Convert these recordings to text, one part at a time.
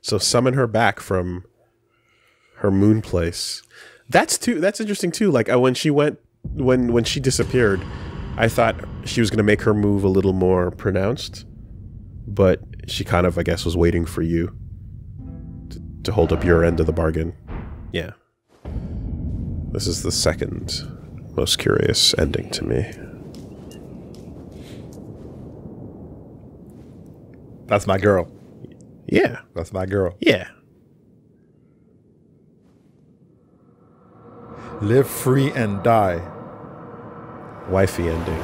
So summon her back from her moon place. That's too. That's interesting too. Like when she disappeared, I thought she was gonna make her move a little more pronounced, but she kind of, I guess, was waiting for you to hold up your end of the bargain. Yeah. This is the second most curious ending to me. That's my girl. Yeah. That's my girl. Yeah. Live free and die. Wifey ending.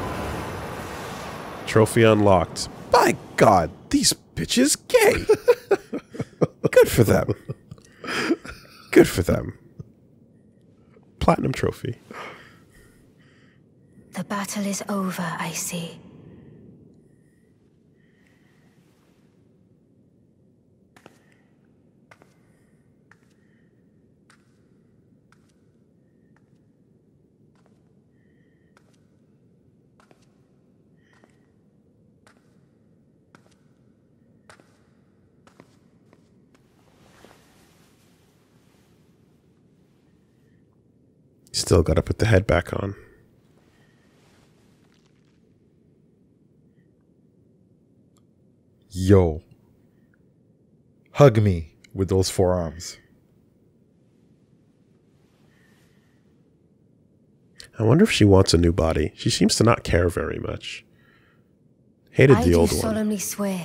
Trophy unlocked. By God, these bitches gay. Good for them. Good for them. Platinum trophy. The battle is over, I see. Still gotta put the head back on. Yo. Hug me with those forearms. I wonder if she wants a new body. She seems to not care very much. Hated the old one. I do solemnly swear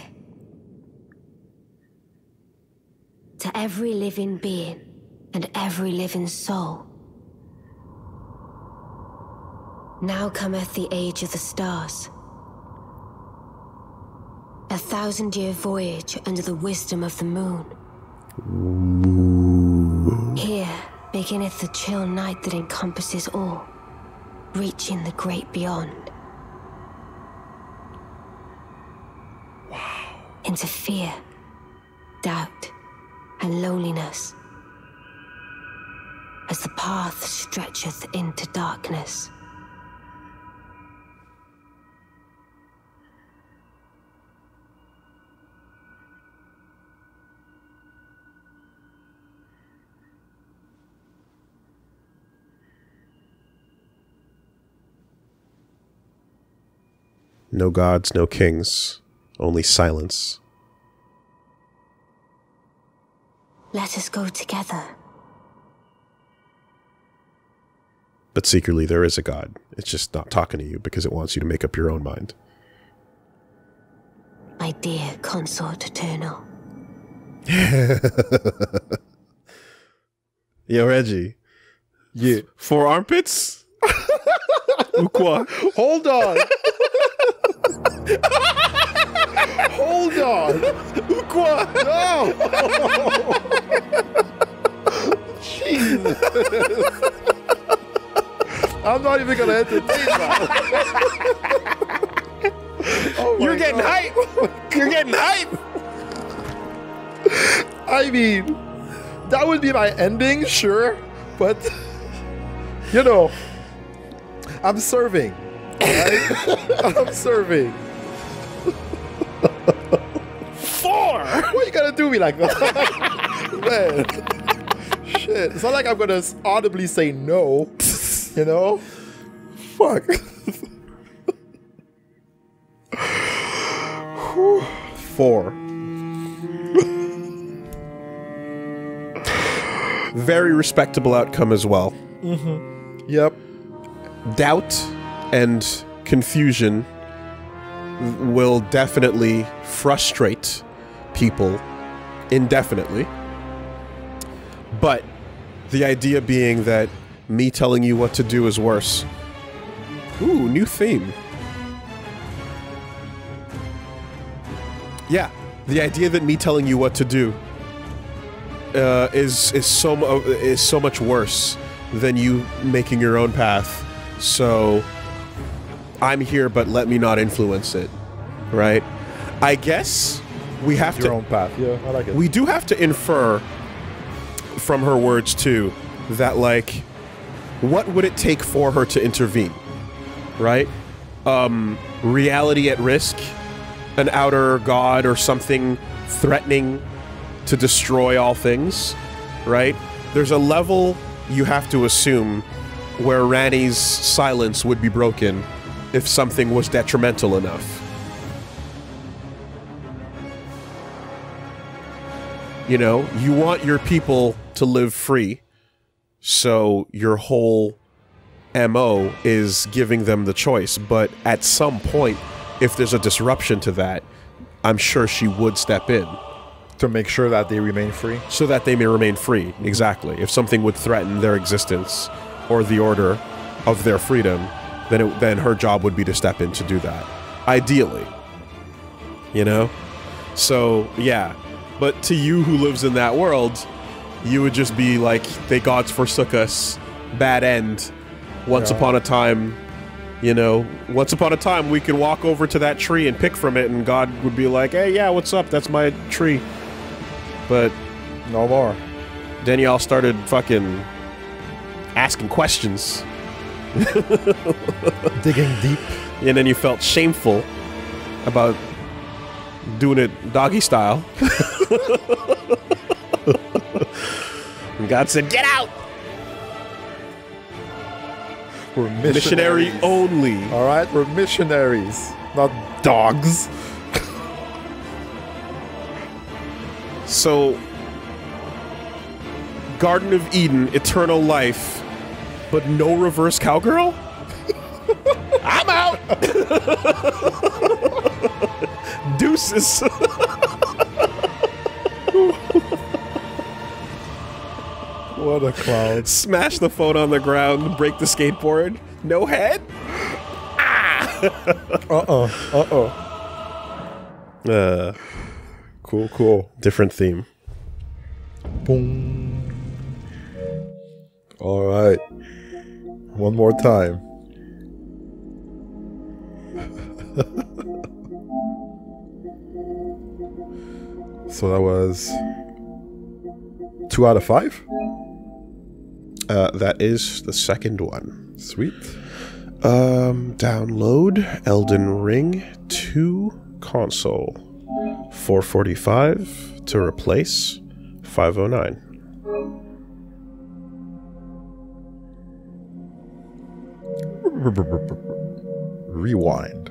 to every living being and every living soul. Now cometh the age of the stars. A 1,000-year voyage under the wisdom of the moon. Ooh. Here beginneth the chill night that encompasses all, reaching the great beyond. Wow. Into fear, doubt, and loneliness, as the path stretcheth into darkness. No gods, no kings, only silence. Let us go together. But secretly there is a god. It's just not talking to you because it wants you to make up your own mind. My dear consort eternal. Yo, Reggie. Yeah. Four armpits? Hold on. Hold on. Ukwa. No. Oh. Jesus. I'm not even going to entertain that. Oh, you're getting hype. You're getting hype. I mean, that would be my ending, sure. But, you know, I'm serving. Right? I'm serving. Four! Why you gotta do me like that? Man. Shit. It's not like I'm gonna audibly say no. You know? Fuck. Four. Very respectable outcome as well. Mm-hmm. Yep. Doubt and confusion will definitely frustrate people indefinitely. But the idea being that me telling you what to do is worse. Ooh, new theme. Yeah, the idea that me telling you what to do is so much worse than you making your own path. So, I'm here, but let me not influence it, right? I guess we have to... Your own path, yeah, I like it. We do have to infer from her words, too, that, like, what would it take for her to intervene, right? Reality at risk, an outer god or something threatening to destroy all things, right? There's a level, you have to assume, where Ranni's silence would be broken if something was detrimental enough. You know, you want your people to live free, so your whole MO is giving them the choice, but at some point, if there's a disruption to that, I'm sure she would step in. To make sure that they remain free? So that they may remain free, exactly. If something would threaten their existence or the order of their freedom, then her job would be to step in to do that. Ideally. You know? So, yeah. But to you who lives in that world, you would just be like, they gods forsook us. Bad end. Once upon a time, you know, once upon a time we could walk over to that tree and pick from it, and God would be like, hey, yeah, what's up? That's my tree. But no more. Then y'all started fucking asking questions. Digging deep. And then you felt shameful about doing it doggy style. And God said, get out! We're missionary only. Alright, we're missionaries, not dogs. So, Garden of Eden, eternal life, but no reverse cowgirl? I'm out! Deuces! What a clown. Smash the phone on the ground, break the skateboard. No head? Ah! Cool, cool. Different theme. Boom. Alright. One more time. So that was 2 out of 5? That is the second one. Sweet. Download Elden Ring 2 console. 445 to replace 509. Rewind.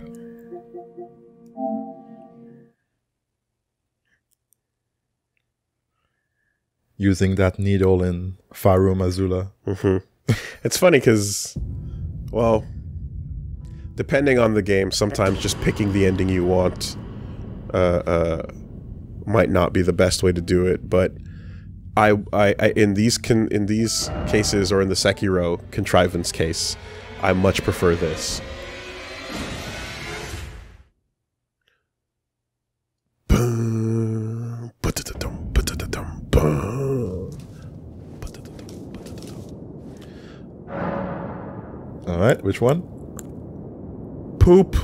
Using that needle in Faru Mazula. Mm-hmm. It's funny because, well, depending on the game, sometimes just picking the ending you want might not be the best way to do it. But I in these cases, or in the Sekiro contrivance case, I much prefer this. Alright, which one? Poop.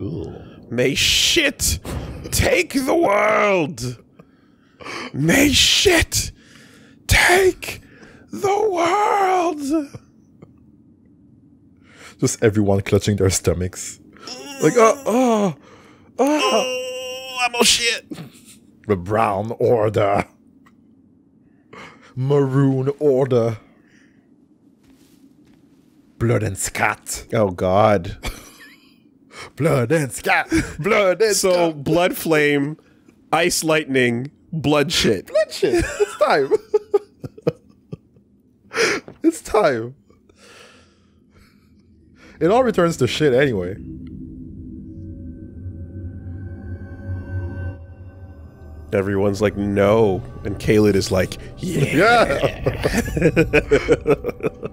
Ooh. May shit take the world! May shit take the world! Just everyone clutching their stomachs. Like, oh, I'm all shit! The brown order. Maroon order. Blood and scat. Oh God. Blood and scat. Blood and scat. So blood flame, ice lightning, blood shit. Blood shit. It's time. It's time. It all returns to shit anyway. Everyone's like, no. And Caelid is like, yeah.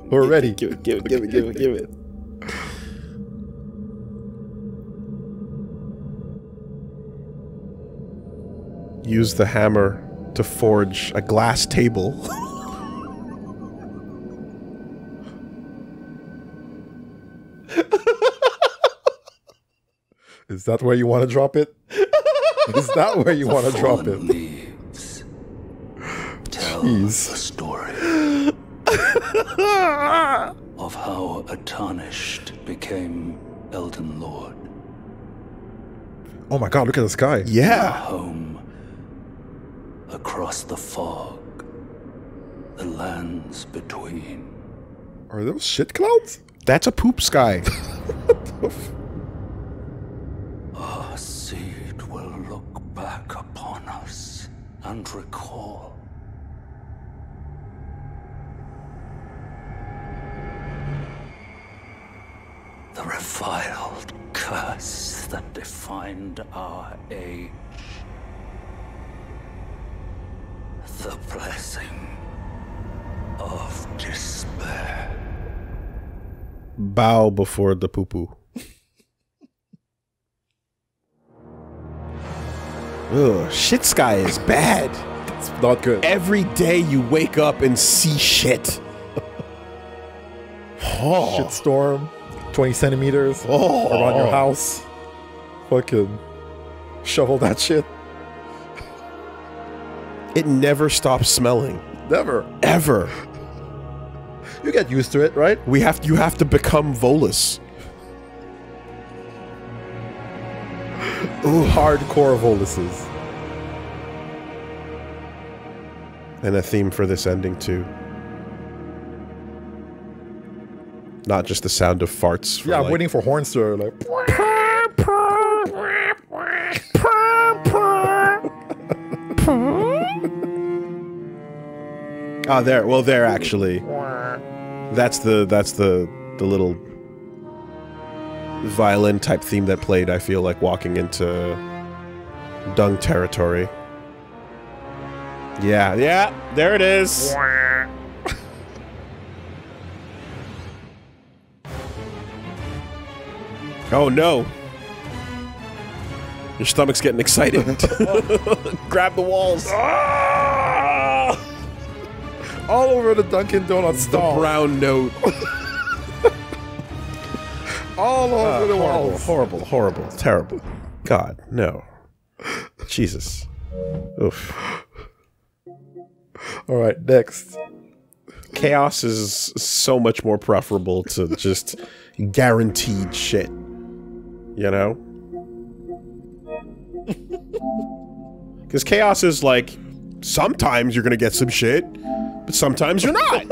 We're ready. Give it. Use the hammer to forge a glass table. Is that where you want to drop it? Is that where you want to drop it? Leaves. Tell the story of how Atarnished became Elden Lord. Oh my God! Look at the sky. Yeah. Home, a across the fog, the lands between. Are those shit clouds? That's a poop sky. Our seed will look back upon us and recall. The reviled curse that defined our age. The blessing of despair. Bow before the poo-poo. Ugh, shit sky is bad. It's not good. Every day you wake up and see shit. Oh. Shit storm. 20 centimeters around your house. Fucking shovel that shit. It never stops smelling. Never. Ever. You get used to it, right? We have to, you have to become Volus. Ooh, hardcore Voluses. And a theme for this ending too. Not just the sound of farts. Yeah, like, I'm waiting for horns to like. Ah, oh, there. Well, there actually. That's the little violin type theme that played. I feel like walking into dung territory. Yeah, yeah. There it is. Oh no! Your stomach's getting excited. Grab the walls. Ah! All over the Dunkin' Donuts. The brown note. All over the walls. Horrible, horrible, horrible, terrible. God, no. Jesus. Oof. All right, next. Chaos is so much more preferable to just guaranteed shit. You know? Because chaos is like, sometimes you're gonna get some shit, but sometimes you're not.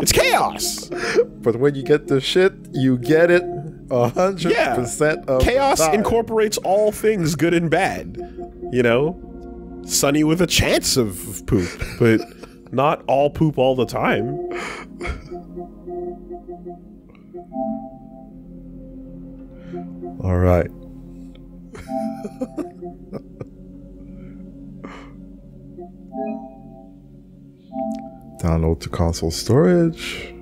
It's chaos. But when you get the shit, you get it 100% of chaos the time. Incorporates all things good and bad. You know? Sunny with a chance of poop, but not all poop all the time. All right. Download to console storage.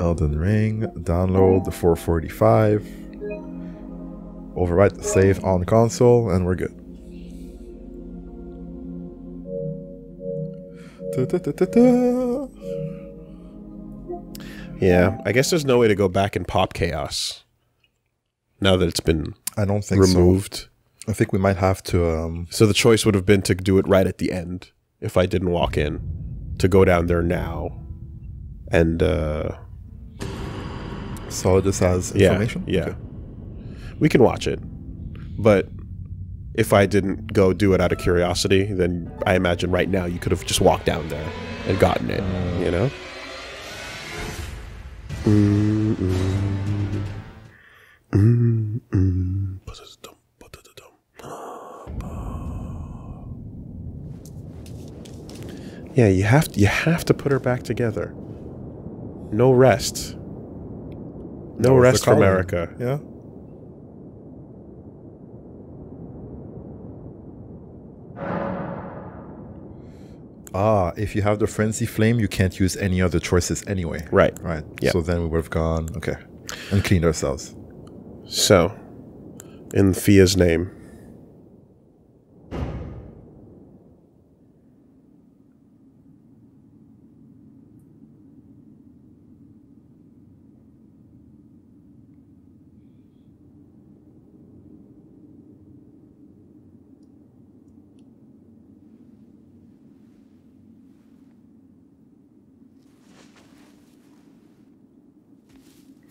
Elden Ring. Download the 445. Overwrite the save on console, and we're good. Da, da, da, da, da. Yeah, I guess there's no way to go back and pop chaos. Now that it's been removed. I think we might have to... So the choice would have been to do it right at the end, if I didn't walk in, to go down there now, and... So this has information? Yeah, yeah. Okay. We can watch it, but if I didn't go do it out of curiosity, then I imagine right now you could have just walked down there and gotten it, you know? Mm-mm. Mm-mm. Yeah, you have to put her back together. No rest. No rest for Marika. Yeah. Ah, if you have the frenzy flame, you can't use any other choices anyway. Right. Right. Yep. So then we would have gone and cleaned ourselves. So, in Fia's name.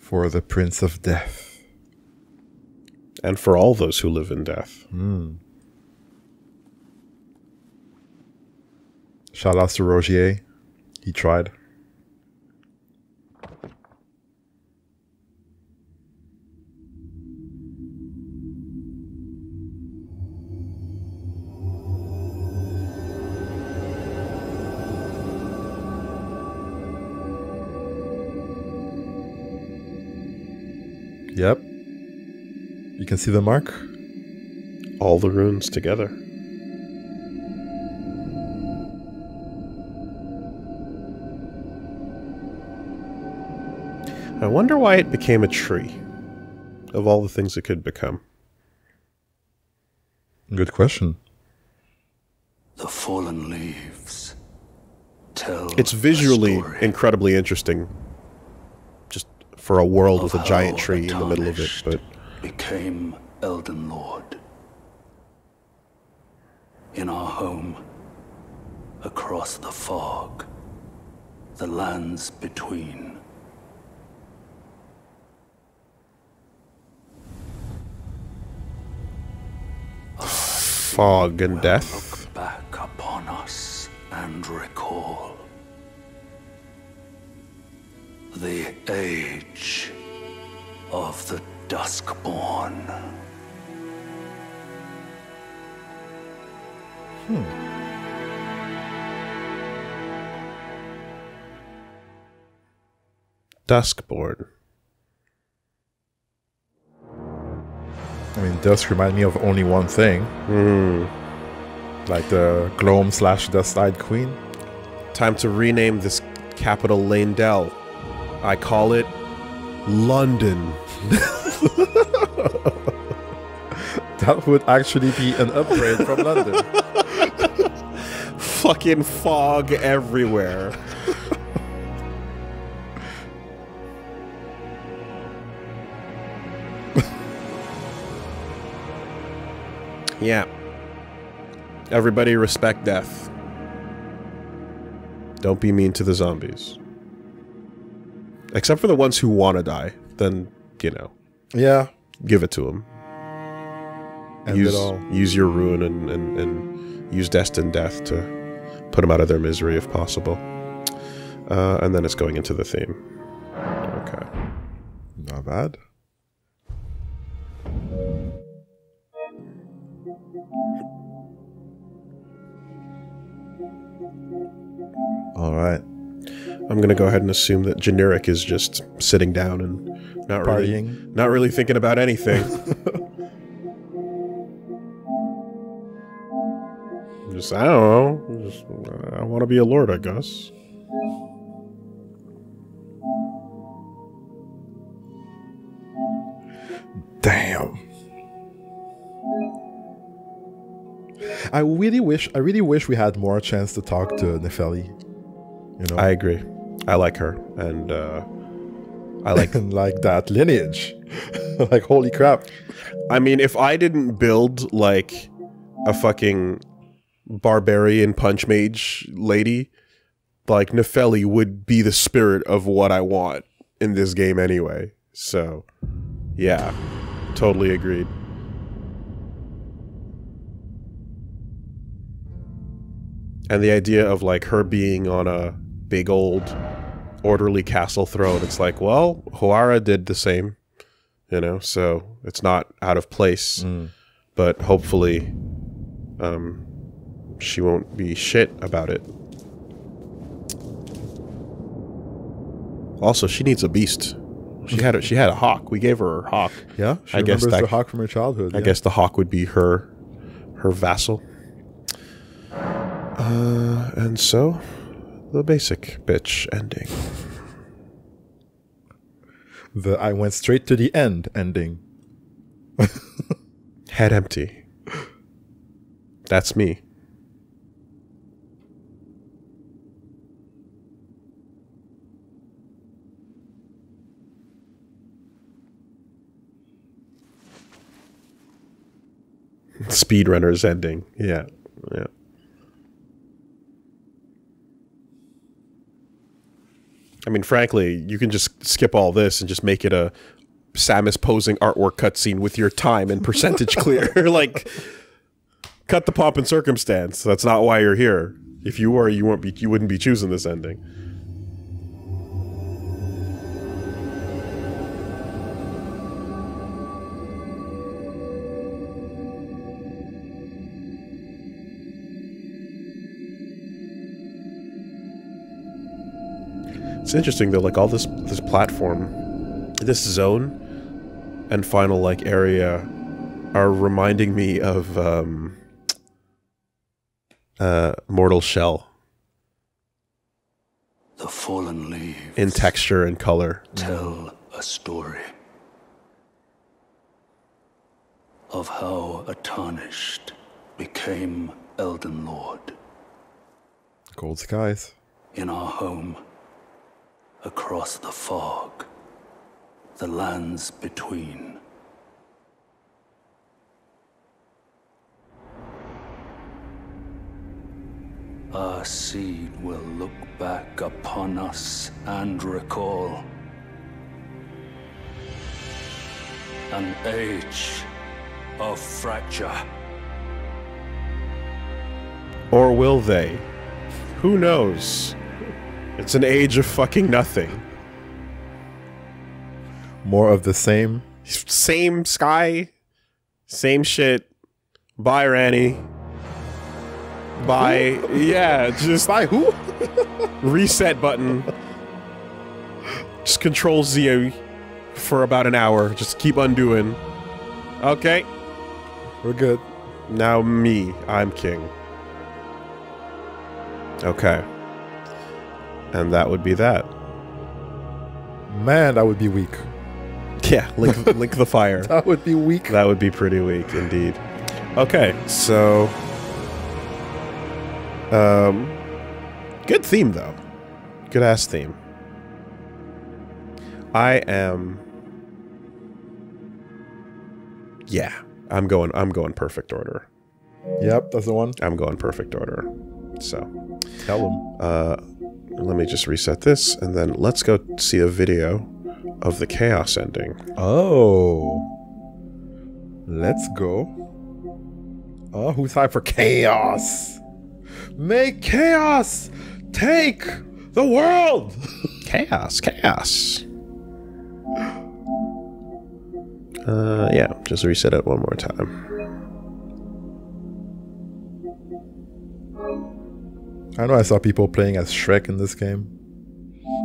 For the Prince of Death. And for all those who live in death. Mm. Shout out to Rogier. He tried. Yep. You can see the mark. All the runes together. I wonder why it became a tree. Of all the things it could become. Good question. The fallen leaves tell. It's visually incredibly interesting. For a world with a giant tree in the middle of it, but became Elden Lord. In our home, across the fog, the lands between. Fog and death. Look back upon us and recall. The age of the Duskborn. Duskborn. I mean, Dusk reminds me of only one thing. Like the Gloam/Dust-Eyed Queen. Time to rename this capital Leyndell. I call it London. That would actually be an upgrade from London. Fucking fog everywhere. Yeah. Everybody respect death. Don't be mean to the zombies. Except for the ones who want to die, then, you know. Yeah. Give it to them. Use your rune and use Destined Death to put them out of their misery if possible. And then it's going into the theme. Okay. Not bad. All right. I'm going to go ahead and assume that generic is just sitting down and not really thinking about anything. Just, I don't know. Just, I want to be a lord, I guess. Damn. I really wish we had more chance to talk to Nefeli. You know? I agree. I like her, and I like that lineage. Like, holy crap. I mean, if I didn't build, like, a fucking barbarian punch mage lady, like, Nefeli would be the spirit of what I want in this game anyway. So, yeah, totally agreed. And the idea of, like, her being on a big old orderly castle throne, it's like, well, Huara did the same, you know, so it's not out of place. But hopefully she won't be shit about it. Also, she needs a beast. She had a hawk. We gave her her hawk. Yeah, she remembers the hawk from her childhood. I guess the hawk would be her vassal. And so the basic bitch ending. The I went straight to the end ending. Head empty. That's me. Speedrunner's ending. Yeah. Yeah. I mean, frankly, you can just skip all this and just make it a Samus posing artwork cutscene with your time and percentage clear. Like, cut the pomp and circumstance. That's not why you're here. If you were, you wouldn't be choosing this ending. It's interesting though, like all this platform, this zone and final like area are reminding me of Mortal Shell. The fallen leaves in texture and color tell a story of how a tarnished became Elden Lord. Cold skies. In our home, across the fog, the lands between. Our seed will look back upon us and recall an age of fracture. Or will they? Who knows? It's an age of fucking nothing. More of the same. Same sky. Same shit. Bye, Ranni. Bye. Yeah, just... Bye who? Reset button. Just control Z for about an hour. Just keep undoing. Okay. We're good. Now me. I'm king. Okay. And that would be that. Man, that would be weak. Yeah, link the fire. That would be weak. That would be pretty weak, indeed. Okay, so... good theme, though. Good-ass theme. I am... Yeah, I'm going perfect order. Yep, that's the one. I'm going perfect order. So. Tell them. Let me just reset this, and then let's go see a video of the chaos ending. Oh. Let's go. Oh, who's hyped for chaos? Make chaos! Take the world! Chaos, chaos. Yeah, just reset it one more time. I know I saw people playing as Shrek in this game.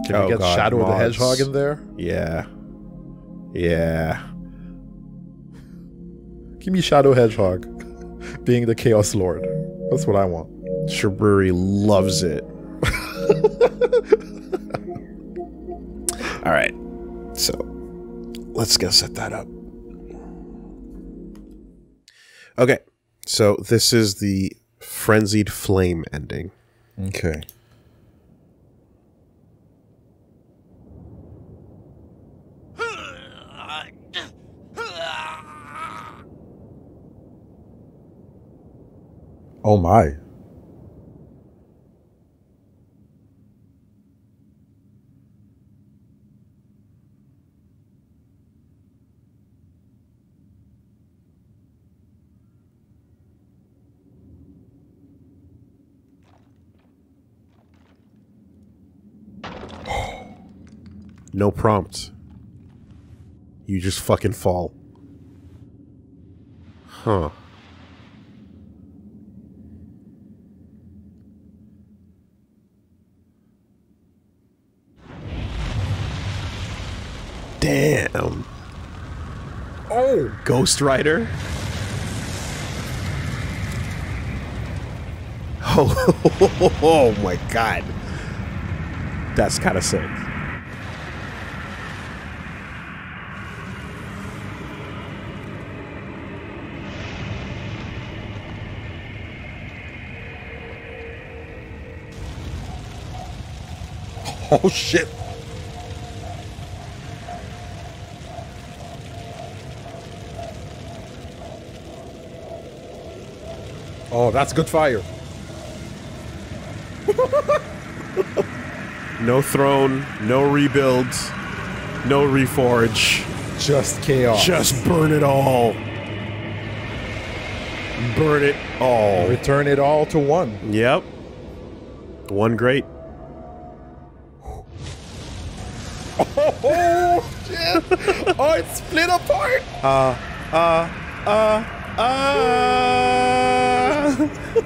Can you get God, Shadow mods. The Hedgehog in there? Yeah. Yeah. Give me Shadow Hedgehog being the Chaos Lord. That's what I want. Shiburi loves it. Alright. So, let's go set that up. Okay. So, this is the Frenzied Flame ending. Okay. Oh my. No prompt. You just fucking fall. Huh. Damn. Oh, Ghost Rider. Oh my God. That's kind of sick. Oh shit. Oh, that's good fire. No throne, no rebuild, no reforge. Just chaos. Just burn it all. Burn it all. Return it all to one. Yep. One great. Oh, shit! Oh, it's split apart!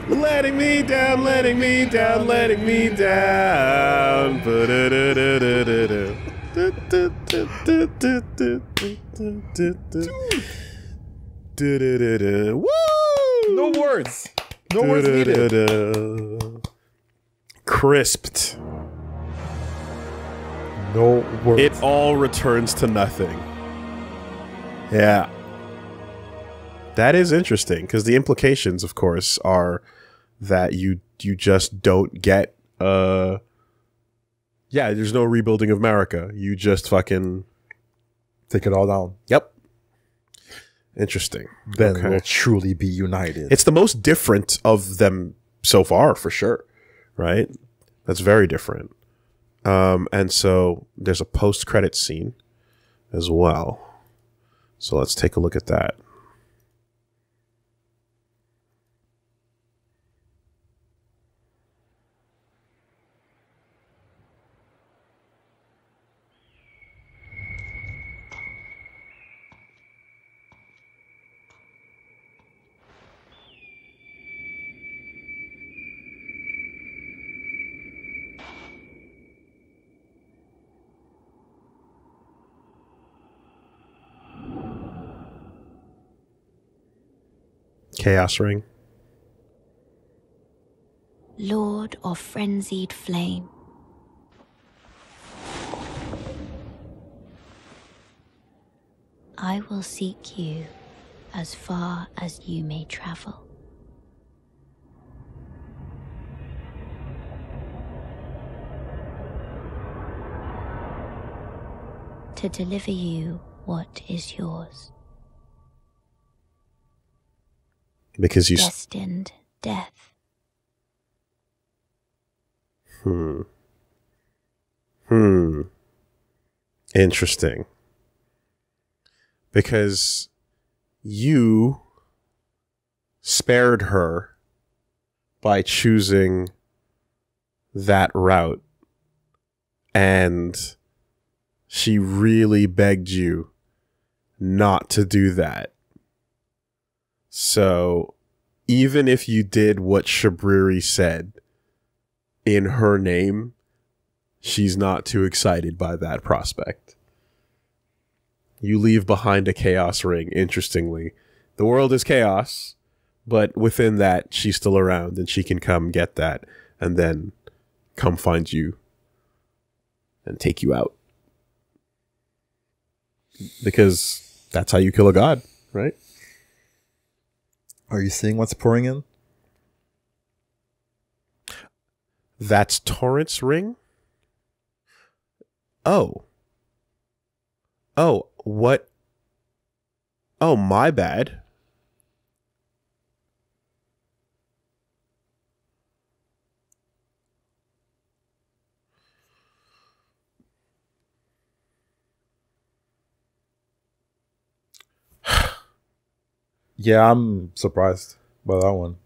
Letting me down, letting me down, letting me down. Woo! No words. No words needed. Crisped. No words. It all returns to nothing. Yeah. That is interesting, because the implications, of course, are that you just don't get yeah, there's no rebuilding of Marika. You just fucking take it all down. Yep. Interesting. Then okay. We'll truly be united. It's the most different of them so far, for sure. Right? That's very different. And so there's a post-credit scene as well. So let's take a look at that. Chaos Ring. Lord of Frenzied Flame. I will seek you as far as you may travel. To deliver you what is yours. Because you Destined Death. Interesting. Because you spared her by choosing that route, and she really begged you not to do that. So, even if you did what Shabriri said in her name, she's not too excited by that prospect. You leave behind a chaos ring, interestingly. The world is chaos, but within that, she's still around, and she can come get that, and then come find you and take you out. Because that's how you kill a god, right? Are you seeing what's pouring in? That's Torrent's ring? Oh. Oh, what? Oh, my bad. Yeah, I'm surprised by that one.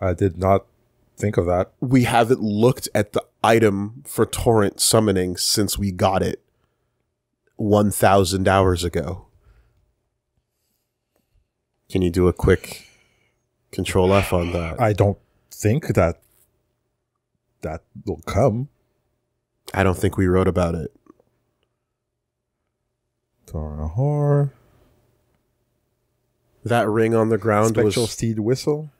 I did not think of that. We haven't looked at the item for Torrent summoning since we got it 1,000 hours ago. Can you do a quick Control F on that? I don't think that will come. I don't think we wrote about it. Torrent Horror. That ring on the ground Spectral was... Spectral Steed Whistle?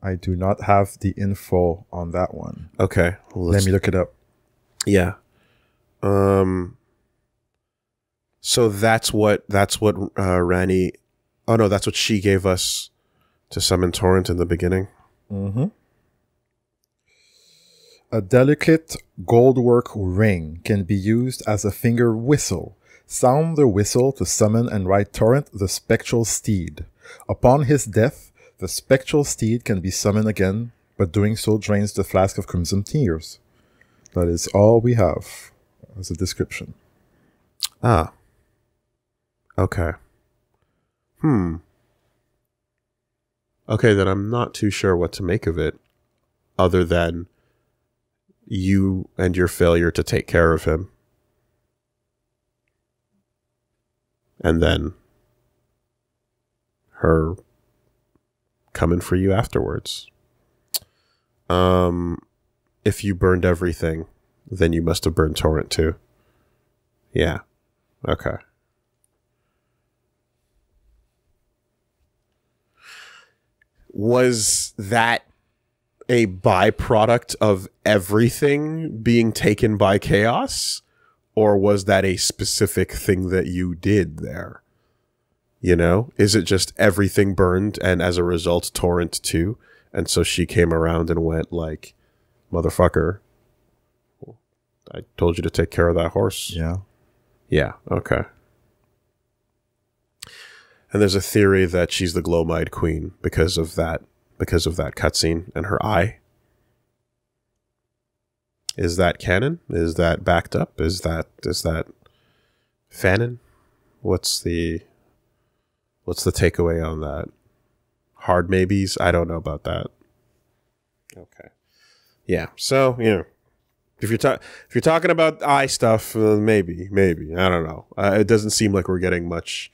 I do not have the info on that one. Okay. Let me look it up. Yeah. So that's what Ranni... Oh, no, that's what she gave us to summon Torrent in the beginning. Mm-hmm. A delicate goldwork ring can be used as a finger whistle. Sound the whistle to summon and ride Torrent, the Spectral Steed. Upon his death, the Spectral Steed can be summoned again, but doing so drains the Flask of Crimson Tears. That is all we have as a description. Ah. Okay. Okay, then I'm not too sure what to make of it. other than you and your failure to take care of him. And then her coming for you afterwards. If you burned everything, then you must have burned Torrent too. Yeah. Okay. Was that a byproduct of everything being taken by chaos? Or was that a specific thing that you did there? You know? Is it just everything burned and as a result Torrent too? And so she came around and went like, motherfucker, I told you to take care of that horse. Yeah. Yeah, okay. And there's a theory that she's the Gloam-Eyed Queen because of that cutscene and her eye. Is that canon? Is that backed up? Is that fanon? What's the takeaway on that? Hard maybes? I don't know about that. Okay. Yeah. So, you know, if you're talking about eye stuff, maybe I don't know. It doesn't seem like we're getting much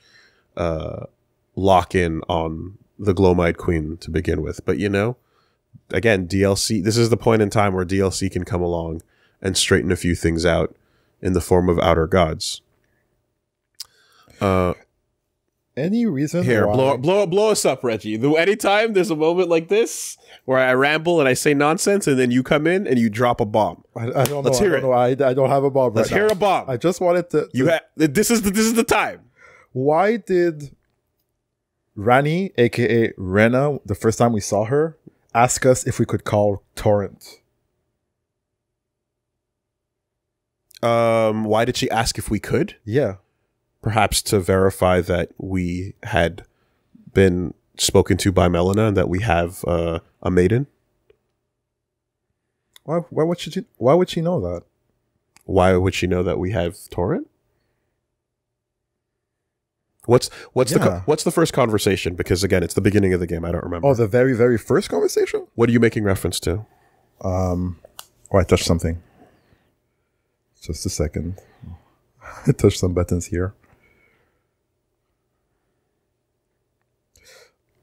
lock in on the Gloam-Eyed Queen to begin with, but you know, again, DLC. This is the point in time where DLC can come along and straighten a few things out in the form of outer gods. Any reason here? Why? Blow us up, Reggie. Anytime there's a moment like this where I ramble and I say nonsense, and then you come in and you drop a bomb. I don't know. Let's hear it. I don't have a bomb. Let's hear a bomb. I just wanted to. This is the time. Why did Ranni, aka Renna, the first time we saw her, ask us if we could call Torrent? Why did she ask if we could? Yeah. Perhaps to verify that we had been spoken to by Melina and that we have a maiden. Why would she know that? Why would she know that we have Torrent? What's the first conversation? Because again, it's the beginning of the game. I don't remember. Oh, the very first conversation? What are you making reference to? Oh, I touched something. Just a second. I touched some buttons here.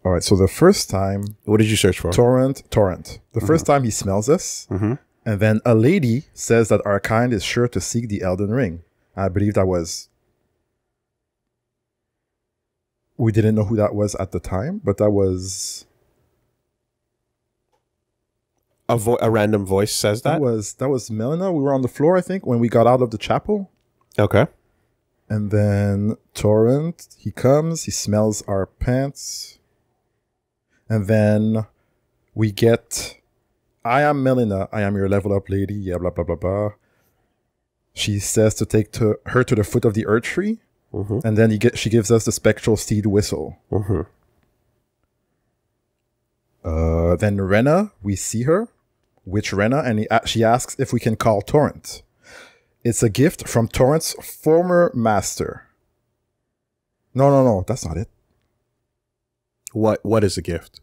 All right, so the first time... What did you search for? Torrent. The first time he smells us, and then a lady says that our kind is sure to seek the Elden Ring. I believe that was... We didn't know who that was at the time, but that was... A random voice says that? That was Melina. We were on the floor, I think, when we got out of the chapel. Okay. And then Torrent, he comes, he smells our pants... And then we get, I am Melina, I am your level up lady, yeah, blah, blah, blah, blah. She says to take her to the foot of the Erdtree. And then she gives us the spectral steed whistle. Then Renna, we see her, which Renna, and she asks if we can call Torrent. It's a gift from Torrent's former master. No, that's not it. What is a gift?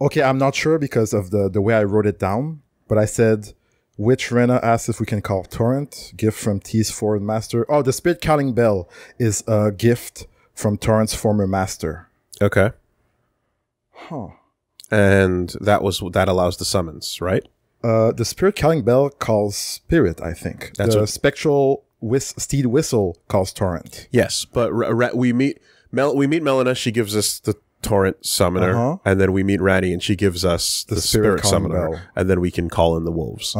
Okay, I'm not sure because of the way I wrote it down, but I said, which Renna asked if we can call Torrent, gift from T's foreign master. Oh, the Spirit Calling Bell is a gift from Torrent's former master. Okay. Huh. And that allows the summons, right? The Spirit Calling Bell calls Spirit, I think. That's the spectral... steed whistle calls Torrent. Yes, but we meet Melina. She gives us the Torrent summoner, and then we meet Ranni, and she gives us the spirit summoner, and then we can call in the wolves.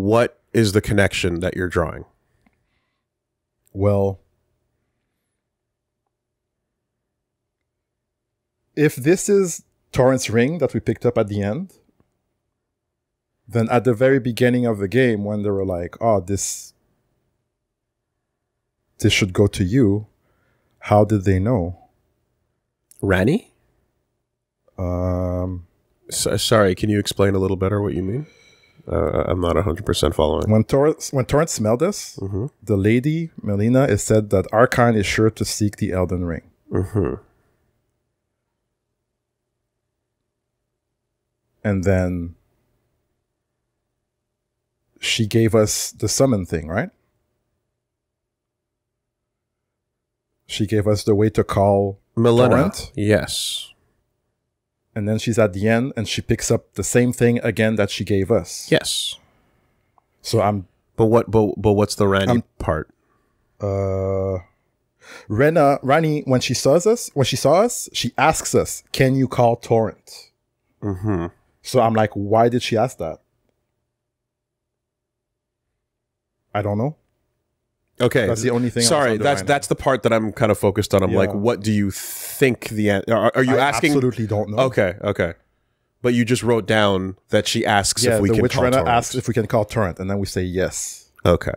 What is the connection that you're drawing? Well, if this is Torrent's ring that we picked up at the end, then at the very beginning of the game, when they were like, oh, this should go to you, how did they know? Ranni? Sorry, can you explain a little better what you mean? I'm not 100% following. When Torrent smelled us, the lady, Melina, is said that our kind is sure to seek the Elden Ring. And then she gave us the summon thing, right? She gave us the way to call Melina. Torrent. Yes. And then she's at the end and she picks up the same thing again that she gave us. Yes. So I'm... But what's the Ranni part? Ranni, when she saw us, she asks us, "Can you call Torrent?" Mm-hmm. So I'm like, why did she ask that? I don't know. Okay, that's the only thing. Sorry, that's the part that I'm kind of focused on. I'm like, what do you think the answer? Are you asking? I absolutely don't know. Okay. But you just wrote down that she asks if we can call Torrent. Yeah, the Witch asks if we can call Torrent, and then we say yes. Okay.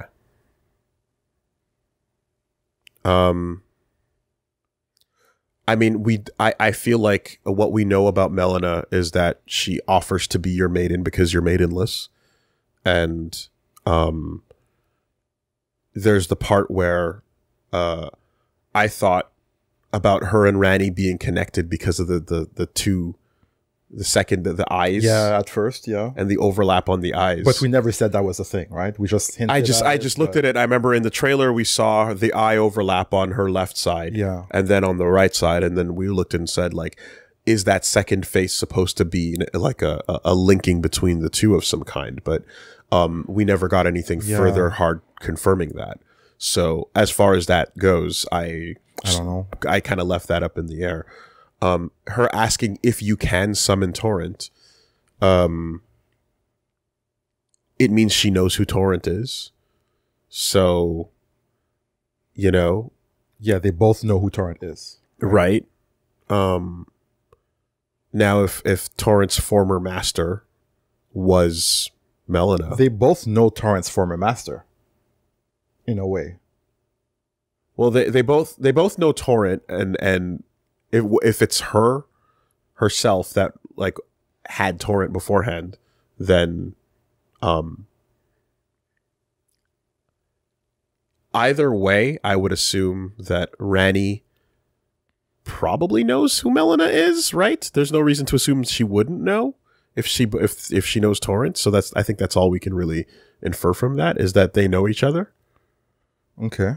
I mean, I feel like what we know about Melina is that she offers to be your maiden because you're maidenless, and there's the part where I thought about her and Ranni being connected because of the eyes. Yeah, at first, yeah. And the overlap on the eyes. But we never said that was a thing, right? We just hinted I just looked at it. I remember in the trailer we saw the eye overlap on her left side. Yeah. And then on the right side. And then we looked and said, like, is that second face supposed to be like a linking between the two of some kind? But we never got anything further hard confirming that. So as far as that goes, I don't know. I kind of left that up in the air. Her asking if you can summon Torrent, it means she knows who Torrent is. So, you know. Yeah, they both know who Torrent is. Right. Now, if Torrent's former master was Melina. They both know Torrent's former master, in a way. Well, they both know Torrent, and if it's herself that like had Torrent beforehand, then either way, I would assume that Ranni probably knows who Melina is, right? There's no reason to assume she wouldn't know if she knows Torrent. So that's, I think that's all we can really infer from that, is that they know each other. Okay.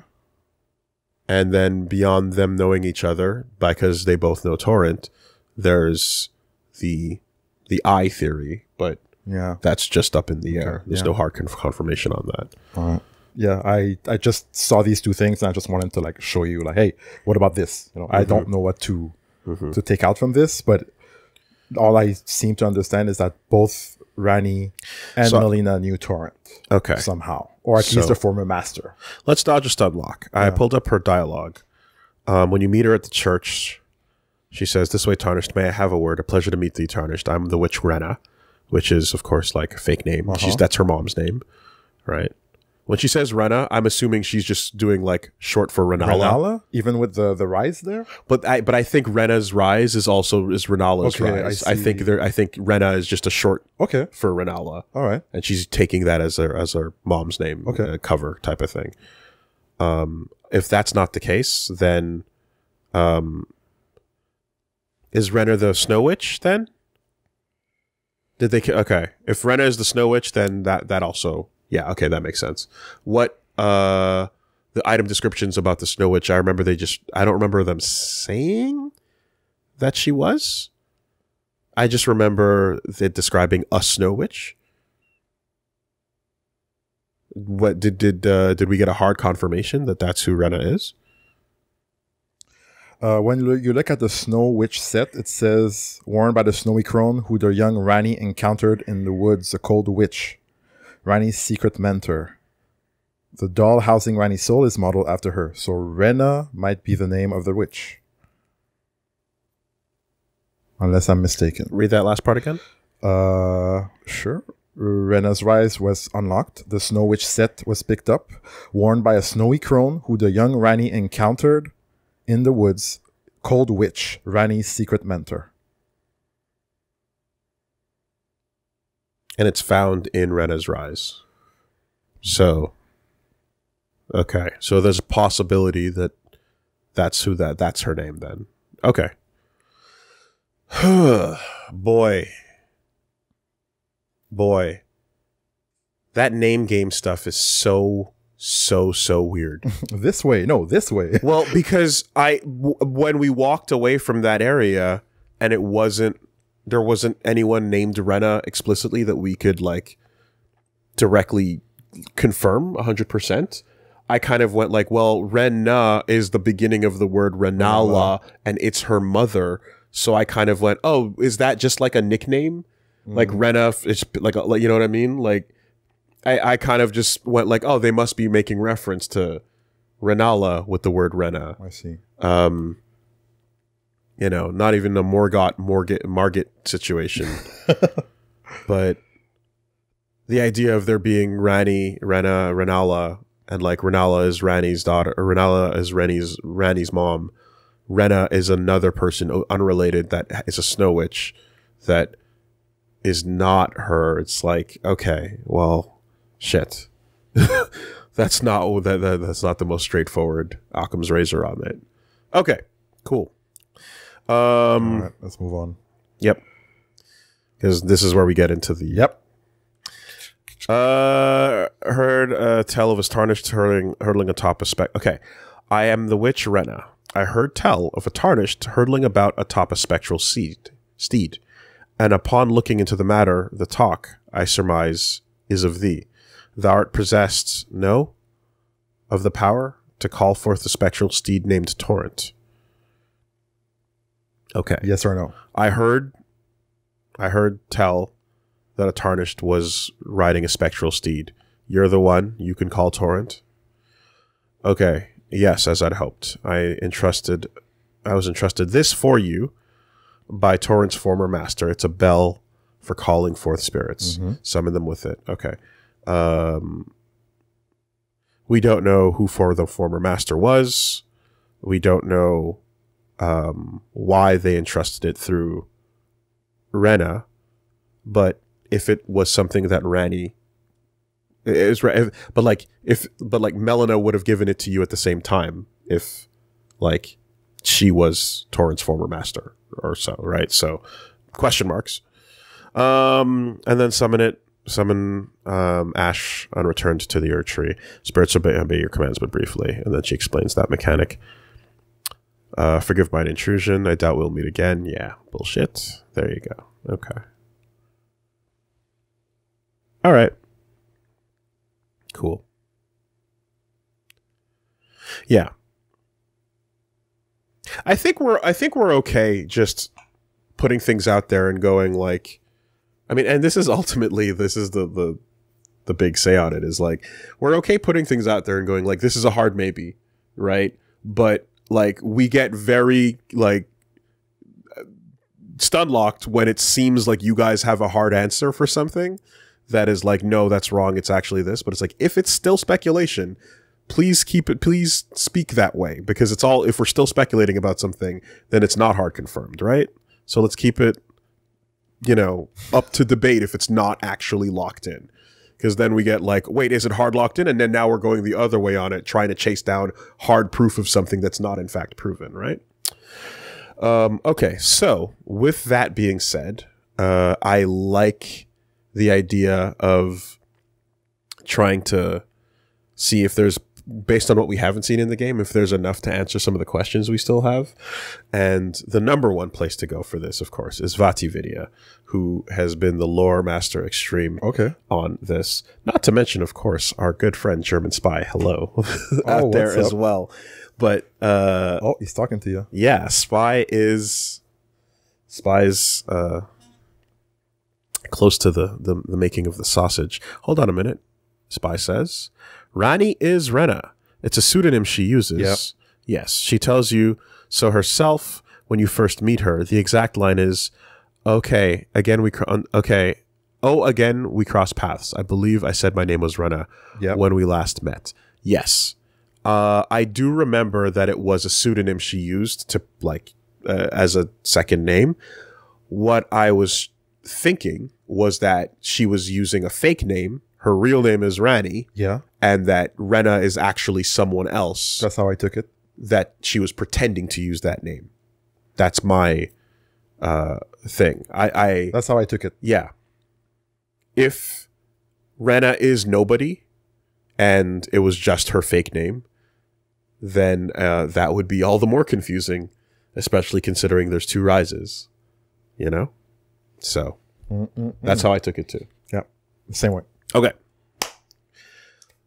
And then beyond them knowing each other, because they both know Torrent, there's the eye theory, but that's just up in the air. There's no hard confirmation on that. Yeah, I just saw these two things, and I just wanted to like show you, like, hey, what about this? You know, I don't know what to take out from this, but all I seem to understand is that both Ranni and Melina knew Torrent somehow, or at least a former master. Let's not just unlock. I pulled up her dialogue. When you meet her at the church, she says, "This way, Tarnished, may I have a word? A pleasure to meet thee, Tarnished. I'm the witch Renna," which is, of course, like a fake name. That's her mom's name, right? When she says Renna, I'm assuming she's just doing like short for Rennala. Rennala, even with the rise there. But I think Renna's rise is also Rennala's rise. I think Renna is just a short for Rennala. All right, and she's taking that as her mom's name, cover type of thing. If that's not the case, then is Renna the Snow Witch then? Did they If Renna is the Snow Witch, then that also. Yeah, okay, that makes sense. What the item descriptions about the Snow Witch, I remember I don't remember them saying that she was. I just remember it describing a Snow Witch. What did we get a hard confirmation that that's who Renna is? When you look at the Snow Witch set, it says, "Warned by the Snowy Crone, who their young Ranni encountered in the woods, a cold witch. Ranni's secret mentor. The doll housing Ranni's soul is modeled after her, so Renna might be the name of the witch." Unless I'm mistaken. Read that last part again. Sure. "Renna's rise was unlocked. The Snow Witch set was picked up. Warned by a snowy crone who the young Ranni encountered in the woods. Cold witch. Ranni's secret mentor." And it's found in Renna's rise. So, okay. So there's a possibility that that's her name then. Okay. Boy. boy, that name game stuff is so weird. This way. No, this way. Well, because when we walked away from that area and it wasn't, there wasn't anyone named Renna explicitly that we could like directly confirm 100%. I kind of went like, well, Renna is the beginning of the word Rennala, and it's her mother. So I kind of went, oh, is that just like a nickname? Like Renna, it's like, you know what I mean? Like, I kind of just went like, oh, they must be making reference to Rennala with the word Renna. I see. You know, not even a Morgott situation. But the idea of there being Ranni, Renna, Rennala, and like Rennala is Ranni's daughter, or Rennala is Ranni's mom. Renna is another person unrelated that is a snow witch that is not her. It's like, okay, well, shit. That's not that's not the most straightforward Occam's razor on it. Okay, cool. All right, let's move on. Yep, because this is where we get into the heard tell of his tarnished hurtling atop a speck. Okay, I am the witch Renna. I heard tell of a tarnished hurtling about atop a spectral steed, and upon looking into the matter, the talk I surmise is of thee. Thou art possessed, no, of the power to call forth the spectral steed named Torrent. Okay. Yes or no? I heard tell that a tarnished was riding a spectral steed. You're the one. You can call Torrent. Okay. Yes, as I'd hoped. I was entrusted this for you by Torrent's former master. It's a bell for calling forth spirits. Summon them with it. Okay. We don't know who for the former master was. We don't know why they entrusted it through Renna, but if it was something that Ranni but like Melina would have given it to you at the same time if like she was Torrent's former master or so, right? So question marks. And then summon Ash and returned to the Erdtree. Spirits obey your commands but briefly, and then she explains that mechanic. Forgive my intrusion. I doubt we'll meet again. Yeah, bullshit. There you go. Okay. All right. Cool. Yeah. I think we're okay just putting things out there and going like, I mean, and this is the big say on it is like, we're okay putting things out there and going like, this is a hard maybe, right? But like, we get very like stunlocked when it seems like you guys have a hard answer for something that is like, no, that's wrong, it's actually this. But it's like, if it's still speculation, please speak that way, because it's all, if we're still speculating about something, then it's not hard confirmed, right? So let's keep it, you know, up to debate if it's not actually locked in. Because then we get like, wait, is it hard locked in? And then now we're going the other way on it, trying to chase down hard proof of something that's not in fact proven, right? Okay, so with that being said, I like the idea of trying to see if there's, based on what we haven't seen in the game, if there's enough to answer some of the questions we still have. And the #1 place to go for this, of course, is Vatividya, who has been the lore master extreme on this. Not to mention, of course, our good friend German Spy. Hello. Out there as well. But oh, he's talking to you. Yeah, Spy's close to the making of the sausage. Hold on a minute. Spy says, Ranni is Renna. It's a pseudonym she uses. Yep. Yes. She tells you so herself when you first meet her. The exact line is, again we cross paths. I believe I said my name was Renna when we last met. Yes. I do remember that it was a pseudonym she used to like as a second name. What I was thinking was that she was using a fake name. Her real name is Ranni. Yeah. And that Renna is actually someone else. That's how I took it. That she was pretending to use that name. That's my thing. That's how I took it. Yeah. if Ranna is nobody and it was just her fake name, then that would be all the more confusing, especially considering there's two Rises, you know? So that's how I took it too. Yeah, the same way. Okay.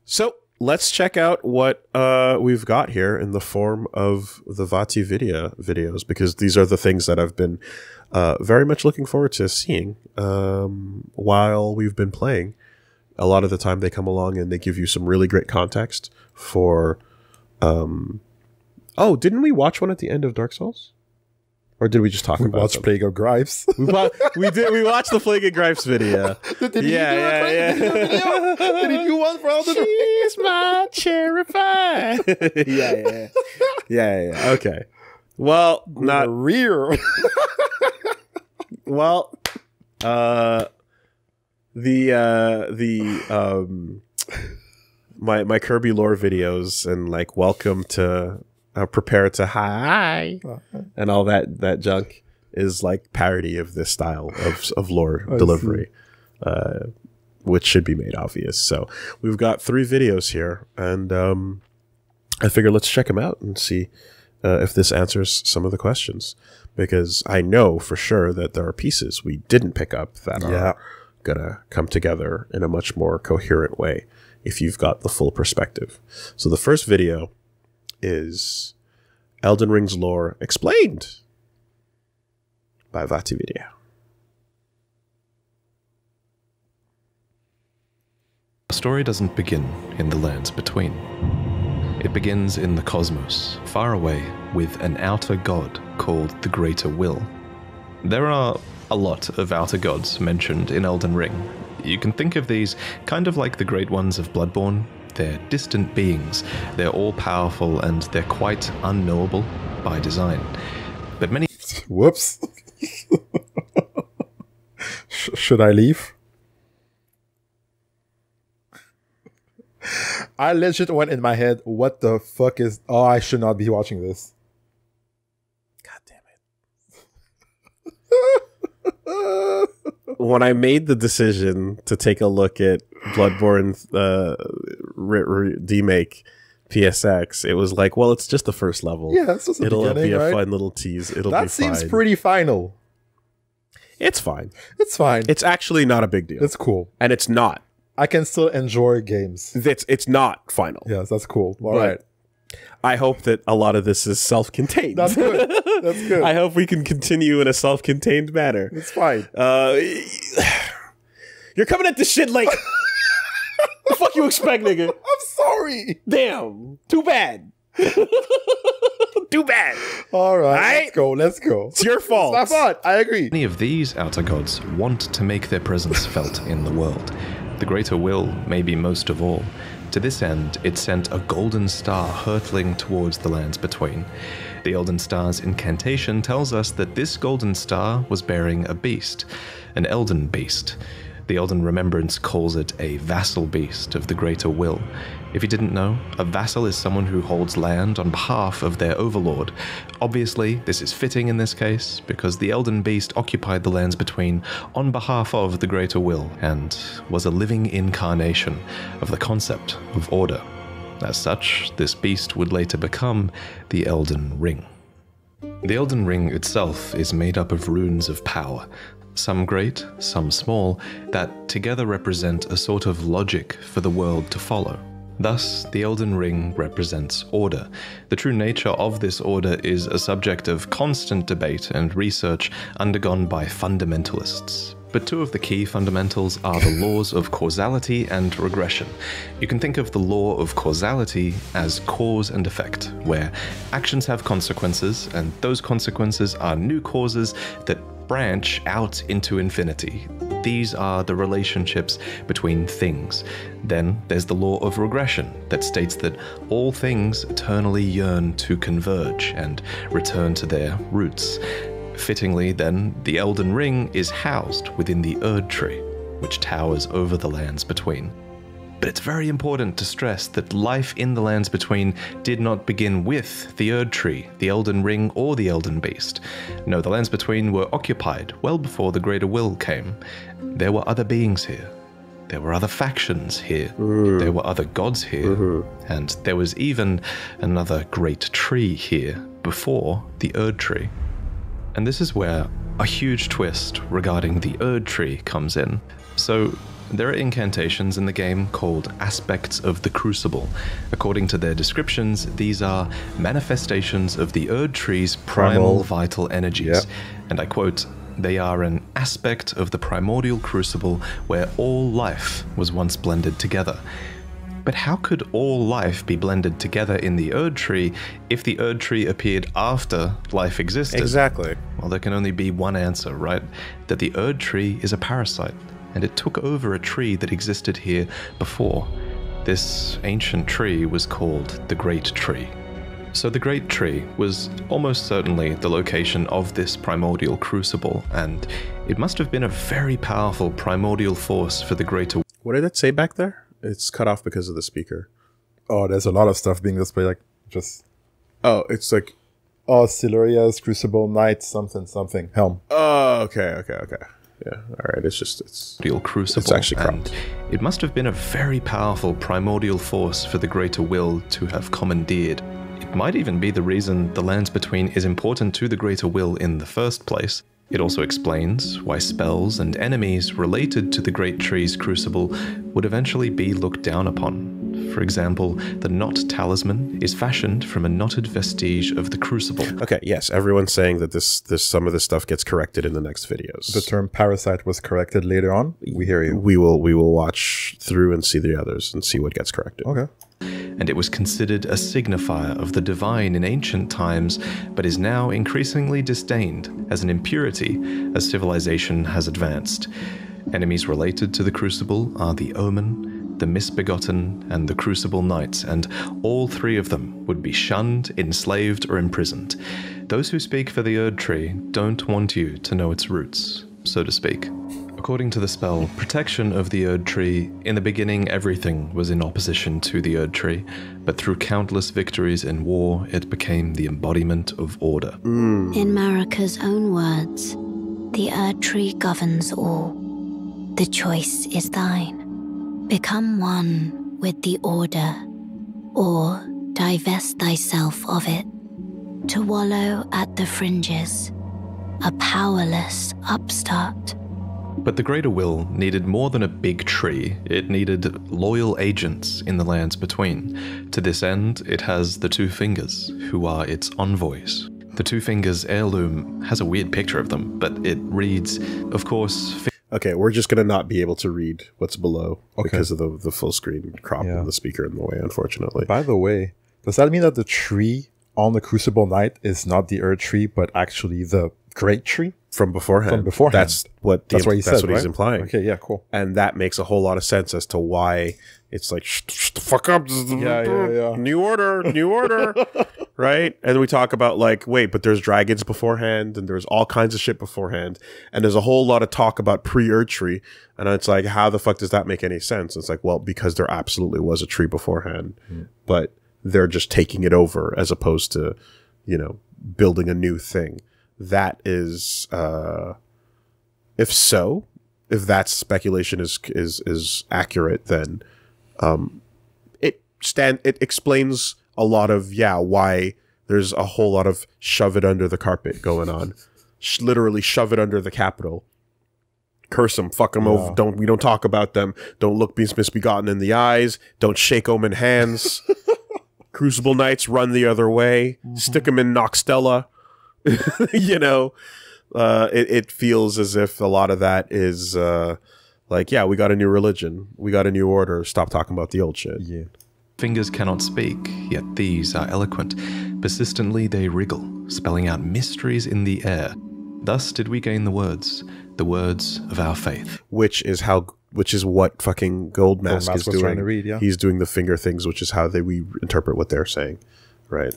So let's check out what we've got here in the form of the Vatividia videos, because these are the things that I've been very much looking forward to seeing while we've been playing. A lot of the time they come along and they give you some really great context for... oh, didn't we watch one at the end of Dark Souls? Or did we just talk about it? We watched Plague of Gripes. We watched the Plague of Gripes video. Did you do a video? Did you do one for Elden Ring? She's my cherify. Yeah. Okay. Well, not real. Well, my Kirby lore videos and like welcome to... prepare to hi and all that junk is like parody of this style of lore delivery, which should be made obvious. So we've got three videos here, and I figure let's check them out and see if this answers some of the questions, because I know for sure that there are pieces we didn't pick up that are gonna come together in a much more coherent way if you've got the full perspective. So the first video is Elden Ring's Lore Explained by Vatividia. The story doesn't begin in the lands between. It begins in the cosmos, far away, with an outer god called the Greater Will. There are a lot of outer gods mentioned in Elden Ring. You can think of these kind of like the great ones of Bloodborne. They're distant beings, they're all-powerful, and they're quite unknowable by design. But many... Whoops. Should I leave? I legit went in my head, what the fuck is... Oh, I should not be watching this. God damn it. When I made the decision to take a look at Bloodborne remake PSX, it was like, well, it's just the first level. Yeah, that's just it'll be a fun little tease. It'll be fine. That seems pretty final. It's fine. It's fine. It's actually not a big deal. It's cool, and it's not. I can still enjoy games. It's not final. Yes, that's cool. All right. I hope that a lot of this is self-contained. That's good. That's good. I hope we can continue in a self-contained manner. It's fine. You're coming at this shit like... What the fuck you expect, nigga? I'm sorry. Damn. Too bad. Too bad. All right. Let's go. Let's go. It's your fault. It's my fault. I agree. Many of these outer gods want to make their presence felt in the world. The Greater Will may be most of all. To this end, it sent a golden star hurtling towards the lands between. The Elden Star's incantation tells us that this golden star was bearing a beast, an Elden Beast. The Elden Remembrance calls it a vassal beast of the Greater Will. If you didn't know, a vassal is someone who holds land on behalf of their overlord. Obviously, this is fitting in this case, because the Elden Beast occupied the lands between on behalf of the Greater Will, and was a living incarnation of the concept of order. As such, this beast would later become the Elden Ring. The Elden Ring itself is made up of runes of power, some great, some small, that together represent a sort of logic for the world to follow. Thus, the Elden Ring represents order. The true nature of this order is a subject of constant debate and research undergone by fundamentalists. But two of the key fundamentals are the laws of causality and regression. You can think of the law of causality as cause and effect, where actions have consequences, and those consequences are new causes that branch out into infinity. These are the relationships between things. Then there's the law of regression that states that all things eternally yearn to converge and return to their roots. Fittingly, then, the Elden Ring is housed within the Erdtree, which towers over the lands between. But it's very important to stress that life in the Lands Between did not begin with the Erdtree, the Elden Ring, or the Elden Beast. No, the Lands Between were occupied well before the Greater Will came. There were other beings here. There were other factions here. There were other gods here. And there was even another great tree here before the Erdtree. And this is where a huge twist regarding the Erdtree comes in. So there are incantations in the game called Aspects of the Crucible. According to their descriptions, these are manifestations of the Erdtree's primal vital energies. And I quote, "They are an aspect of the primordial crucible where all life was once blended together." But how could all life be blended together in the Erdtree if the Erdtree appeared after life existed? Exactly. Well, there can only be one answer, right? That the Erdtree is a parasite, and it took over a tree that existed here before. This ancient tree was called the Great Tree. So the Great Tree was almost certainly the location of this primordial crucible, and it must have been a very powerful primordial force for the Greater. What did it say back there? It's cut off because of the speaker. Oh, there's a lot of stuff being displayed, like just... Oh, it's like... Oh, Siluria's Crucible Knight something something Helm. Oh, okay. Yeah, alright, it's just... Primordial Crucible, it's actually cropped. It must have been a very powerful primordial force for the Greater Will to have commandeered. It might even be the reason the Lands Between is important to the Greater Will in the first place. It also explains why spells and enemies related to the Great Tree's Crucible would eventually be looked down upon. For example, the Knot Talisman is fashioned from a knotted vestige of the Crucible. Okay, yes, everyone's saying that some of this stuff gets corrected in the next videos. The term parasite was corrected later on. We hear you. We will watch through and see the others and see what gets corrected. Okay. And it was considered a signifier of the divine in ancient times, but is now increasingly disdained as an impurity as civilization has advanced. Enemies related to the Crucible are the Omen, the Misbegotten, and the Crucible Knights, and all three of them would be shunned, enslaved, or imprisoned. Those who speak for the Erdtree don't want you to know its roots, so to speak. According to the spell Protection of the Erdtree, in the beginning everything was in opposition to the Erdtree, but through countless victories in war, it became the embodiment of order. In Marika's own words, the Erdtree governs all. The choice is thine. Become one with the order, or divest thyself of it. To wallow at the fringes, a powerless upstart. But the Greater Will needed more than a big tree. It needed loyal agents in the Lands Between. To this end, it has the Two Fingers, who are its envoys. The Two Fingers heirloom has a weird picture of them, but it reads, of course... Okay, we're just going to not be able to read what's below because of the full screen crop and the speaker in the way, unfortunately. By the way, does that mean that the tree on the Crucible Knight is not the Erdtree, but actually the Great Tree? From beforehand. That's what he's implying. Okay, yeah, cool. And that makes a whole lot of sense as to why it's like, shh, the fuck up. Yeah. New order. Right? And we talk about like, wait, but there's dragons beforehand and there's all kinds of shit beforehand. And there's a whole lot of talk about pre-Erdtree. And it's like, how the fuck does that make any sense? It's like, well, because there absolutely was a tree beforehand, but they're just taking it over as opposed to, you know, building a new thing. That is, if that speculation is accurate, then it explains a lot of why there's a whole lot of shove it under the carpet going on, literally shove it under the Capitol, curse them, fuck them over, we don't talk about them, don't look beings misbegotten in the eyes, don't shake omen hands, Crucible Knights run the other way, stick them in Noxtella. You know, it feels as if a lot of that is like, yeah, we got a new religion, we got a new order, stop talking about the old shit. Yeah. Fingers cannot speak, yet these are eloquent. Persistently they wriggle, spelling out mysteries in the air. Thus did we gain the words of our faith. Which is what fucking Gold Mask is doing. To read, yeah. He's doing the finger things, which is how we interpret what they're saying, right?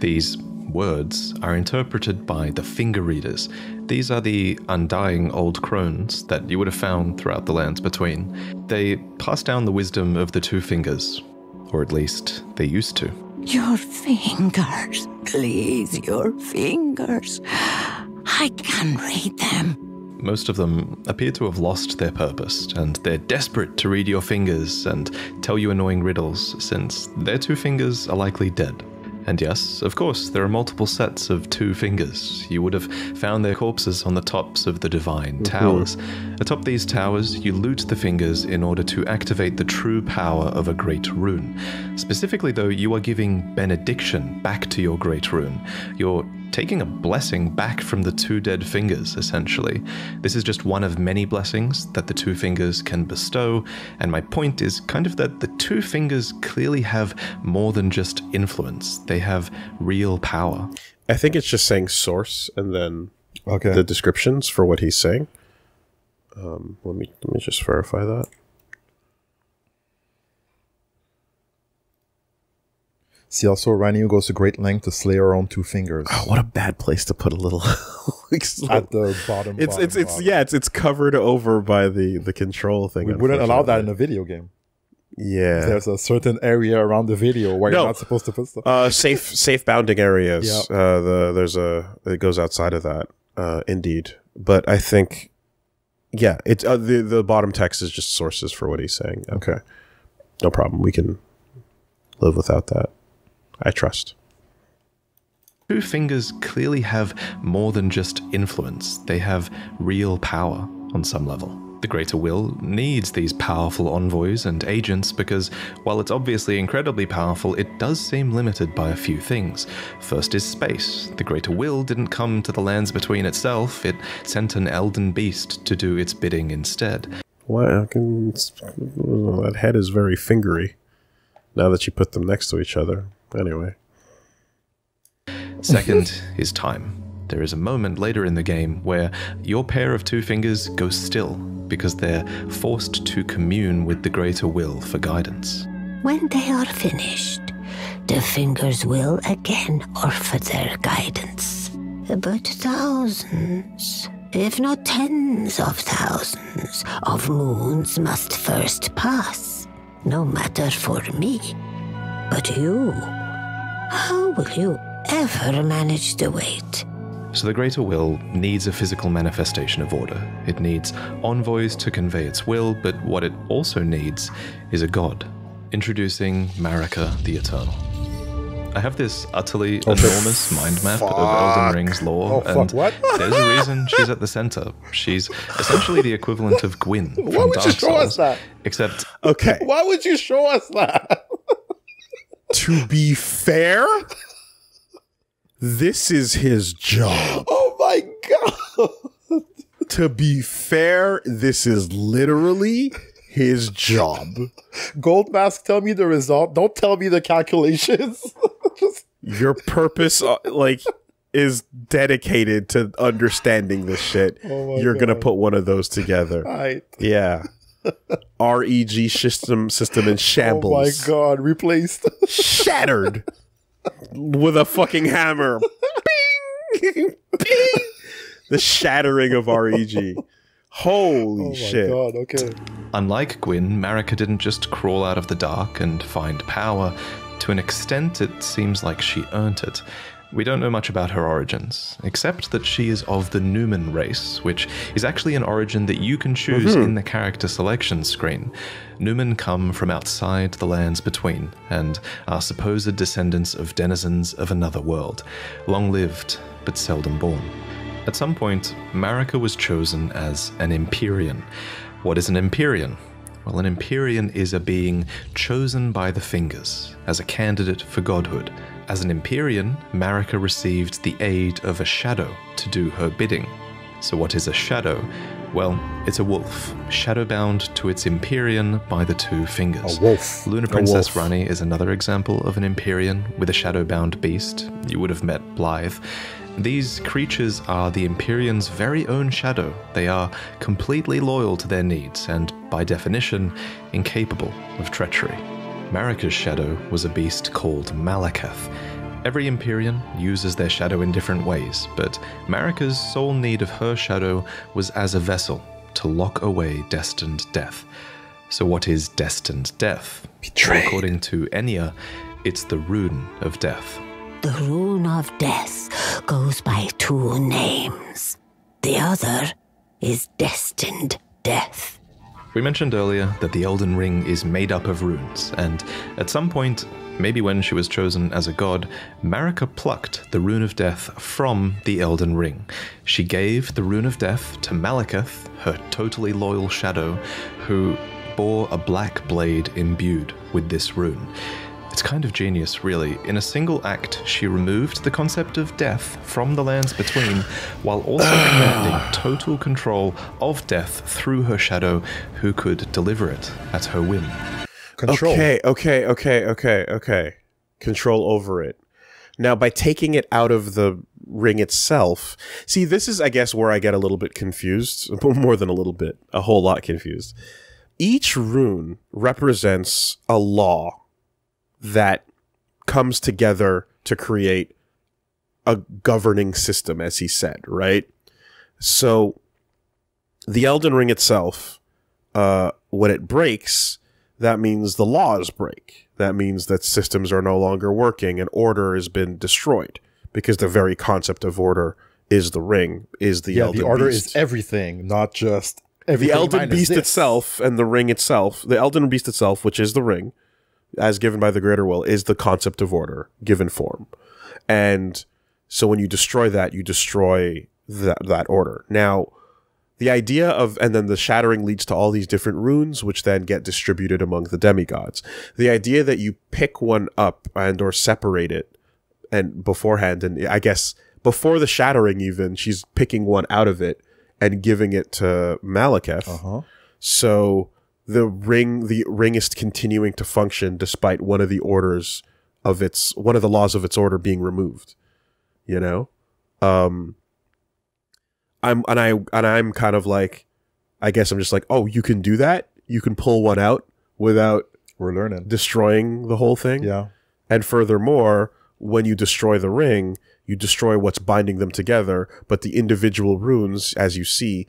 These words are interpreted by the finger readers. These are the undying old crones that you would have found throughout the Lands Between. They pass down the wisdom of the two fingers, or at least they used to. Your fingers, please, your fingers. I can read them. Most of them appear to have lost their purpose, and they're desperate to read your fingers and tell you annoying riddles, since their two fingers are likely dead. And yes, of course, there are multiple sets of two fingers. You would have found their corpses on the tops of the divine towers. Atop these towers, you loot the fingers in order to activate the true power of a great rune. Specifically, though, you are giving benediction back to your great rune. You're taking a blessing back from the two dead fingers, essentially. This is just one of many blessings that the two fingers can bestow, and my point is kind of that the two fingers clearly have more than just influence. They have real power. I think it's just saying source and then the descriptions for what he's saying. Let me just verify that. See, also, Ranni goes to great length to slay her own two fingers. Oh, what a bad place to put a little... at the bottom. It's bottom. Yeah, it's covered over by the control thing. We wouldn't allow that in a video game. Yeah, there's a certain area around the video where you're not supposed to put stuff. Safe bounding areas. Yeah. It goes outside of that. Indeed, but I think, yeah, it's the bottom text is just sources for what he's saying. Okay, no problem. We can live without that. I trust. Two fingers clearly have more than just influence. They have real power on some level. The Greater Will needs these powerful envoys and agents because, while it's obviously incredibly powerful, it does seem limited by a few things. First is space. The Greater Will didn't come to the Lands Between itself. It sent an Elden Beast to do its bidding instead. Wow, that head is very fingery. Now that you put them next to each other. Anyway. Second is time. There is a moment later in the game where your pair of two fingers go still because they're forced to commune with the Greater Will for guidance. When they are finished, the fingers will again offer their guidance. But thousands, if not tens of thousands, of moons must first pass. No matter for me, but you. How will you ever manage the wait? So the Greater Will needs a physical manifestation of order. It needs envoys to convey its will, but what it also needs is a god. Introducing Marika the Eternal. I have this utterly enormous mind map of Elden Ring's lore, and there's a reason she's at the center. She's essentially the equivalent of Gwyn from Dark Souls. Why would you show us that? Except, okay. Why would you show us that? To be fair, this is his job. Oh my god! To be fair, this is literally his job. Gold Mask, tell me the result. Don't tell me the calculations. Your purpose, like, is dedicated to understanding this shit. Oh, you're going to put one of those together. Right. Yeah. REG system in shambles. Oh, my God. Replaced. Shattered. With a fucking hammer. Bing! Bing! The shattering of REG. Holy shit. Oh, my God. Okay. Unlike Gwyn, Marika didn't just crawl out of the dark and find power. To an extent, it seems like she earned it. We don't know much about her origins, except that she is of the Numen race, which is actually an origin that you can choose in the character selection screen. Numen come from outside the Lands Between, and are supposed descendants of denizens of another world, long-lived but seldom born. At some point, Marika was chosen as an Empyrean. What is an Empyrean? Well, an Empyrean is a being chosen by the fingers as a candidate for godhood. As an Empyrean, Marika received the aid of a shadow to do her bidding. So what is a shadow? Well, it's a wolf, shadowbound to its Empyrean by the two fingers. A wolf. Lunar Princess Ranni is another example of an Empyrean with a shadowbound beast. You would have met Blythe. These creatures are the Empyrean's very own shadow. They are completely loyal to their needs and, by definition, incapable of treachery. Marika's shadow was a beast called Maliketh. Every Empyrean uses their shadow in different ways, but Marika's sole need of her shadow was as a vessel to lock away Destined Death. So what is Destined Death? Betrayed. According to Enya, it's the Rune of Death. The Rune of Death goes by two names. The other is Destined Death. We mentioned earlier that the Elden Ring is made up of runes, and at some point, maybe when she was chosen as a god, Marika plucked the Rune of Death from the Elden Ring. She gave the Rune of Death to Maliketh, her totally loyal shadow, who bore a black blade imbued with this rune. It's kind of genius, really. In a single act, she removed the concept of death from the lands between, while also commanding total control of death through her shadow, who could deliver it at her whim. Control. Okay. Control over it. Now, by taking it out of the ring itself, see, this is, I guess, where I get a little bit confused. More than a little bit, a whole lot confused. Each rune represents a law that comes together to create a governing system, as he said, right? So the Elden Ring itself, when it breaks, that means the laws break. That means that systems are no longer working and order has been destroyed, because the very concept of order is the ring, is the Elden Beast. Yeah, the order is everything, not just everything. The Elden Beast itself and the ring itself, the Elden Beast itself, which is the ring, as given by the Greater Will, is the concept of order, given form. And so when you destroy that order. Now, the idea of, and then the shattering leads to all these different runes, which then get distributed among the demigods. The idea that you pick one up and or separate it and beforehand, and I guess before the shattering even, she's picking one out of it and giving it to Maliketh. So the ring is continuing to function despite one of the laws of its order being removed, you know? I'm kind of like, I guess I'm just like, oh, you can do that? You can pull one out without destroying the whole thing? Yeah. And furthermore, when you destroy the ring, you destroy what's binding them together, but the individual runes, as you see,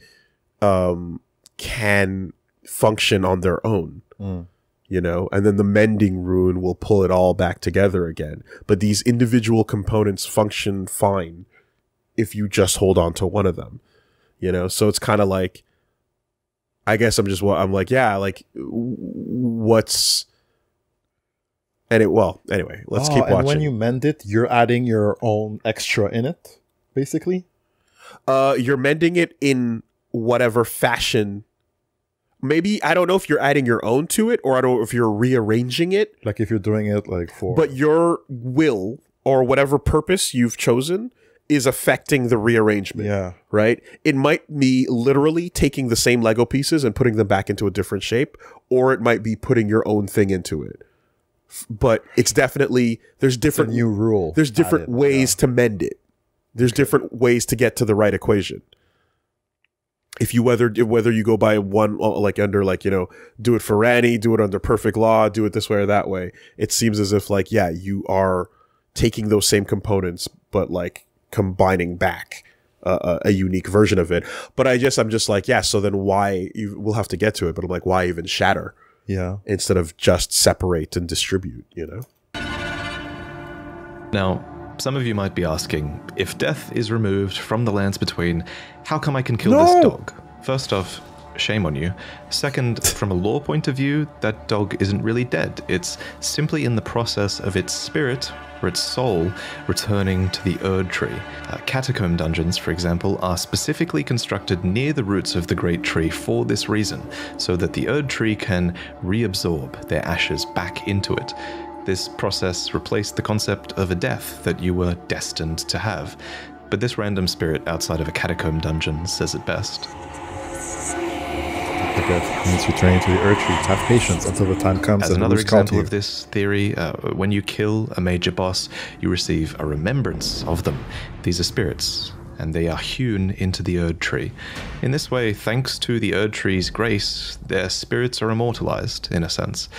can function on their own, you know, and then the mending rune will pull it all back together again. But these individual components function fine if you just hold on to one of them, you know. So it's kind of like, I guess I'm like, yeah, like what's, and it, well, anyway, let's keep watching. And when you mend it, you're adding your own extra in it, basically. You're mending it in whatever fashion. Maybe, I don't know if you're adding your own to it, or I don't know if you're rearranging it. Like if you're doing it like for... But your will, or whatever purpose you've chosen, is affecting the rearrangement. Yeah. Right? It might be literally taking the same Lego pieces and putting them back into a different shape, or it might be putting your own thing into it. But it's definitely... There's different... It's a new rule. There's different ways to mend it. There's different ways to get to the right equation. If you whether you go by one, like under, like, you know, do it for Ranni, do it under perfect law, do it this way or that way, it seems as if, like, yeah, you are taking those same components, but like combining back a unique version of it. But I'm just like, yeah, so then why, we'll have to get to it, but I'm like, why even shatter? Yeah. Instead of just separate and distribute, you know? Now, some of you might be asking, if death is removed from the lands between, how come I can kill this dog? First off, shame on you. Second, from a lore point of view, that dog isn't really dead. It's simply in the process of its spirit, or its soul, returning to the Erdtree. Catacomb dungeons, for example, are specifically constructed near the roots of the Great Tree for this reason, so that the Erdtree can reabsorb their ashes back into it. This process replaced the concept of a death that you were destined to have, but this random spirit outside of a catacomb dungeon says it best. The death means returning to the Erdtree. Have patience until the time comes. As another example of this theory, when you kill a major boss, you receive a remembrance of them. These are spirits and they are hewn into the Erdtree. In this way, thanks to the Erdtree's grace, their spirits are immortalized, in a sense.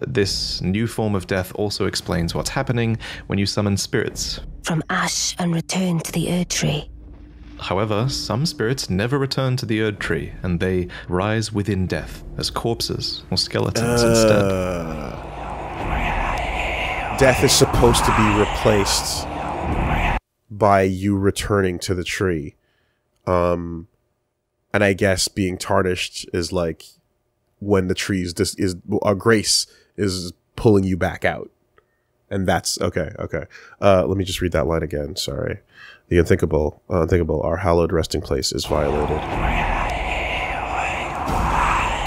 This new form of death also explains what's happening when you summon spirits from ash and return to the Erdtree. However, some spirits never return to the Erdtree, and they rise within death as corpses or skeletons instead. Death is supposed to be replaced by you returning to the tree. And I guess being tarnished is like when the tree's grace is pulling you back out. And that's okay. Okay. Let me just read that line again. Sorry. The unthinkable, our hallowed resting place is violated.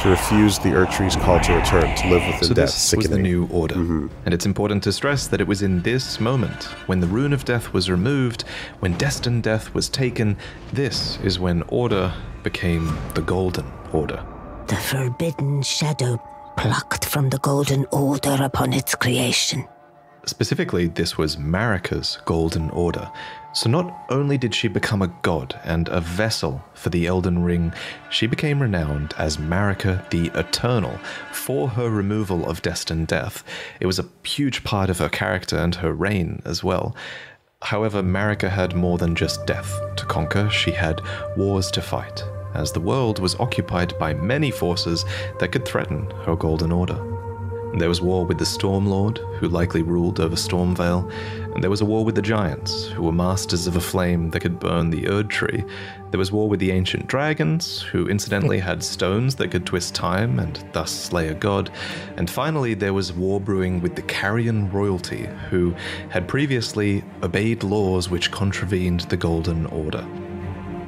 To refuse the Erdtree's call to return, to live within death, sickening. So this was the new order. Mm-hmm. And it's important to stress that it was in this moment, when the Rune of Death was removed, when Destined Death was taken, this is when order became the Golden Order. The forbidden shadow plucked from the Golden Order upon its creation. Specifically, this was Marika's Golden Order. So not only did she become a god and a vessel for the Elden Ring, she became renowned as Marika the Eternal for her removal of Destined Death. It was a huge part of her character and her reign as well. However, Marika had more than just death to conquer. She had wars to fight, as the world was occupied by many forces that could threaten her Golden Order. There was war with the Stormlord, who likely ruled over Stormvale, and there was a war with the Giants, who were masters of a flame that could burn the Erdtree. There was war with the Ancient Dragons, who incidentally had stones that could twist time and thus slay a god. And finally, there was war brewing with the Carrion Royalty, who had previously obeyed laws which contravened the Golden Order.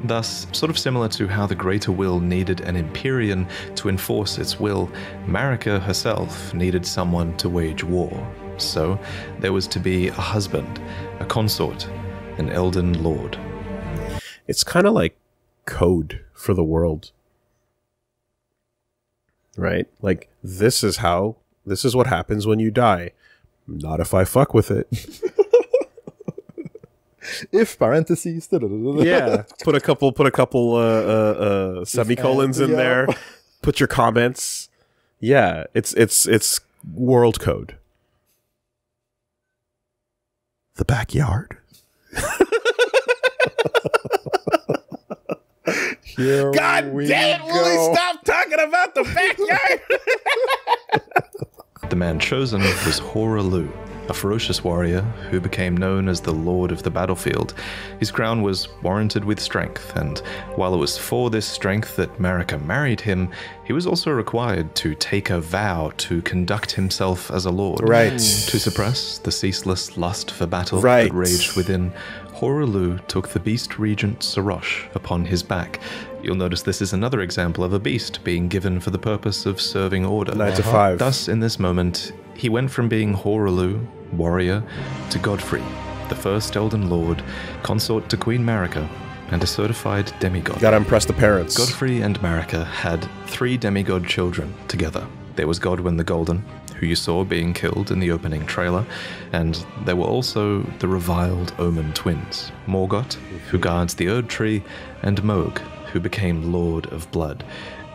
Thus, sort of similar to how the Greater Will needed an Empyrean to enforce its will, Marika herself needed someone to wage war. So, there was to be a husband, a consort, an Elden Lord. It's kind of like code for the world. Right? Like, this is what happens when you die. Not if I fuck with it. If parentheses, yeah. Put a couple semicolons in there. Put your comments. Yeah, it's world code. The backyard. God damn it! Will he stop talking about the backyard? The man chosen was Horaloo, a ferocious warrior who became known as the Lord of the Battlefield. His crown was warranted with strength, and while it was for this strength that Marika married him, he was also required to take a vow to conduct himself as a lord. Right. To suppress the ceaseless lust for battle that raged within, Horaloo took the beast regent Sirosh upon his back. You'll notice this is another example of a beast being given for the purpose of serving order. 9 to 5. Thus, in this moment, he went from being Horaloo, warrior, to Godfrey, the first Elden Lord, consort to Queen Marika, and a certified demigod. Gotta impress the parents. Godfrey and Marika had 3 demigod children together. There was Godwyn the Golden, who you saw being killed in the opening trailer, and there were also the reviled Omen twins, Morgott, who guards the Erdtree, and Mohg, who became Lord of Blood.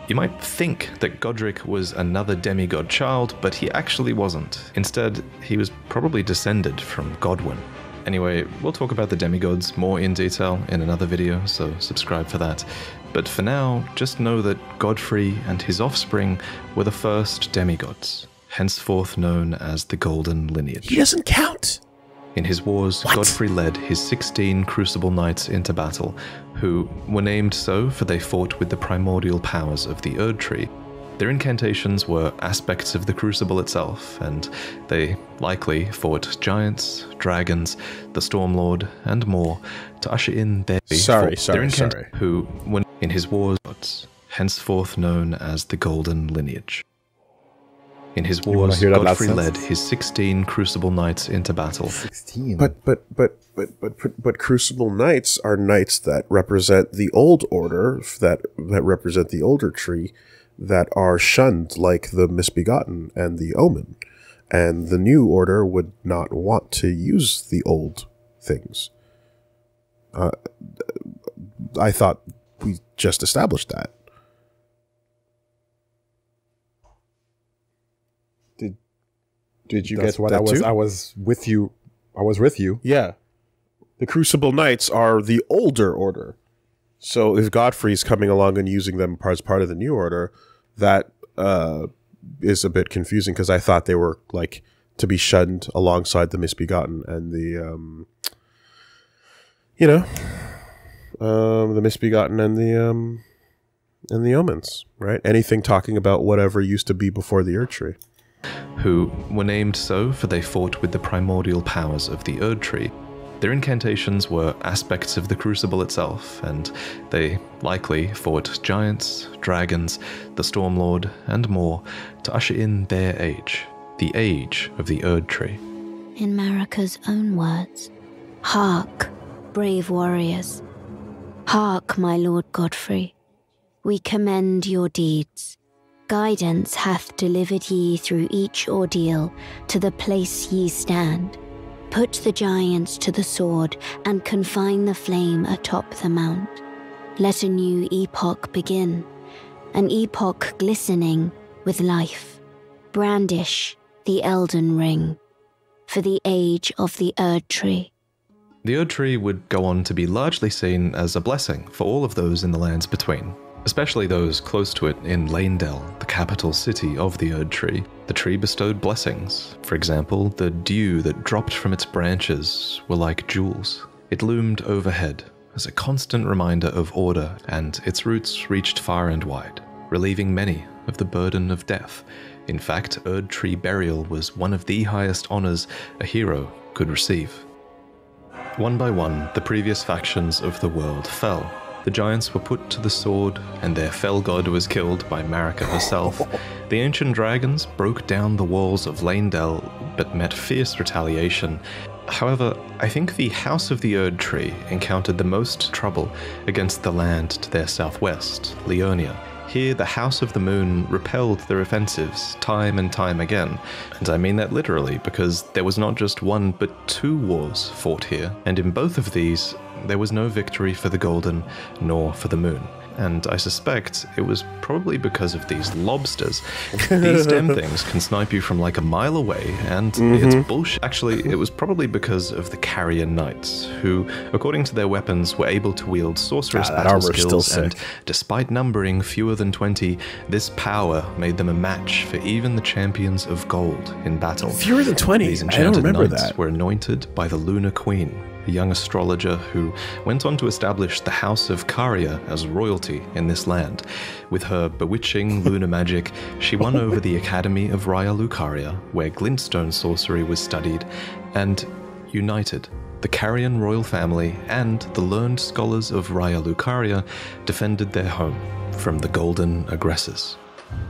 You might think that Godric was another demigod child, but he actually wasn't. Instead, he was probably descended from Godwyn. Anyway, we'll talk about the demigods more in detail in another video, so subscribe for that. But for now, just know that Godfrey and his offspring were the first demigods, henceforth known as the Golden Lineage. He doesn't count! In his wars, Godfrey led his 16 Crucible Knights into battle, who were named so for they fought with the primordial powers of the Erdtree. Their incantations were aspects of the Crucible itself, and they likely fought giants, dragons, the Stormlord, and more to usher in their... Sorry. ...who were in his wars, henceforth known as the Golden Lineage. In his wars, Godfrey led his 16 Crucible Knights into battle. 16. But Crucible Knights are knights that represent the old order, that represent the older tree, that are shunned like the Misbegotten and the Omen, and the new order would not want to use the old things. I thought we just established that. Did you get that too? I was with you. Yeah. The Crucible Knights are the older order. So if Godfrey's coming along and using them as part of the new order, that is a bit confusing, because I thought they were like to be shunned alongside the Misbegotten and the Misbegotten and the Omens, right? Anything talking about whatever used to be before the Erdtree. Who were named so, for they fought with the primordial powers of the Erdtree. Their incantations were aspects of the Crucible itself, and they likely fought giants, dragons, the Stormlord, and more to usher in their age, the age of the Erdtree. In Marika's own words, "Hark, brave warriors. Hark, my Lord Godfrey. We commend your deeds. Guidance hath delivered ye through each ordeal to the place ye stand. Put the giants to the sword and confine the flame atop the mount. Let a new epoch begin, an epoch glistening with life. Brandish the Elden Ring, for the age of the Erdtree." The Erdtree would go on to be largely seen as a blessing for all of those in the lands between, especially those close to it in Leyndell, the capital city of the Erdtree. The tree bestowed blessings. For example, the dew that dropped from its branches were like jewels. It loomed overhead as a constant reminder of order, and its roots reached far and wide, relieving many of the burden of death. In fact, Erdtree burial was one of the highest honors a hero could receive. One by one, the previous factions of the world fell. The giants were put to the sword, and their fell god was killed by Marika herself. The ancient dragons broke down the walls of Leyndell, but met fierce retaliation. However, I think the House of the Erdtree encountered the most trouble against the land to their southwest, Leonia. Here, the House of the Moon repelled their offensives time and time again, and I mean that literally, because there was not just one, but two wars fought here, and in both of these, there was no victory for the Golden nor for the Moon. And I suspect it was probably because of these lobsters. These damn things can snipe you from like a mile away, and it's bullshit. Actually, it was probably because of the Carrier Knights, who, according to their weapons, were able to wield sorcerous battle skills, and despite numbering fewer than 20, this power made them a match for even the champions of gold in battle. Fewer than 20? These enchanted knights were anointed by the Lunar Queen, a young astrologer who went on to establish the House of Caria as royalty in this land. With her bewitching lunar magic, she won over the Academy of Raya Lucaria, where glintstone sorcery was studied, and united the Carian royal family and the learned scholars of Raya Lucaria defended their home from the golden aggressors.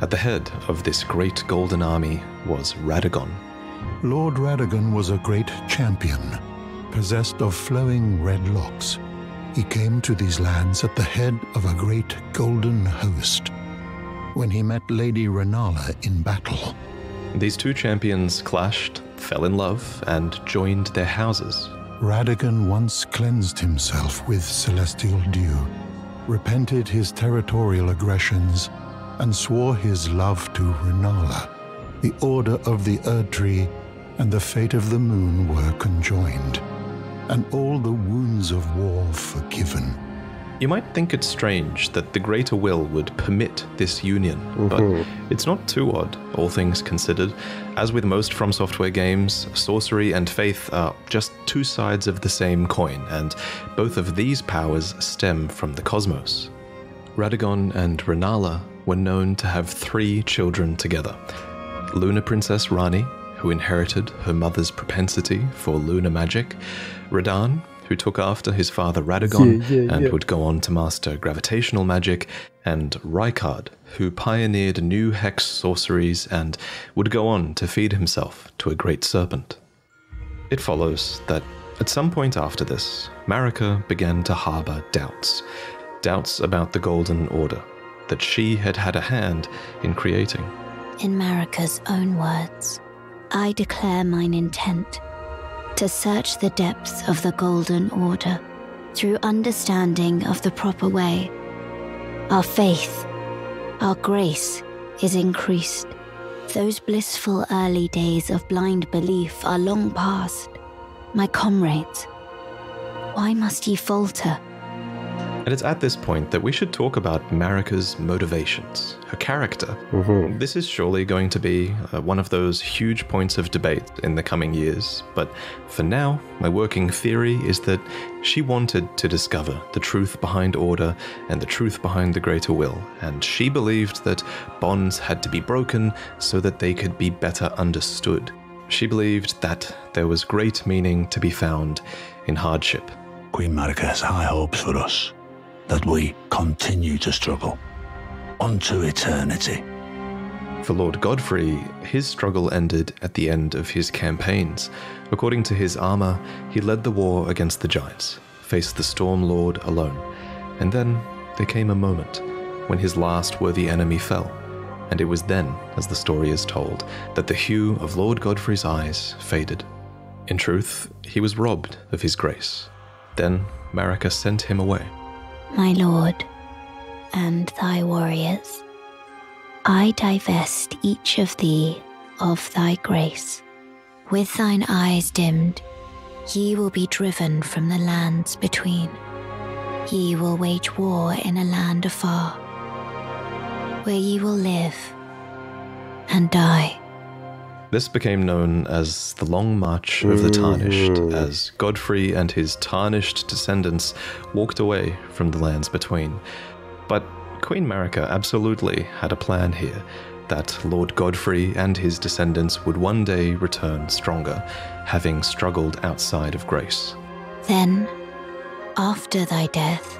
At the head of this great golden army was Radagon. Lord Radagon was a great champion, possessed of flowing red locks. He came to these lands at the head of a great golden host when he met Lady Rennala in battle. These two champions clashed, fell in love, and joined their houses. Radagon once cleansed himself with celestial dew, repented his territorial aggressions, and swore his love to Rennala. The Order of the Erdtree and the fate of the Moon were conjoined, and all the wounds of war forgiven. You might think it's strange that the Greater Will would permit this union, but it's not too odd, all things considered. As with most From Software games, sorcery and faith are just two sides of the same coin, and both of these powers stem from the cosmos. Radagon and Rennala were known to have three children together. Lunar Princess Ranni, who inherited her mother's propensity for lunar magic, Radahn, who took after his father Radagon would go on to master gravitational magic, and Rykard, who pioneered new hex sorceries and would go on to feed himself to a great serpent. It follows that at some point after this, Marika began to harbor doubts. Doubts about the Golden Order, that she had had a hand in creating. In Marika's own words, "I declare mine intent to search the depths of the Golden Order through understanding of the proper way, our faith, our grace is increased. Those blissful early days of blind belief are long past. My comrades, why must ye falter? And it's at this point that we should talk about Marika's motivations, her character. Mm-hmm. This is surely going to be one of those huge points of debate in the coming years, but for now, my working theory is that she wanted to discover the truth behind order and the truth behind the Greater Will, and she believed that bonds had to be broken so that they could be better understood. She believed that there was great meaning to be found in hardship. Queen Marika has high hopes for us, that we continue to struggle unto eternity. For Lord Godfrey, his struggle ended at the end of his campaigns. According to his armor, he led the war against the giants, faced the Storm Lord alone, and then there came a moment when his last worthy enemy fell, and it was then, as the story is told, that the hue of Lord Godfrey's eyes faded. In truth, he was robbed of his grace. Then Marika sent him away. My lord, and thy warriors, I divest each of thee of thy grace. With thine eyes dimmed, ye will be driven from the lands between. Ye will wage war in a land afar, where ye will live and die. This became known as the Long March of the Tarnished, as Godfrey and his tarnished descendants walked away from the lands between. But Queen Marika absolutely had a plan here, that Lord Godfrey and his descendants would one day return stronger, having struggled outside of grace. Then, after thy death,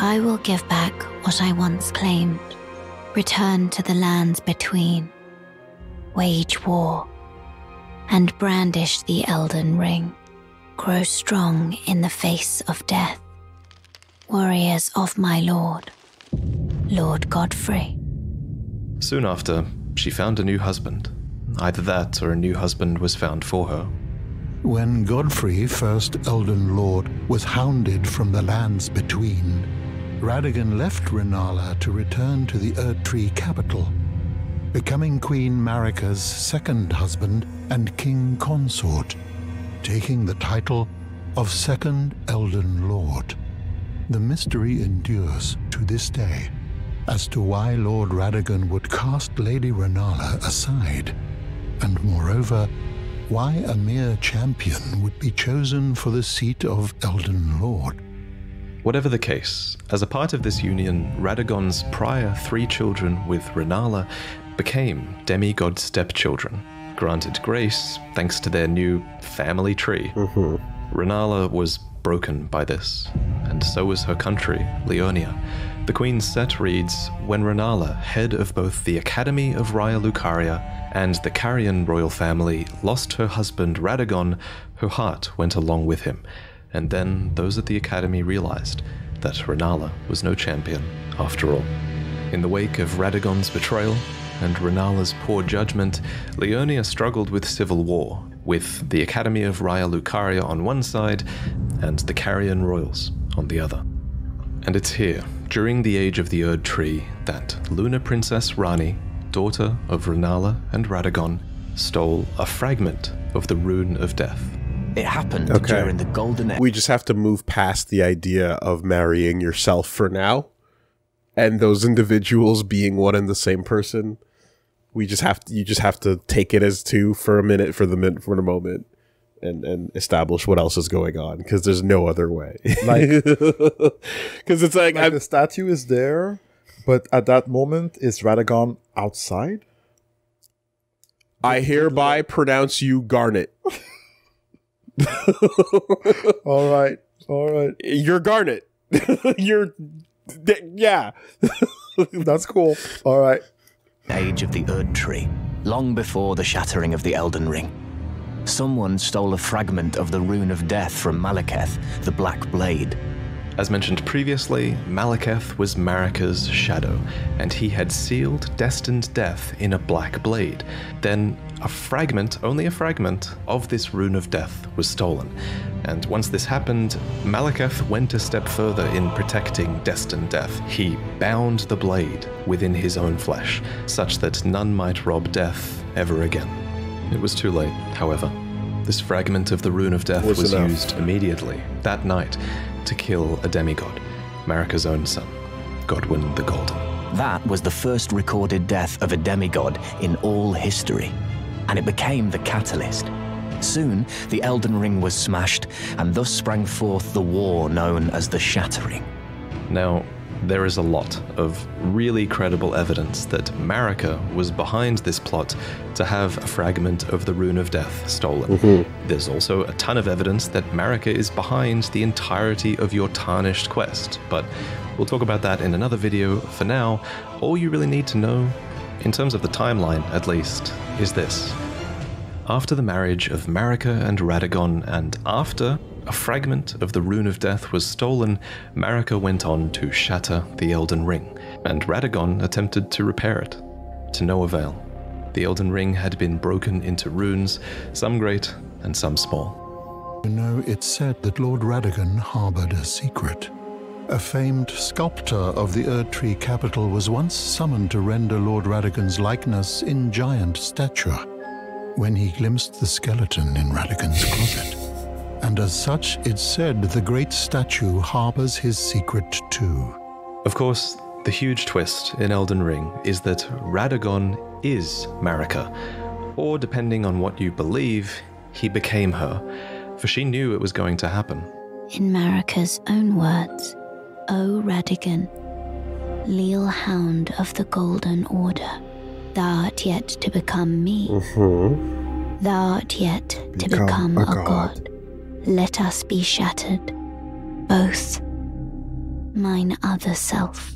I will give back what I once claimed, return to the lands between, wage war, and brandish the Elden Ring. Grow strong in the face of death, warriors of my lord, Lord Godfrey. Soon after, she found a new husband. Either that or a new husband was found for her. When Godfrey, first Elden Lord, was hounded from the lands between, Radagon left Rennala to return to the Erdtree capital, becoming Queen Marika's second husband and king consort, taking the title of Second Elden Lord. The mystery endures to this day as to why Lord Radagon would cast Lady Rennala aside, and moreover, why a mere champion would be chosen for the seat of Elden Lord. Whatever the case, as a part of this union, Radagon's prior three children with Rennala became demigod stepchildren, granted grace thanks to their new family tree. Rennala was broken by this, and so was her country, Leonia. The Queen's Set reads, when Rennala, head of both the Academy of Raya Lucaria and the Carrion royal family, lost her husband Radagon, her heart went along with him, and then those at the Academy realized that Rennala was no champion after all. In the wake of Radagon's betrayal and Rennala's poor judgment, Leonia struggled with civil war, with the Academy of Raya Lucaria on one side and the Carrion Royals on the other. And it's here, during the Age of the Erdtree, that Lunar Princess Ranni, daughter of Rennala and Radagon, stole a fragment of the Rune of Death. It happened during the Golden Age. We just have to move past the idea of marrying yourself for now, and those individuals being one and the same person. We just have to, you just have to take it as two for a minute, for the moment, and establish what else is going on, because there's no other way. Like, because it's like the statue is there, but at that moment, is Radagon outside? I hereby pronounce you Garnet. All right, all right. You're Garnet. You're, yeah. That's cool. All right. Age of the Erdtree, long before the shattering of the Elden Ring, someone stole a fragment of the Rune of Death from Maliketh, the Black Blade. As mentioned previously, Maliketh was Marika's shadow, and he had sealed Destined Death in a black blade. Then a fragment, only a fragment, of this Rune of Death was stolen. And once this happened, Maliketh went a step further in protecting Destined Death. He bound the blade within his own flesh, such that none might rob Death ever again. It was too late, however. This fragment of the Rune of Death was used immediately, that night, to kill a demigod, Marika's own son, Godwyn the Golden. That was the first recorded death of a demigod in all history, and it became the catalyst. Soon, the Elden Ring was smashed, and thus sprang forth the war known as the Shattering. Now, there is a lot of really credible evidence that Marika was behind this plot to have a fragment of the Rune of Death stolen. There's also a ton of evidence that Marika is behind the entirety of your Tarnished quest, but we'll talk about that in another video. For now, all you really need to know, in terms of the timeline at least, is this. After the marriage of Marika and Radagon, and after a fragment of the Rune of Death was stolen, Marika went on to shatter the Elden Ring, and Radagon attempted to repair it, to no avail. The Elden Ring had been broken into runes, some great and some small. You know, it's said that Lord Radagon harbored a secret. A famed sculptor of the Erdtree capital was once summoned to render Lord Radagon's likeness in giant stature, when he glimpsed the skeleton in Radagon's closet. And as such, it's said the great statue harbors his secret too. Of course, the huge twist in Elden Ring is that Radagon is Marika, or depending on what you believe, he became her, for she knew it was going to happen. In Marika's own words, "O Radagon, leal hound of the Golden Order, thou art yet to become me, thou art yet to become a god. Let us be shattered, both, mine other self."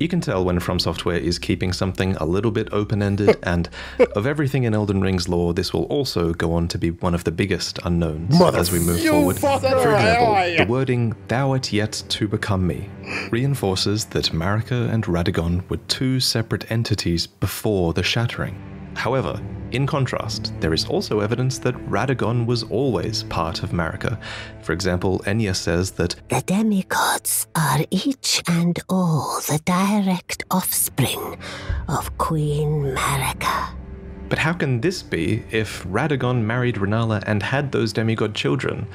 You can tell when From Software is keeping something a little bit open-ended, and of everything in Elden Ring's lore, this will also go on to be one of the biggest unknowns as we move forward. For example, the wording, "thou art yet to become me," reinforces that Marika and Radagon were two separate entities before the Shattering. However, in contrast, there is also evidence that Radagon was always part of Marika. For example, Enya says that the demigods are each and all the direct offspring of Queen Marika. But how can this be if Radagon married Rennala and had those demigod children?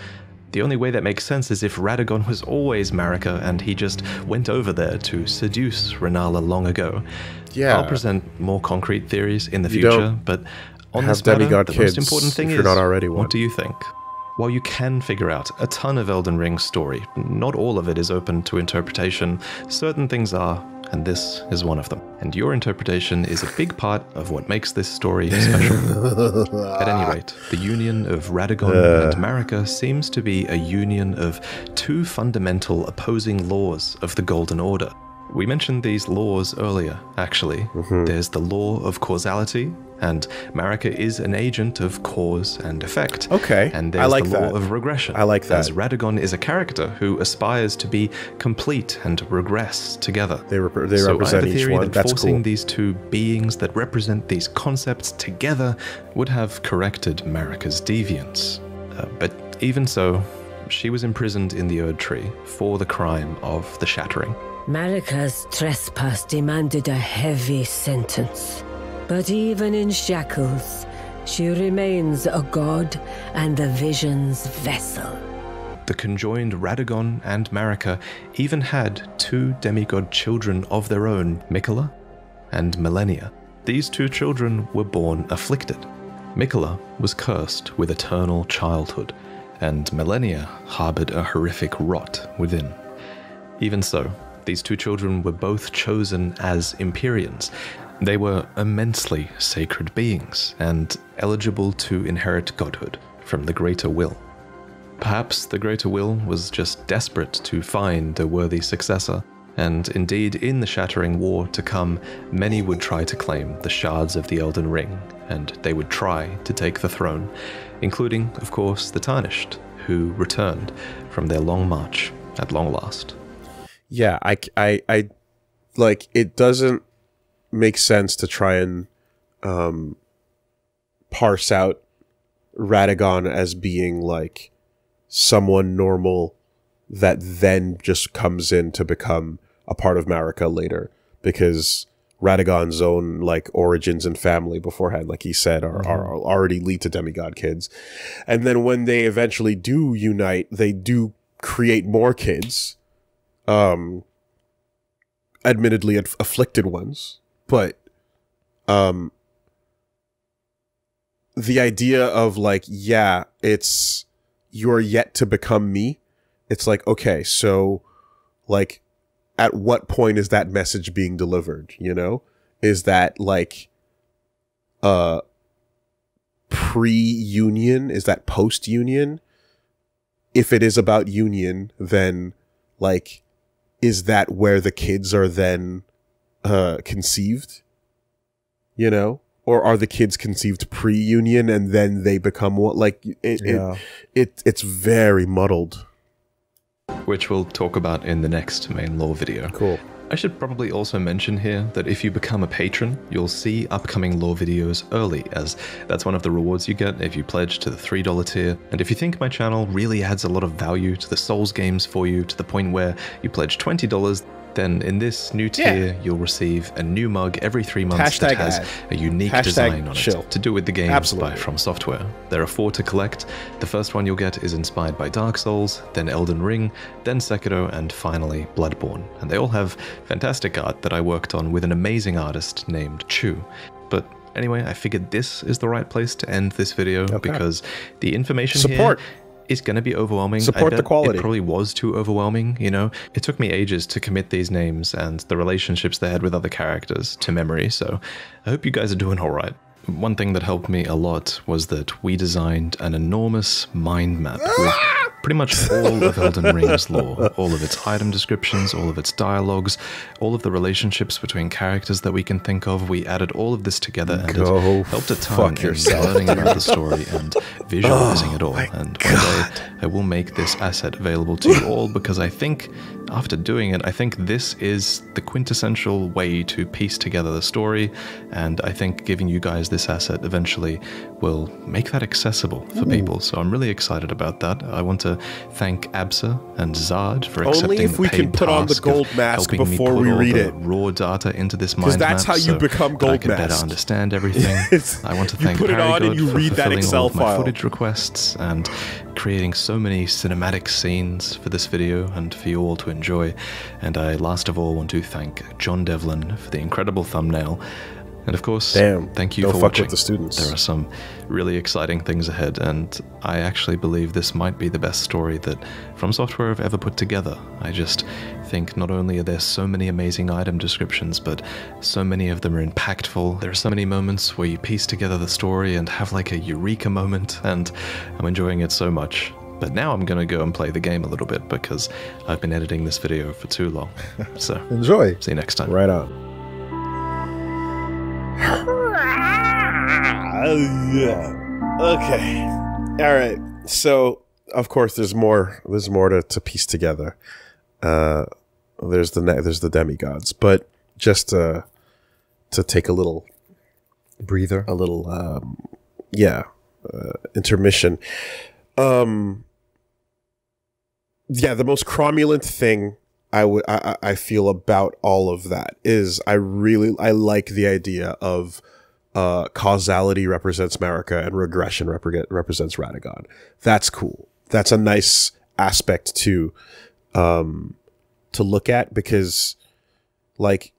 The only way that makes sense is if Radagon was always Marika and he just went over there to seduce Rennala long ago. Yeah. I'll present more concrete theories in the future, but on this matter, the most important thing is, what do you think? While you can figure out a ton of Elden Ring's story, not all of it is open to interpretation. Certain things are, and this is one of them. And your interpretation is a big part of what makes this story special. At any rate, the union of Radagon and Marika seems to be a union of two fundamental opposing laws of the Golden Order. We mentioned these laws earlier, actually. There's the law of causality, and Marika is an agent of cause and effect. And there's the law of regression. As Radagon is a character who aspires to be complete and regress together. So represent I have a theory that forcing these two beings that represent these concepts together would have corrected Marika's deviance. But even so, she was imprisoned in the Erdtree for the crime of the Shattering. Marika's trespass demanded a heavy sentence, but even in shackles, she remains a god and the Vision's vessel. The conjoined Radagon and Marika even had two demigod children of their own, Miquella and Malenia. These two children were born afflicted. Miquella was cursed with eternal childhood, and Malenia harbored a horrific rot within. Even so, these two children were both chosen as Empyreans. They were immensely sacred beings and eligible to inherit godhood from the Greater Will. Perhaps the Greater Will was just desperate to find a worthy successor, and indeed in the Shattering War to come, many would try to claim the shards of the Elden Ring, and they would try to take the throne, including, of course, the Tarnished, who returned from their long march at long last. Yeah, I like, it doesn't make sense to try and parse out Radagon as being like someone normal that then just comes in to become a part of Marika later, because Radagon's own like origins and family beforehand, like he said, are already lead to demigod kids, and then when they eventually do unite, they do create more kids, admittedly afflicted ones, but the idea of like, yeah, it's you're yet to become me. It's like, okay, so like, at what point is that message being delivered? You know, is that like pre-union? Is that post-union? If it is about union, then like, is that where the kids are then conceived? You know, or are the kids conceived pre-union and then they become what? Like, it's very muddled, which we'll talk about in the next main lore video. Cool. I should probably also mention here that if you become a patron, you'll see upcoming lore videos early, as that's one of the rewards you get if you pledge to the $3 tier. And if you think my channel really adds a lot of value to the Souls games for you, to the point where you pledge $20, then in this new tier, you'll receive a new mug every 3 months that has a unique design on it to do with the games by From Software. There are 4 to collect. The first one you'll get is inspired by Dark Souls, then Elden Ring, then Sekiro, and finally Bloodborne. And they all have fantastic art that I worked on with an amazing artist named Chu. But anyway, I figured this is the right place to end this video because the information here is going to be overwhelming. Support the quality. It probably was too overwhelming, you know. It took me ages to commit these names and the relationships they had with other characters to memory, so I hope you guys are doing all right. One thing that helped me a lot was that we designed an enormous mind map with pretty much all of Elden Ring's lore, all of its item descriptions, all of its dialogues, all of the relationships between characters that we can think of. We added all of this together and it helped a ton in learning about the story and visualizing it all. And one day I will make this asset available to you all, because I think after doing it, I think this is the quintessential way to piece together the story, and I think giving you guys this asset eventually will make that accessible for people. So I'm really excited about that. I want to thank Absa and Zard for accepting the paid task. Only if we can put on the gold mask before we read it. Raw data into this mind map. Because that's how you become gold mask. I can better understand everything. I want to thank Paragod for fulfilling all of my footage requests and creating so many cinematic scenes for this video and for you all to enjoy. And I last of all want to thank John Devlin for the incredible thumbnail. And of course, thank you for watching. With the students. There are some really exciting things ahead, and I actually believe this might be the best story that From Software have ever put together. I just think not only are there so many amazing item descriptions, but so many of them are impactful. There are so many moments where you piece together the story and have like a eureka moment, and I'm enjoying it so much. But now I'm going to go and play the game a little bit, because I've been editing this video for too long. So enjoy. See you next time. Right on. Okay. All right. So, of course, there's more to piece together. There's the demigods, but just to take a little breather, a little intermission. The most cromulent thing I feel about all of that is I like the idea of causality represents Marika and regression represents Radagon. That's cool. That's a nice aspect to look at, because like,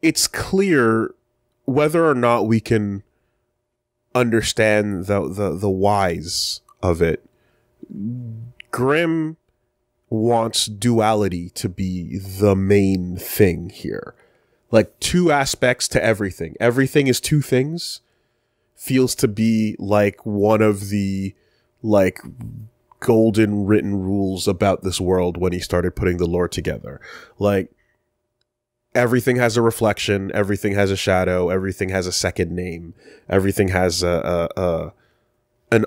it's clear whether or not we can understand the whys of it. Grimm wants duality to be the main thing here. Like, two aspects to everything. Everything is two things. Feels to be like one of the like golden written rules about this world when he started putting the lore together. Like, everything has a reflection. Everything has a shadow. Everything has a second name. Everything has an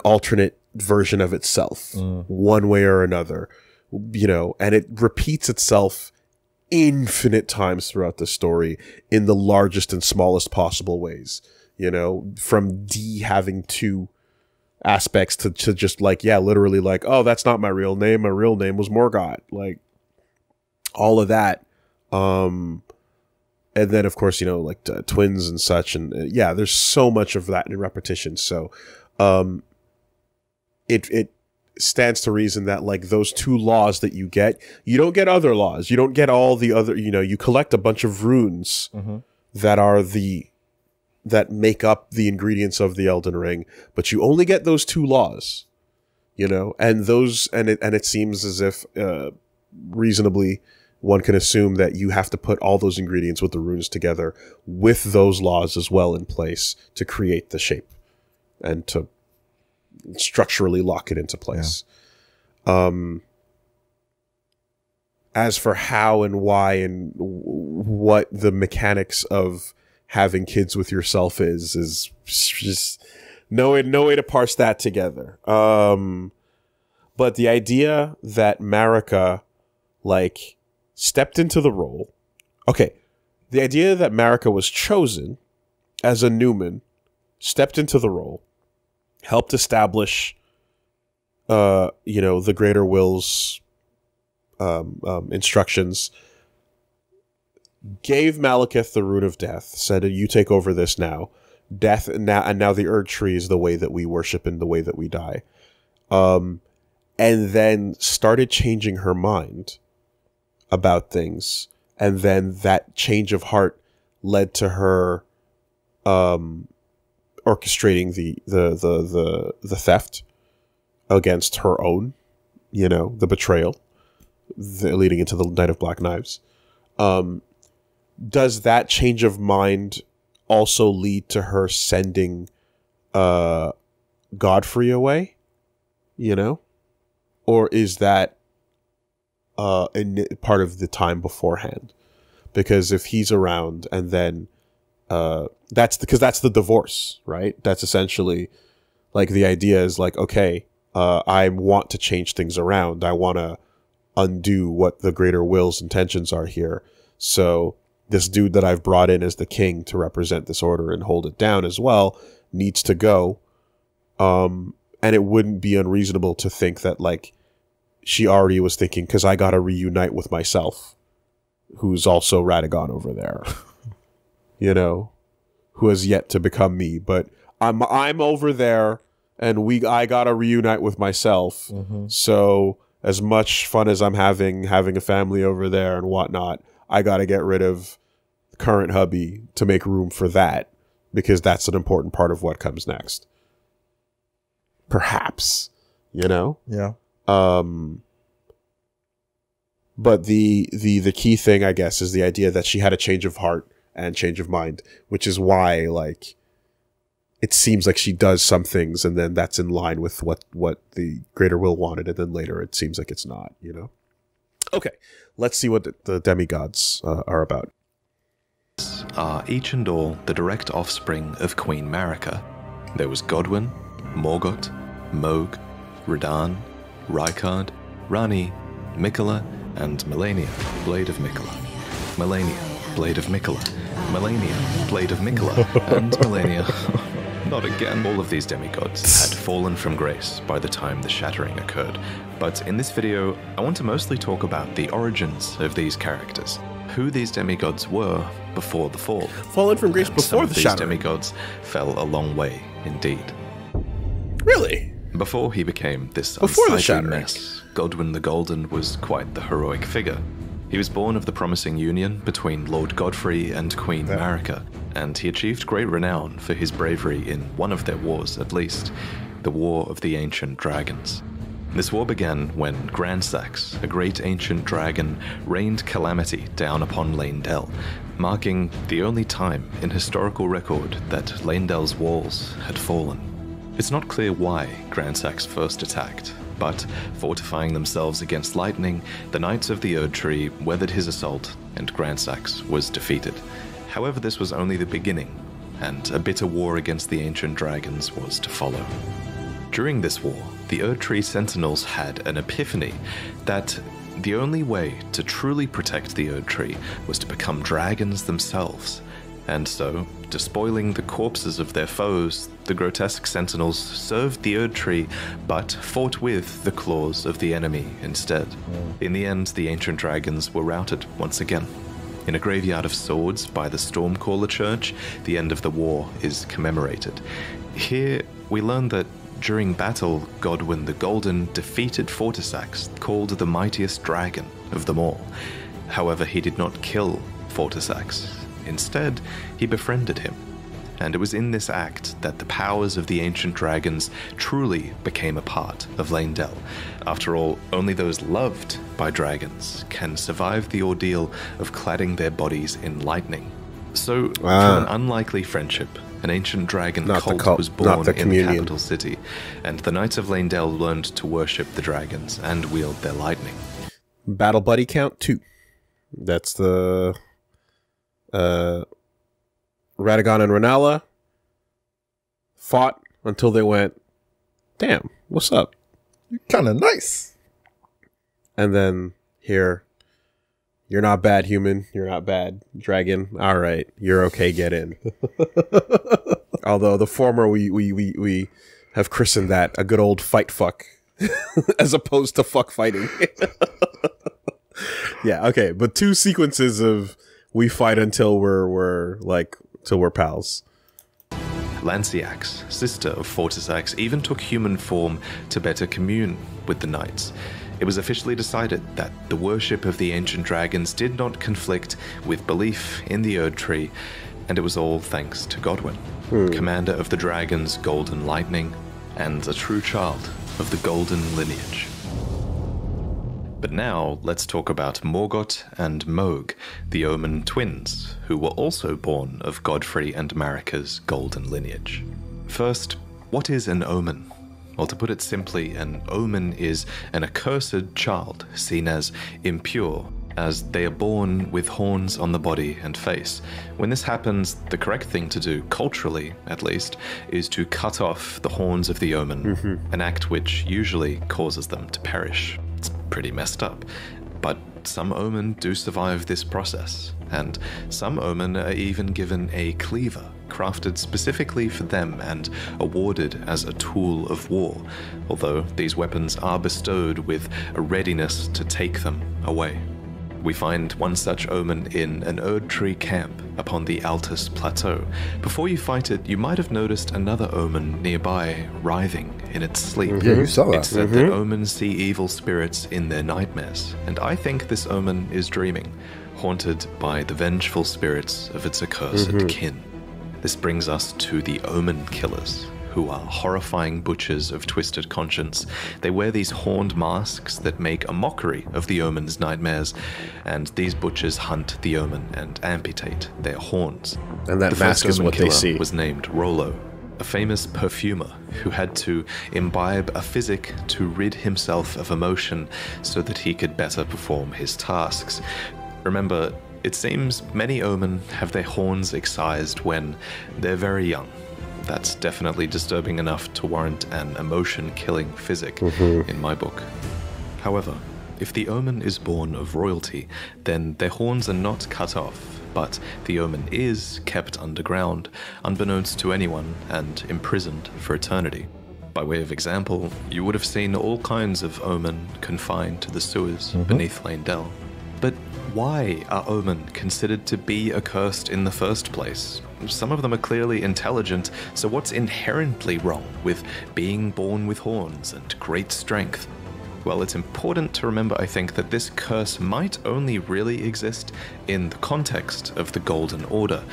alternate version of itself, one way or another. you know, and it repeats itself infinite times throughout the story in the largest and smallest possible ways, you know, from D having two aspects to just like, yeah, literally like, oh, that's not my real name. My real name was Morgott. Like, all of that. And then, of course, you know, like twins and such. And yeah, there's so much of that in repetition. So it stands to reason that, like, those two laws that you get, you don't get other laws. You don't get all the other, you know, you collect a bunch of runes that are that make up the ingredients of the Elden Ring, but you only get those two laws, you know, and those, and it seems as if reasonably one can assume that you have to put all those ingredients with the runes together with those laws as well in place to create the shape and to structurally lock it into place. Yeah. As for how and why and what the mechanics of having kids with yourself is just no way to parse that together. But the idea that Marika, like, stepped into the role. Okay. The idea that Marika was chosen as a Newman, stepped into the role, helped establish, you know, the Greater Will's instructions, gave Maliketh the Rune of Death, said, you take over this now. Death, and now the Erdtree is the way that we worship and the way that we die. And then started changing her mind about things. And then that change of heart led to her orchestrating the theft against her own, you know, the betrayal, leading into the Night of Black Knives. Does that change of mind also lead to her sending Godfrey away, you know? Or is that part of the time beforehand? Because if he's around and then that's the divorce, right? That's essentially, like, the idea is like, okay, I want to change things around. I want to undo what the Greater Will's intentions are here. So this dude that I've brought in as the king to represent this order and hold it down as well needs to go. And it wouldn't be unreasonable to think that, like, she already was thinking, because I got to reunite with myself, who's also Radagon over there, you know, who has yet to become me. But I'm over there, and I got to reunite with myself. So as much fun as I'm having a family over there and whatnot, I got to get rid of the current hubby to make room for that, because that's an important part of what comes next. Perhaps, you know? Yeah. But the key thing, I guess, is the idea that she had a change of heart and change of mind, which is why, like, it seems like she does some things and then that's in line with what the Greater Will wanted, and then later it seems like it's not, you know? Okay, let's see what the demigods are about. Are each and all the direct offspring of Queen Marika. There was Godwyn, Morgott, Mohg, Radahn, Rykard, Ranni, Miquella, and Malenia, Blade of Miquella. Malenia, Blade of Miquella. Malenia, Blade of Miquella, and Malenia... Not again. All of these demigods had fallen from grace by the time the shattering occurred, but in this video, I want to mostly talk about the origins of these characters, who these demigods were before the fall. Fallen from grace and before the shattering. Some of these demigods fell a long way, indeed. Really? Before he became this unsightly mess, Godwyn the Golden was quite the heroic figure. He was born of the promising union between Lord Godfrey and Queen Marika, and he achieved great renown for his bravery in one of their wars at least, the War of the Ancient Dragons. This war began when Grandsax, a great ancient dragon, rained calamity down upon Leyndell, marking the only time in historical record that Leyndell's walls had fallen. It's not clear why Grandsax first attacked, but fortifying themselves against lightning, the Knights of the Erdtree weathered his assault, and Grandsax was defeated. However, this was only the beginning, and a bitter war against the ancient dragons was to follow. During this war, the Erdtree Sentinels had an epiphany that the only way to truly protect the Erdtree was to become dragons themselves. And so, despoiling the corpses of their foes, the grotesque sentinels served the Erdtree, but fought with the claws of the enemy instead. In the end, the ancient dragons were routed once again. In a graveyard of swords by the Stormcaller Church, the end of the war is commemorated. Here, we learn that during battle, Godwyn the Golden defeated Fortisax, called the mightiest dragon of them all. However, he did not kill Fortisax. Instead, he befriended him, and it was in this act that the powers of the ancient dragons truly became a part of Leyndell. After all, only those loved by dragons can survive the ordeal of cladding their bodies in lightning. So, from an unlikely friendship, an ancient dragon cult was born in the capital city, and the Knights of Leyndell learned to worship the dragons and wield their lightning. Battle buddy count 2. That's the... Radagon and Rennala fought until they went, damn, what's up? You're kind of nice. And then here, you're not bad, human. You're not bad, dragon. All right, you're okay, get in. Although the former, we have christened that a good old fight fuck, as opposed to fuck fighting. Yeah, okay, but 2 sequences of... we fight until we're pals. Lanciax, sister of Fortisax, even took human form to better commune with the knights. It was officially decided that the worship of the ancient dragons did not conflict with belief in the Erdtree, and it was all thanks to Godwyn, commander of the dragons Golden Lightning, and a true child of the Golden lineage. But now, let's talk about Morgott and Mohg, the Omen twins, who were also born of Godfrey and Marika's golden lineage. First, what is an omen? Well, to put it simply, an omen is an accursed child, seen as impure, as they are born with horns on the body and face. When this happens, the correct thing to do, culturally at least, is to cut off the horns of the omen, an act which usually causes them to perish. It's pretty messed up, but some omen do survive this process, and some omen are even given a cleaver, crafted specifically for them and awarded as a tool of war, although these weapons are bestowed with a readiness to take them away. We find one such omen in an Erdtree camp upon the Altus Plateau. Before you fight it, you might have noticed another omen nearby writhing in its sleep. Yeah, you saw that. It said that omens see evil spirits in their nightmares, and I think this omen is dreaming, haunted by the vengeful spirits of its accursed kin. This brings us to the Omen Killers, who are horrifying butchers of twisted conscience. They wear these horned masks that make a mockery of the omen's nightmares, and these butchers hunt the omen and amputate their horns. And that mask is what they see. The first omen killer was named Rollo, a famous perfumer who had to imbibe a physic to rid himself of emotion so that he could better perform his tasks. Remember, it seems many omen have their horns excised when they're very young. That's definitely disturbing enough to warrant an emotion-killing physic in my book. However, if the omen is born of royalty, then their horns are not cut off, but the omen is kept underground, unbeknownst to anyone, and imprisoned for eternity. By way of example, you would have seen all kinds of omen confined to the sewers beneath Leyndell. But why are omen considered to be accursed in the first place? Some of them are clearly intelligent, so what's inherently wrong with being born with horns and great strength? Well, it's important to remember, I think, that this curse might only really exist in the context of the Golden Order.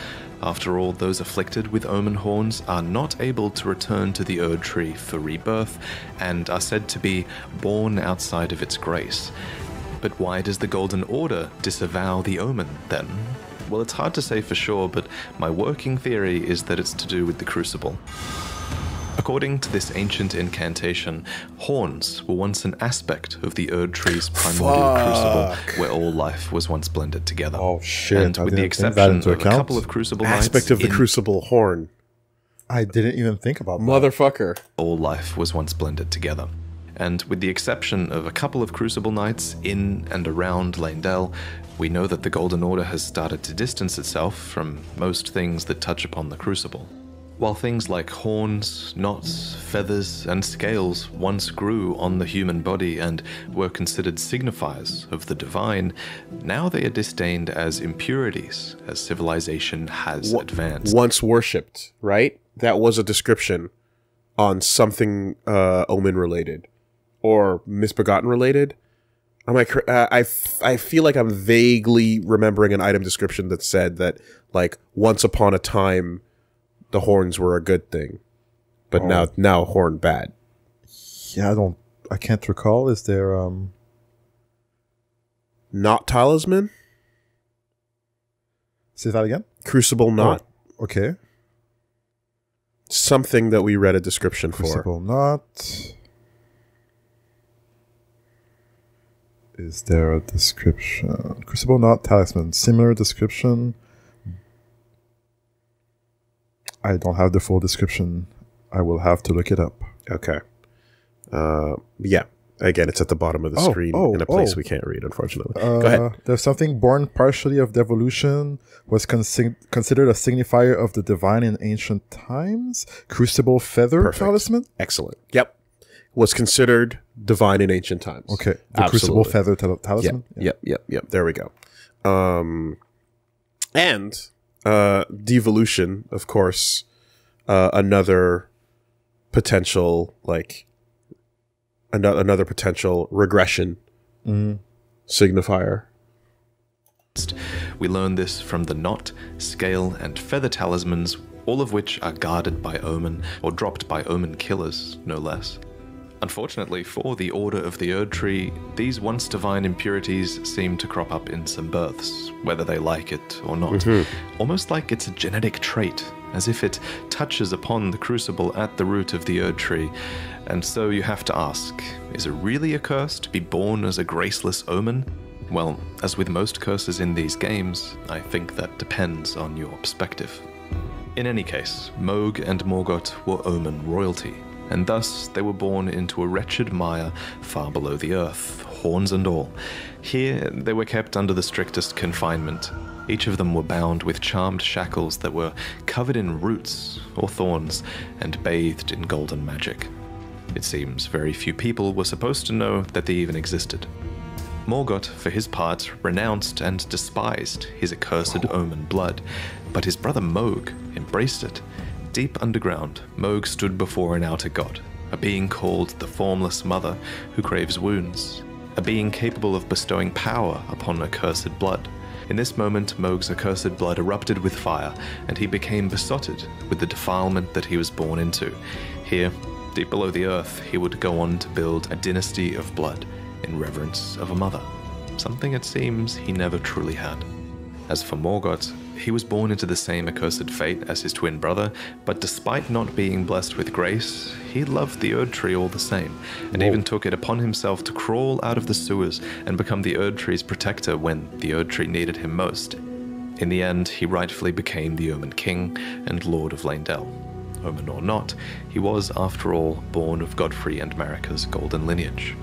After all, those afflicted with omen horns are not able to return to the Erdtree for rebirth, and are said to be born outside of its grace. But why does the Golden Order disavow the omen, then? Well, it's hard to say for sure, but my working theory is that it's to do with the Crucible. According to this ancient incantation, horns were once an aspect of the Erdtree's primordial Crucible, where all life was once blended together. Oh shit! And with the exception of a couple of Crucible knights, aspect of the Crucible horn. I didn't even think about that. Motherfucker. All life was once blended together. And with the exception of a couple of Crucible Knights in and around Leyndell, we know that the Golden Order has started to distance itself from most things that touch upon the Crucible. While things like horns, knots, feathers, and scales once grew on the human body and were considered signifiers of the divine, now they are disdained as impurities as civilization has advanced. Once worshipped, right? That was a description on something omen-related or misbegotten-related. I feel like I'm vaguely remembering an item description that said that, like, once upon a time, the horns were a good thing, but now horn bad. Yeah, I can't recall. Is there knot talisman? Say that again. Crucible knot. Oh, okay. Something that we read a description for. Crucible knot. Is there a description? Crucible knot talisman. Similar description. I don't have the full description. I will have to look it up. Okay. Yeah. Again, it's at the bottom of the screen in a place we can't read, unfortunately. Go ahead. There's something born partially of devolution was considered a signifier of the divine in ancient times. Crucible feather talisman? Excellent. Yep. Was considered divine in ancient times. Okay. The Crucible feather talisman? Yep. Yeah. Yep. There we go. Devolution, of course, another potential regression signifier. We learn this from the knot, scale, and feather talismans, all of which are guarded by omen or dropped by omen killers, no less. Unfortunately for the Order of the Erdtree, these once divine impurities seem to crop up in some births, whether they like it or not. Almost like it's a genetic trait, as if it touches upon the Crucible at the root of the Erdtree. And so you have to ask, is it really a curse to be born as a graceless omen? Well, as with most curses in these games, I think that depends on your perspective. In any case, Mohg and Morgott were omen royalty, and thus they were born into a wretched mire far below the earth, horns and all. Here they were kept under the strictest confinement. Each of them were bound with charmed shackles that were covered in roots or thorns and bathed in golden magic. It seems very few people were supposed to know that they even existed. Morgott, for his part, renounced and despised his accursed omen blood, but his brother Mohg embraced it. Deep underground, Mohg stood before an outer god, a being called the Formless Mother who craves wounds, a being capable of bestowing power upon accursed blood. In this moment, Mohg's accursed blood erupted with fire, and he became besotted with the defilement that he was born into. Here, deep below the earth, he would go on to build a dynasty of blood in reverence of a mother, something it seems he never truly had. As for Morgott, he was born into the same accursed fate as his twin brother, but despite not being blessed with grace, he loved the Erdtree all the same, and even took it upon himself to crawl out of the sewers and become the Erdtree's protector when the Erdtree needed him most. In the end, he rightfully became the Omen King and Lord of Leyndell. Omen or not, he was, after all, born of Godfrey and Marika's golden lineage.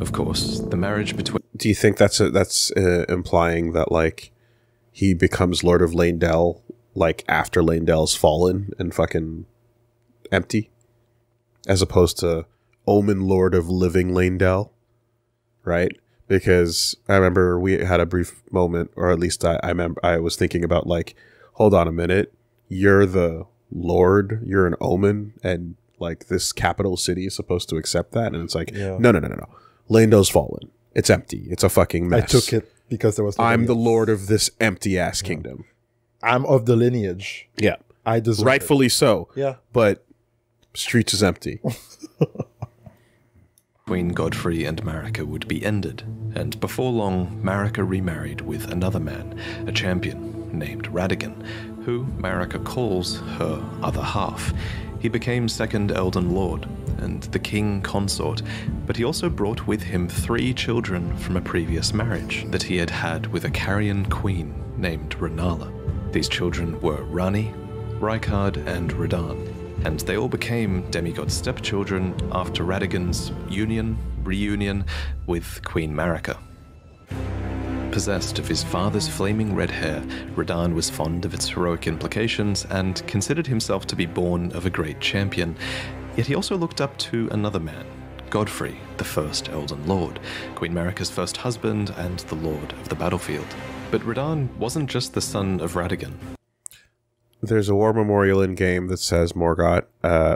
Of course, the marriage between... Do you think that's implying that, like, he becomes Lord of Leyndell, like, after Leyndell's fallen and fucking empty? As opposed to Omen Lord of Living Leyndell, right? Because I remember we had a brief moment, or at least I remember I was thinking about, like, hold on a minute, you're the Lord, you're an Omen, and, like, this capital city is supposed to accept that? And it's like, no. Leyndell's fallen. It's empty. It's a fucking mess. I took it because there was... I'm the lord of this empty-ass kingdom. I'm of the lineage. Yeah. I deserve Rightfully it. So. Yeah. But streets is empty. Queen Godfrey and Marika would be ended, and before long, Marika remarried with another man, a champion named Radagon, who Marika calls her other half. He became second Elden Lord and the king consort, but he also brought with him 3 children from a previous marriage that he had had with a carrion queen named Rennala. These children were Ranni, Rykard, and Radahn, and they all became demigod stepchildren after Radagon's reunion with Queen Marika. Possessed of his father's flaming red hair, Radahn was fond of its heroic implications and considered himself to be born of a great champion, yet he also looked up to another man, Godfrey, the first Elden Lord, Queen Marika's first husband and the Lord of the Battlefield. But Radahn wasn't just the son of Radagon. There's a war memorial in-game that says Morgott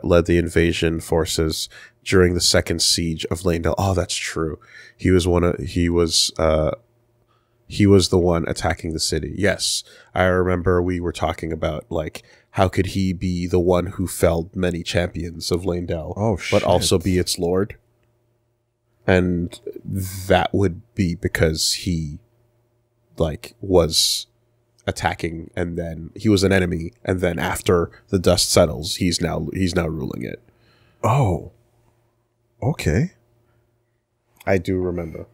led the invasion forces during the second siege of Leyndell. Oh, that's true. He was one of... He was the one attacking the city. Yes, I remember we were talking about, like, how could he be the one who felled many champions of Leyndell, but also be its lord? And that would be because he, like, was attacking, and then he was an enemy, and then after the dust settles, he's now ruling it. Oh, okay. I do remember.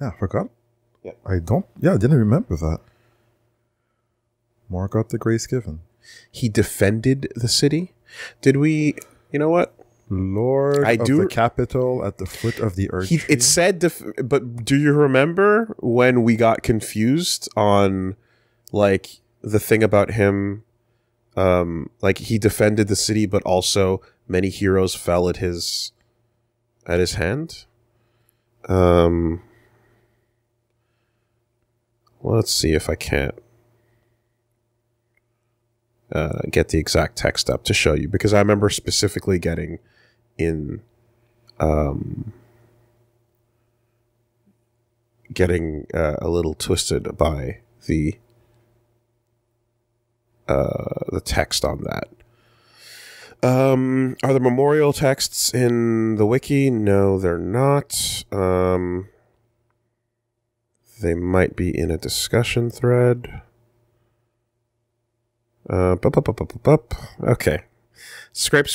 Yeah, I forgot. Yeah. I didn't remember that. Morgott the Grace Given. He defended the city. Did we... You know what? Lord of the capital at the foot of the Erdtree. It said... But do you remember when we got confused on, like, the thing about him? Like, he defended the city, but also many heroes fell at his... hand? Let's see if I can't get the exact text up to show you, because I remember specifically getting in a little twisted by the text on that. Are the memorial texts in the wiki? No, they're not. They might be in a discussion thread. Okay. Scrape.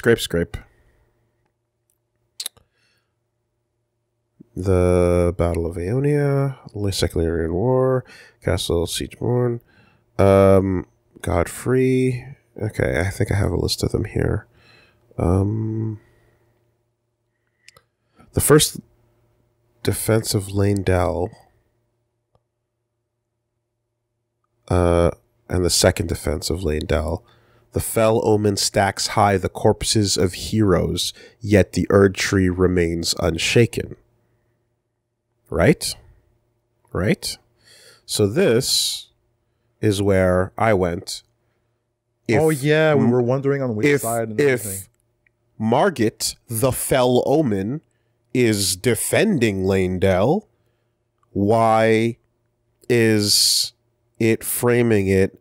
The Battle of Aeonia, Lysiclerian War, Castle Siegeborn, Godfrey. Okay, I think I have a list of them here. The first defense of Leyndell. And the second defense of Leyndell. The fell omen stacks high the corpses of heroes, yet the Erdtree remains unshaken. Right? Right? So this is where I went. Oh yeah, we were wondering on which side and everything. If Margit, the fell omen, is defending Leyndell, why is... it framing it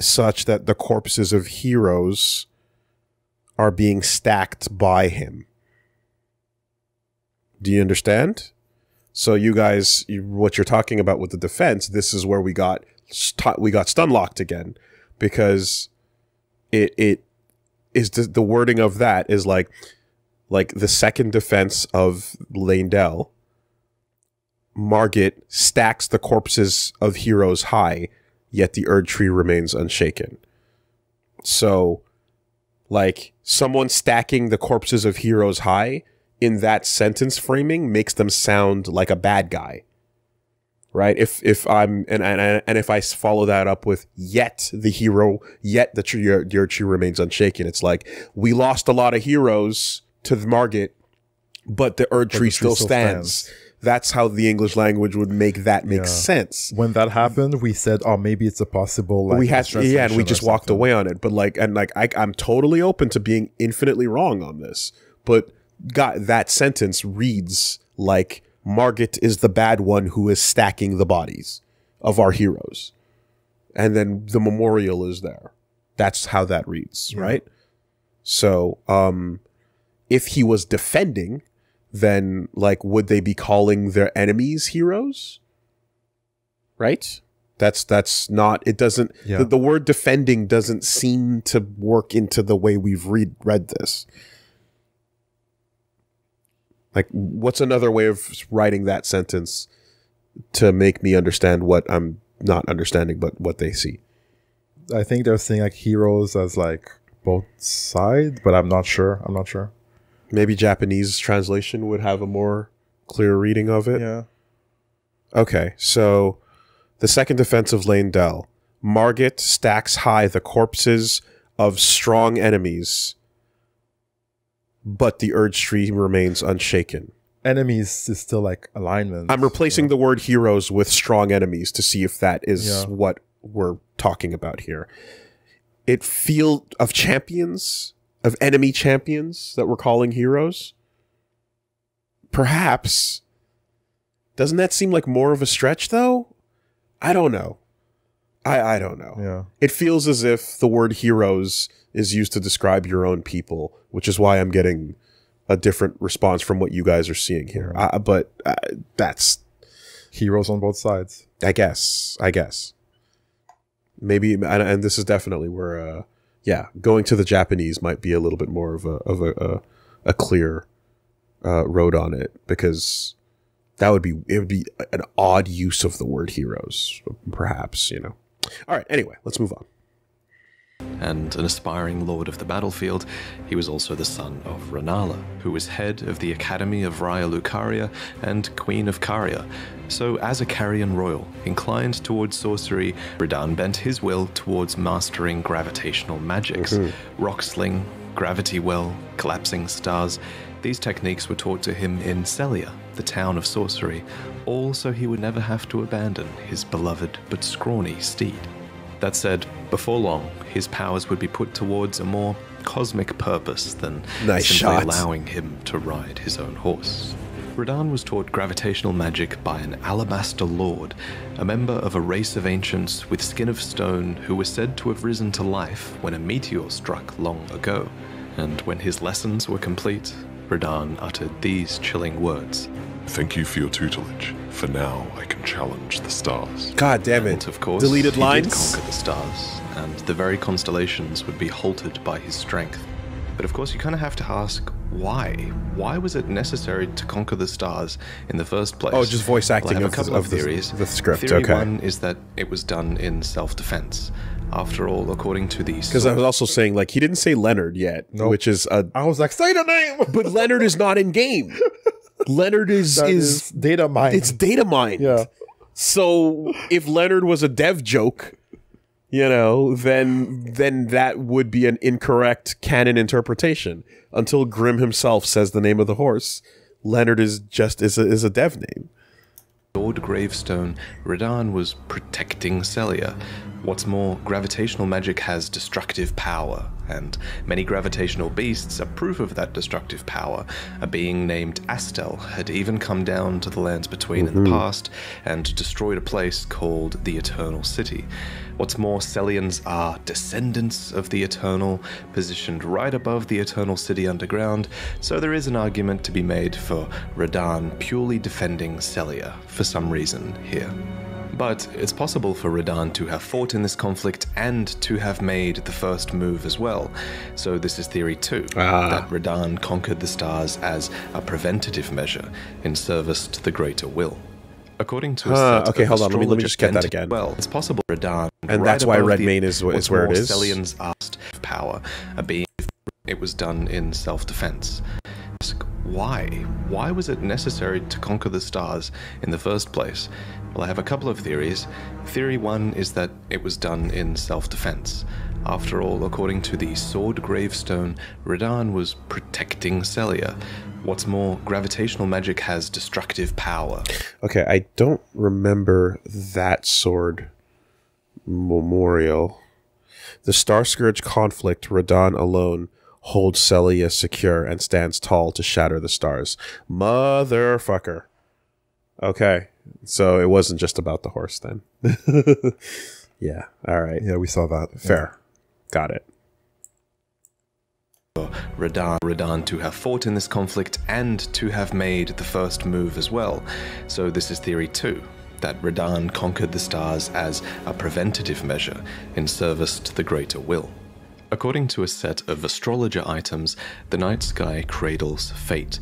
such that the corpses of heroes are being stacked by him? Do you understand? So you guys, what you're talking about with the defense, this is where we got stunlocked again, because it is the wording of that is like the second defense of Leyndell. Margit stacks the corpses of heroes high, yet the Erdtree remains unshaken. So, like, someone stacking the corpses of heroes high in that sentence framing makes them sound like a bad guy, right? If I'm and if I follow that up with yet the Erdtree remains unshaken, it's like we lost a lot of heroes to the Margit, but the Erdtree still stands. That's how the English language would make that make sense. When that happened, we said, "Oh, maybe it's a possible." Like, and we just walked away on it. But I'm totally open to being infinitely wrong on this. But God, that sentence reads like Margit is the bad one who is stacking the bodies of our heroes, and then the memorial is there. That's how that reads, right? So, if he was defending, then, like, would they be calling their enemies heroes? Right? That's not... It doesn't... Yeah. The word defending doesn't seem to work into the way we've read this. Like, what's another way of writing that sentence to make me understand what I'm not understanding, but what they see? I think they're seeing like heroes as like both sides, but I'm not sure. I'm not sure. Maybe Japanese translation would have a more clear reading of it. Yeah. Okay, so the second defense of Leyndell. Margit stacks high the corpses of strong enemies, but the Erdtree remains unshaken. Enemies is still like alignment. I'm replacing the word heroes with strong enemies to see if that is what we're talking about here. It field of champions, of enemy champions that we're calling heroes. Perhaps. Doesn't that seem like more of a stretch though? I don't know. I don't know. Yeah. It feels as if the word heroes is used to describe your own people, which is why I'm getting a different response from what you guys are seeing here. But that's... Heroes on both sides. I guess. I guess. Maybe, and this is definitely where, yeah, going to the Japanese might be a little bit more of a clear road on it, because that would be, it would be an odd use of the word heroes, perhaps, you know. All right, anyway, let's move on. And an aspiring lord of the battlefield, he was also the son of Rennala, who was head of the Academy of Raya Lucaria and Queen of Caria. So as a Carian royal, inclined towards sorcery, Radahn bent his will towards mastering gravitational magics. Rock sling, gravity well, collapsing stars. These techniques were taught to him in Sellia, the town of sorcery, all so he would never have to abandon his beloved but scrawny steed. That said, before long, his powers would be put towards a more cosmic purpose than simply allowing him to ride his own horse. Radahn was taught gravitational magic by an alabaster lord, a member of a race of ancients with skin of stone who was said to have risen to life when a meteor struck long ago. And when his lessons were complete, Radahn uttered these chilling words. Thank you for your tutelage. For now, I can challenge the stars. God damn it. And of course, deleted lines. He did conquer the stars, and the very constellations would be halted by his strength. But of course, you kind of have to ask, why? Why was it necessary to conquer the stars in the first place? Oh, just voice acting of the script. Theory one is that it was done in self-defense. After all, according to these... Because I was also saying, like, he didn't say Leonard yet, which is a... I was like, say the name! But Leonard is not in game. Leonard is data mined. It's data mined. Yeah. So if Leonard was a dev joke, you know, then that would be an incorrect canon interpretation. Until Grimm himself says the name of the horse, Leonard is just is a dev name. Lord Gravestone, Radahn was protecting Sellia. What's more, gravitational magic has destructive power, and many gravitational beasts are proof of that destructive power. A being named Astel had even come down to the Lands Between in the past and destroyed a place called the Eternal City. What's more, Sellians are descendants of the Eternal, positioned right above the Eternal City underground, so there is an argument to be made for Radahn purely defending Sellia for some reason here. But it's possible for Radahn to have fought in this conflict and to have made the first move as well. So this is theory two, that Radahn conquered the stars as a preventative measure in service to the greater will. According to a okay, hold on, let me just get that again. Well, it's possible Radahn, and that's why Redmain is where it is. Sellians asked for power, a being. It was done in self-defense. Why? Why was it necessary to conquer the stars in the first place? Well, I have a couple of theories. Theory one is that it was done in self-defense. After all, according to the Sword Gravestone, Radahn was protecting Sellia. What's more, gravitational magic has destructive power. Okay, I don't remember that sword memorial. The Star Scourge conflict, Radahn alone holds Sellia secure and stands tall to shatter the stars. Motherfucker. Okay. So it wasn't just about the horse then. Yeah. All right. Yeah, we saw that. Fair. Yeah. Got it. Radahn to have fought in this conflict and to have made the first move as well. So this is theory two, that Radahn conquered the stars as a preventative measure in service to the greater will. According to a set of astrologer items, the night sky cradles fate.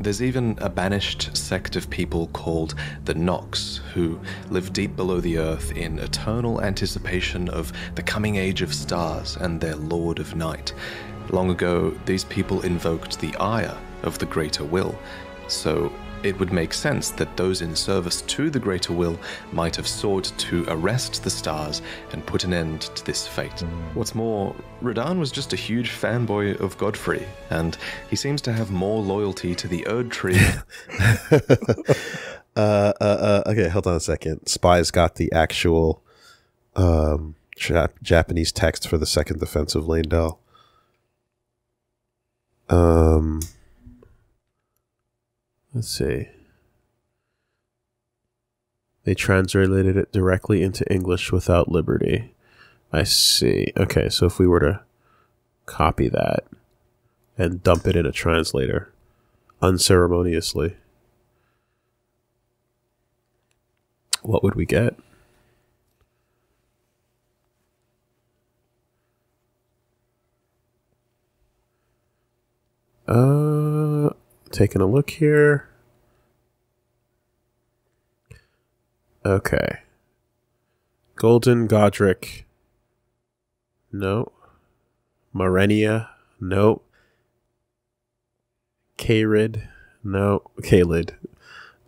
There's even a banished sect of people called the Nox, who live deep below the earth in eternal anticipation of the coming age of stars and their Lord of Night. Long ago, these people invoked the ire of the Greater Will, so it would make sense that those in service to the Greater Will might have sought to arrest the stars and put an end to this fate. What's more, Radahn was just a huge fanboy of Godfrey, and he seems to have more loyalty to the Erdtree. Okay, hold on a second. Spy's got the actual Japanese text for the second defense of Leyndell. Let's see. They translated it directly into English without liberty. I see. Okay, so if we were to copy that and dump it in a translator unceremoniously, what would we get? Taking a look here. Okay. Golden Godric. No. Marenia. No. Karid. No. Kalid.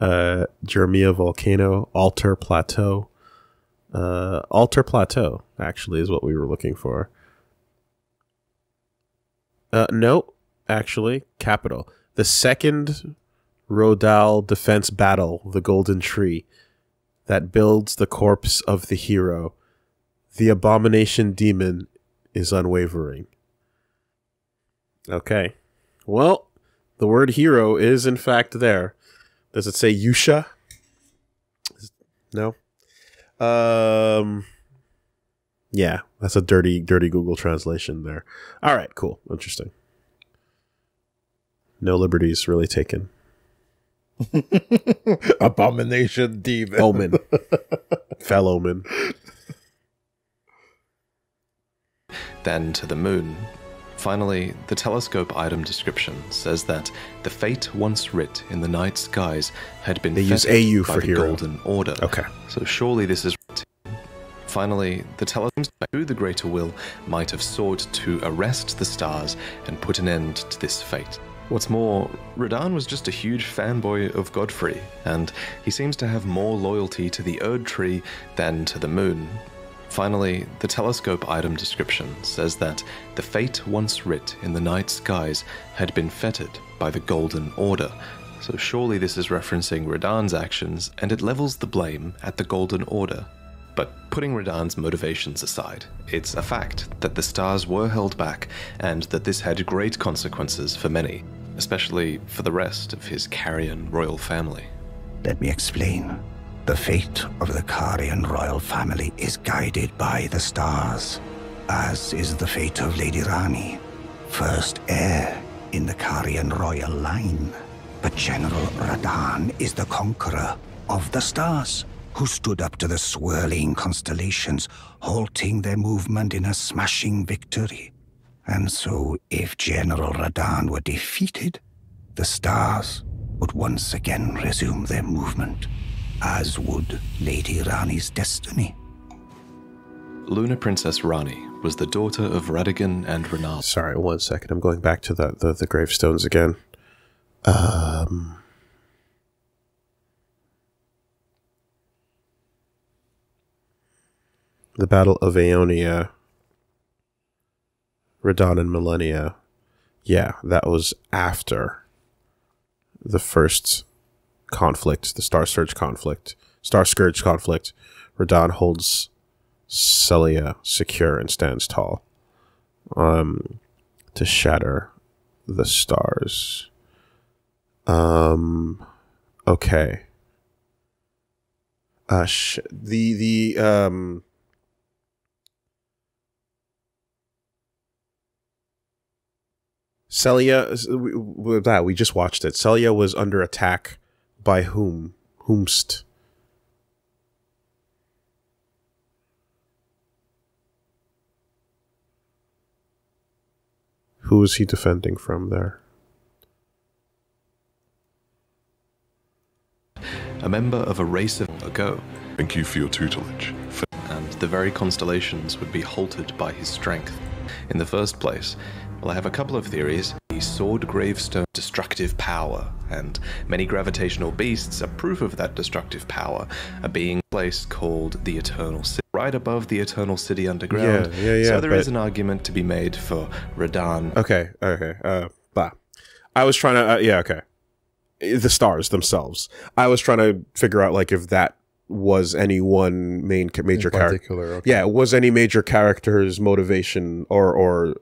Jeremia Volcano. Altar Plateau. Altar Plateau, actually, is what we were looking for. No. Actually, capital. The second Rodal defense battle, the Golden Tree, that builds the corpse of the hero. The abomination demon is unwavering. Okay. Well, the word hero is in fact there. Does it say Yusha? No. Yeah, that's a dirty Google translation there. All right, cool. Interesting. No liberties really taken. Abomination demon. Omen. Fellowman. Then to the moon. Finally, the telescope item description says that the fate once writ in the night skies had been feathered by the Golden Order. Okay. So surely this is... Finally, the telescopes to the Greater Will might have sought to arrest the stars and put an end to this fate. What's more, Radahn was just a huge fanboy of Godfrey, and he seems to have more loyalty to the Erdtree than to the moon. Finally, the telescope item description says that the fate once writ in the night skies had been fettered by the Golden Order, so surely this is referencing Radahn's actions, and it levels the blame at the Golden Order. But putting Radahn's motivations aside, it's a fact that the stars were held back and that this had great consequences for many, especially for the rest of his Carrion royal family. Let me explain. The fate of the Carrion royal family is guided by the stars, as is the fate of Lady Ranni, first heir in the Carrion royal line. But General Radahn is the conqueror of the stars, who stood up to the swirling constellations, halting their movement in a smashing victory. And so, if General Radahn were defeated, the stars would once again resume their movement, as would Lady Ranni's destiny. Lunar Princess Ranni was the daughter of Radagon and Rennala. Sorry, one second. I'm going back to the gravestones again. The Battle of Aeonia, Radahn and Malenia. Yeah, that was after the first conflict, the Star Scourge conflict. Radahn holds Sellia secure and stands tall to shatter the stars. Okay. Sellia, we just watched it. Sellia was under attack by whom? Whomst? Who was he defending from there? a member of a race of ago. Thank you for your tutelage. And the very constellations would be halted by his strength. In the first place, well, I have a couple of theories. The sword gravestone destructive power, and many gravitational beasts are proof of that destructive power, a being place called the Eternal City, right above the Eternal City underground. Yeah. So there is an argument to be made for Radahn. I was trying to, the stars themselves. I was trying to figure out, like, if that was any one major character. Okay. Yeah, was any major character's motivation or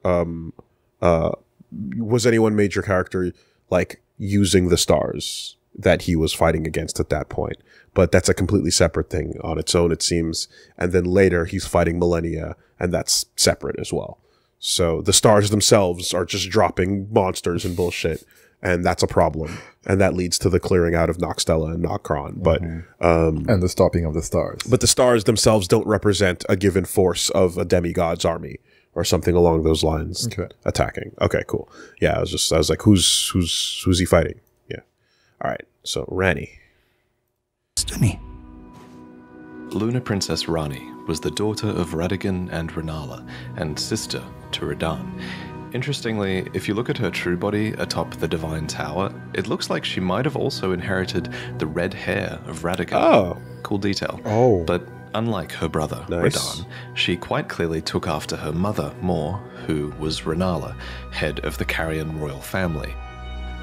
was any one major character, like, using the stars that he was fighting against at that point? But that's a completely separate thing on its own, it seems. And then later he's fighting Malenia, and that's separate as well. So the stars themselves are just dropping monsters and bullshit, and that's a problem. And that leads to the clearing out of Noxtella and Nokron, but and the stopping of the stars. But the stars themselves don't represent a given force of a demigod's army or something along those lines attacking. Okay, cool. Yeah, I was like, who's he fighting? Yeah. All right. So Ranni. Lunar Princess Ranni was the daughter of Radagon and Rennala, and sister to Radahn. Interestingly, if you look at her true body atop the Divine Tower, it looks like she might have also inherited the red hair of Radagon. Oh. Cool detail. Oh. But unlike her brother, Radahn, she quite clearly took after her mother more, who was Rennala, head of the Carrion royal family.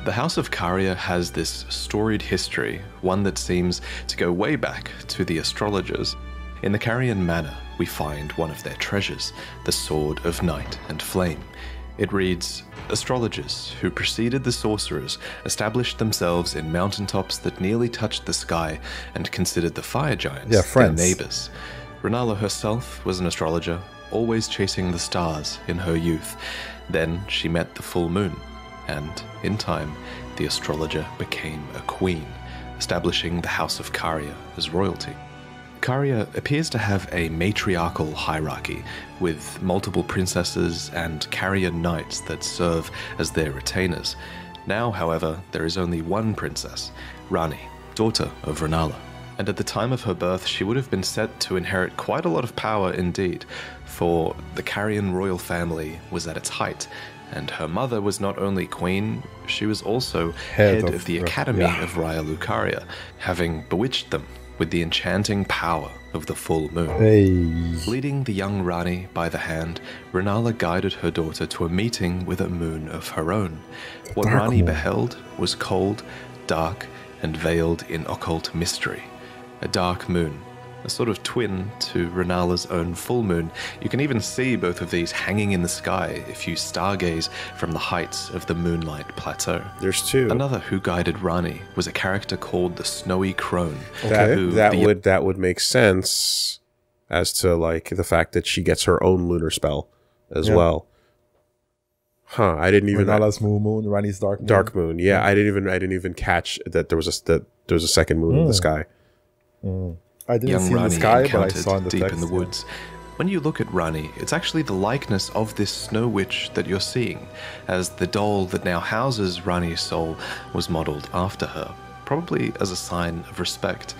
The House of Caria has this storied history, one that seems to go way back to the astrologers. In the Carrion Manor, we find one of their treasures, the Sword of Night and Flame. It reads, astrologers who preceded the sorcerers established themselves in mountaintops that nearly touched the sky and considered the fire giants their neighbors. Rennala herself was an astrologer, always chasing the stars in her youth. Then she met the full moon. And, in time, the astrologer became a queen, establishing the House of Caria as royalty. Caria appears to have a matriarchal hierarchy, with multiple princesses and Carrion knights that serve as their retainers. Now, however, there is only one princess, Ranni, daughter of Rennala. And at the time of her birth, she would have been set to inherit quite a lot of power indeed, for the Carrion royal family was at its height, and her mother was not only queen, she was also head of the Academy of Raya Lucaria, having bewitched them with the enchanting power of the full moon. Leading the young Ranni by the hand, Rennala guided her daughter to a meeting with a moon of her own. What Ranni beheld was cold, dark, and veiled in occult mystery. A dark moon, a sort of twin to Rennala's own full moon. You can even see both of these hanging in the sky if you stargaze from the heights of the Moonlight Plateau. There's two. Another who guided Ranni was a character called the Snowy Crone. That would make sense as to, like, the fact that she gets her own lunar spell as well. Huh? I didn't even. Rennala's full moon, Ranni's dark moon. Dark moon. Yeah, yeah, I didn't even catch that there was a second moon in the sky. I didn't see the sky, but I saw in the deep in the woods. When you look at Ranni, it's actually the likeness of this snow witch that you're seeing, as the doll that now houses Ranni's soul was modeled after her, probably as a sign of respect.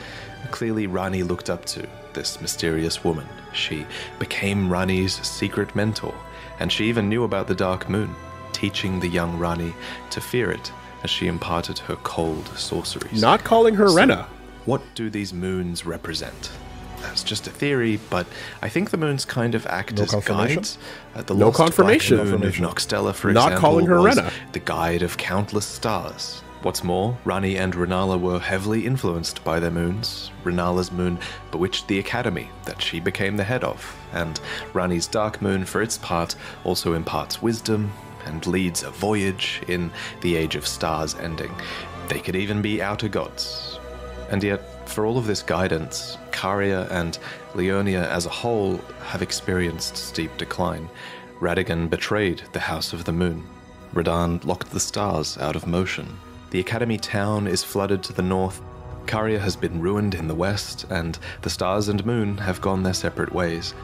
Clearly, Ranni looked up to this mysterious woman. She became Ranni's secret mentor, and she even knew about the dark moon, teaching the young Ranni to fear it as she imparted her cold sorceries. Not calling her Renna. What do these moons represent? That's just a theory, but I think the moons kind of act as guides. No confirmation. The moon of Noxtella, for example, not calling her Renna, the guide of countless stars. What's more, Ranni and Rennala were heavily influenced by their moons. Rennala's moon bewitched the academy that she became the head of, and Ranni's dark moon, for its part, also imparts wisdom and leads a voyage in the Age of Stars ending. They could even be outer gods. And yet, for all of this guidance, Caria and Leonia as a whole have experienced steep decline. Radagon betrayed the House of the Moon. Radahn locked the stars out of motion. The Academy town is flooded to the north. Caria has been ruined in the west, and the stars and moon have gone their separate ways.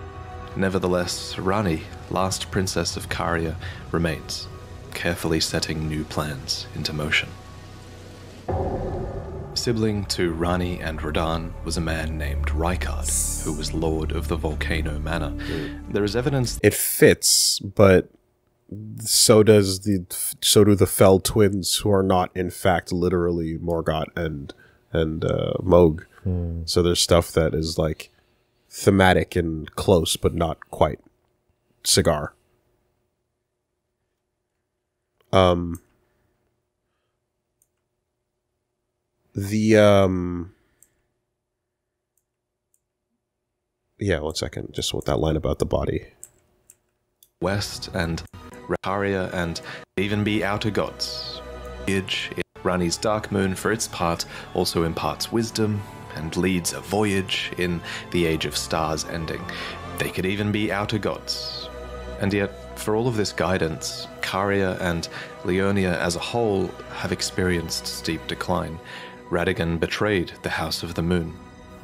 Nevertheless, Ranni, last princess of Caria, remains, carefully setting new plans into motion. Sibling to Ranni and Radahn was a man named Rykard, who was lord of the Volcano Manor. There is evidence it fits, but so do the Fell twins, who are not in fact literally Morgott and Mohg. So there's stuff that is like thematic and close, but not quite cigar. Yeah, one second. Just with that line about the body. West and Rakaria and even be outer gods. Age, Ranni's Dark Moon, for its part, also imparts wisdom and leads a voyage in the Age of Stars ending. They could even be outer gods. And yet, for all of this guidance, Caria and Leonia as a whole have experienced steep decline. Radagon betrayed the House of the Moon.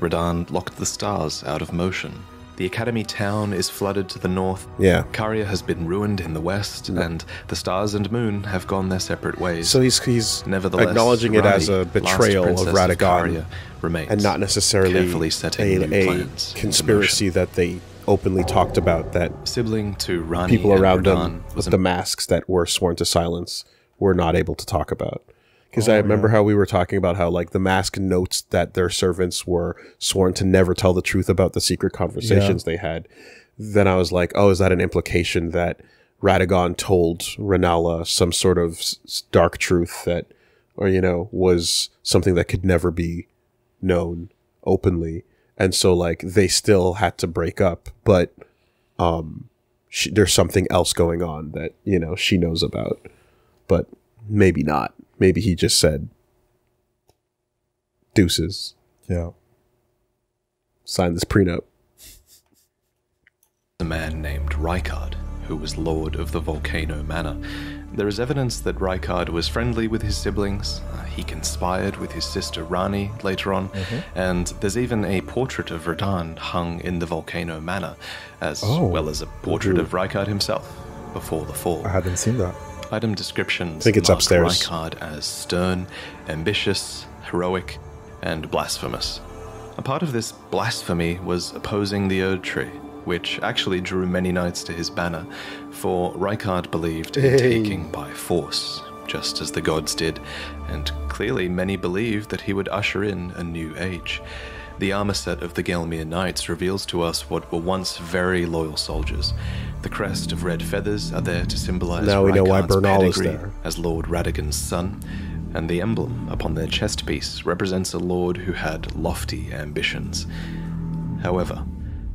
Radahn locked the stars out of motion. The Academy town is flooded to the north. Yeah. Caria has been ruined in the west, and the stars and moon have gone their separate ways. So he's nevertheless acknowledging Ranni, it as a betrayal of Radagon, and not necessarily carefully setting new plans conspiracy that they openly talked about, that sibling to Ranni people around them with the masks that were sworn to silence were not able to talk about. Because I remember how we were talking about how, like, the mask notes that their servants were sworn to never tell the truth about the secret conversations they had. Then I was like, oh, is that an implication that Radagon told Rennala some sort of dark truth that, or, you know, was something that could never be known openly? And so, like, they still had to break up, but there's something else going on that, you know, she knows about. But maybe not. Maybe he just said, deuces. Yeah. Sign this prenup. A man named Rykard, who was lord of the Volcano Manor. There is evidence that Rykard was friendly with his siblings. He conspired with his sister Ranni later on, and there's even a portrait of Radahn hung in the Volcano Manor, as well as a portrait of Rykard himself before the fall. I hadn't seen that. Item descriptions mark Rykard as stern, ambitious, heroic, and blasphemous. A part of this blasphemy was opposing the Erdtree, which actually drew many knights to his banner, for Rykard believed in taking by force, just as the gods did, and clearly many believed that he would usher in a new age. The armor set of the Gelmir Knights reveals to us what were once very loyal soldiers. The crest of red feathers are there to symbolize Rykard's pedigree as Lord Radagon's son, and the emblem upon their chest piece represents a lord who had lofty ambitions. However,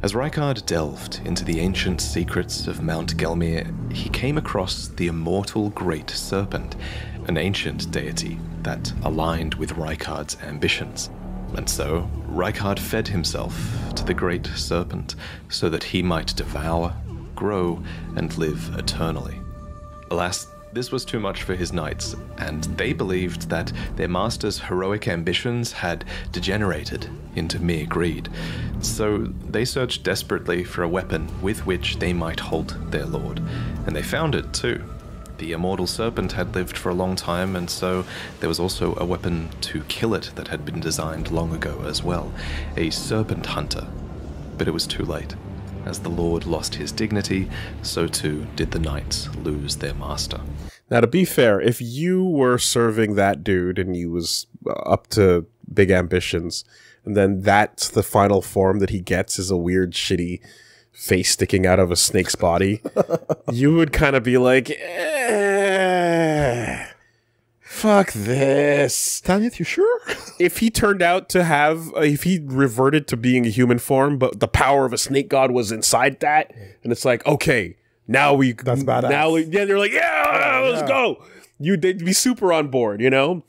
as Rykard delved into the ancient secrets of Mount Gelmir, he came across the immortal Great Serpent, an ancient deity that aligned with Rykard's ambitions. And so, Rykard fed himself to the Great Serpent so that he might devour, grow, and live eternally. Alas, this was too much for his knights, and they believed that their master's heroic ambitions had degenerated into mere greed. So they searched desperately for a weapon with which they might halt their lord, and they found it too. The immortal serpent had lived for a long time, and so there was also a weapon to kill it that had been designed long ago as well, a serpent hunter. But it was too late. As the lord lost his dignity, so too did the knights lose their master. Now, to be fair, if you were serving that dude and he was up to big ambitions, and then that's the final form that he gets is a weird, shitty face sticking out of a snake's body, you would kind of be like, eh, fuck this. Tanith, you sure? If he turned out to have, if he reverted to being a human form, but the power of a snake god was inside that, and it's like, okay, now we, that's badass. Now we, yeah, they're like, yeah, let's go. They'd be super on board, you know?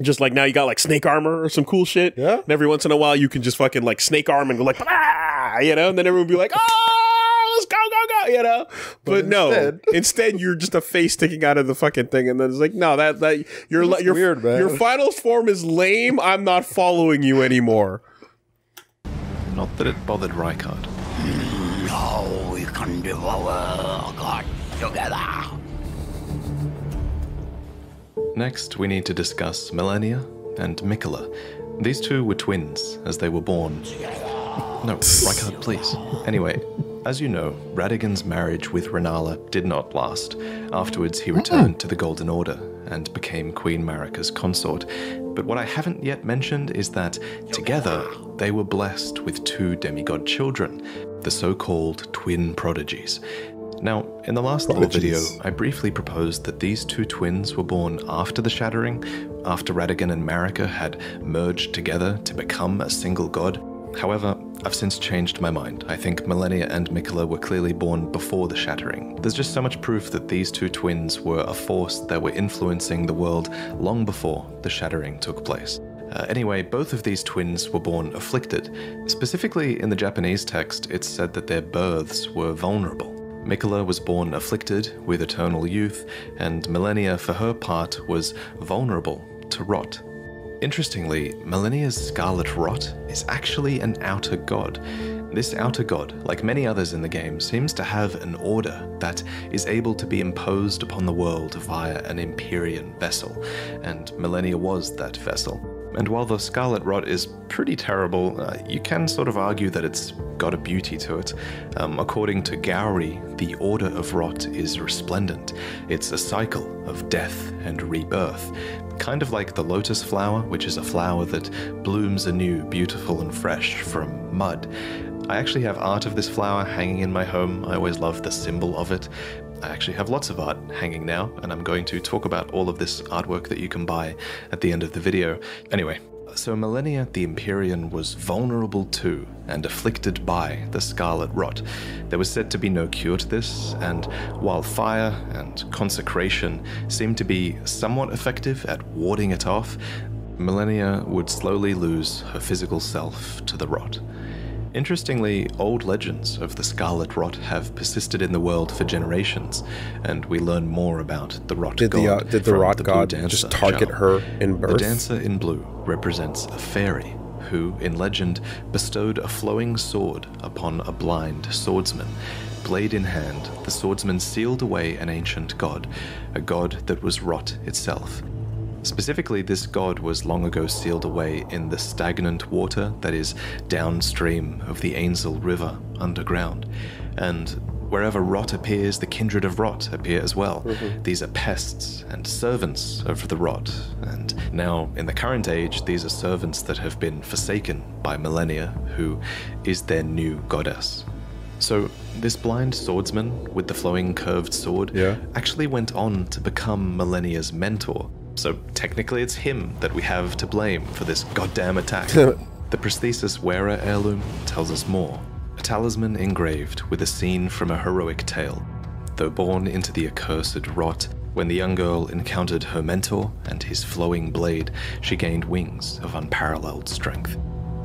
Just like now you got like snake armor or some cool shit. Yeah. And every once in a while you can just fucking like snake arm and go like, ah, you know, and then everyone would be like, oh, let's go, go, go, you know. But instead, no, instead you're just a face sticking out of the fucking thing. And then it's like, no, that you're weird, man. Your final form is lame. I'm not following you anymore. Not that it bothered Rykard. No, we can devour God together. Next, we need to discuss Malenia, and Miquella. These two were twins as they were born. No, Rykard, please. Anyway, as you know, Radagon's marriage with Rennala did not last. Afterwards, he returned to the Golden Order and became Queen Marika's consort. But what I haven't yet mentioned is that together they were blessed with two demigod children, the so-called twin prodigies. Now, in the last little video, I briefly proposed that these two twins were born after the Shattering, after Radagon and Marika had merged together to become a single god. However, I've since changed my mind. I think Malenia and Miquella were clearly born before the Shattering. There's just so much proof that these two twins were a force that were influencing the world long before the Shattering took place. Anyway, both of these twins were born afflicted. Specifically, in the Japanese text, it's said that their births were vulnerable. Miquella was born afflicted with eternal youth, and Malenia, for her part, was vulnerable to rot. Interestingly, Malenia's Scarlet Rot is actually an outer god. This outer god, like many others in the game, seems to have an order that is able to be imposed upon the world via an Empyrean vessel, and Malenia was that vessel. And while the Scarlet Rot is pretty terrible, you can sort of argue that it's got a beauty to it. According to Gowrie, the Order of Rot is resplendent. It's a cycle of death and rebirth, kind of like the lotus flower, which is a flower that blooms anew, beautiful and fresh from mud. I actually have art of this flower hanging in my home. I always love the symbol of it. I actually have lots of art hanging now, and I'm going to talk about all of this artwork that you can buy at the end of the video. Anyway, so Malenia the Empyrean was vulnerable to and afflicted by the Scarlet Rot. There was said to be no cure to this, and while fire and consecration seemed to be somewhat effective at warding it off, Malenia would slowly lose her physical self to the rot. Interestingly, old legends of the Scarlet Rot have persisted in the world for generations, and we learn more about the Rot God. Did the Rot God just target her in birth? The Dancer in Blue represents a fairy who, in legend, bestowed a flowing sword upon a blind swordsman. Blade in hand, the swordsman sealed away an ancient god, a god that was rot itself. Specifically, this god was long ago sealed away in the stagnant water that is downstream of the Ainsel River underground. And wherever rot appears, the kindred of rot appear as well. These are pests and servants of the rot. And now, in the current age, these are servants that have been forsaken by Malenia, who is their new goddess. So this blind swordsman with the flowing curved sword actually went on to become Malenia's mentor. So technically it's him that we have to blame for this goddamn attack. The prosthesis wearer heirloom tells us more. A talisman engraved with a scene from a heroic tale. Though born into the accursed rot, when the young girl encountered her mentor and his flowing blade, she gained wings of unparalleled strength.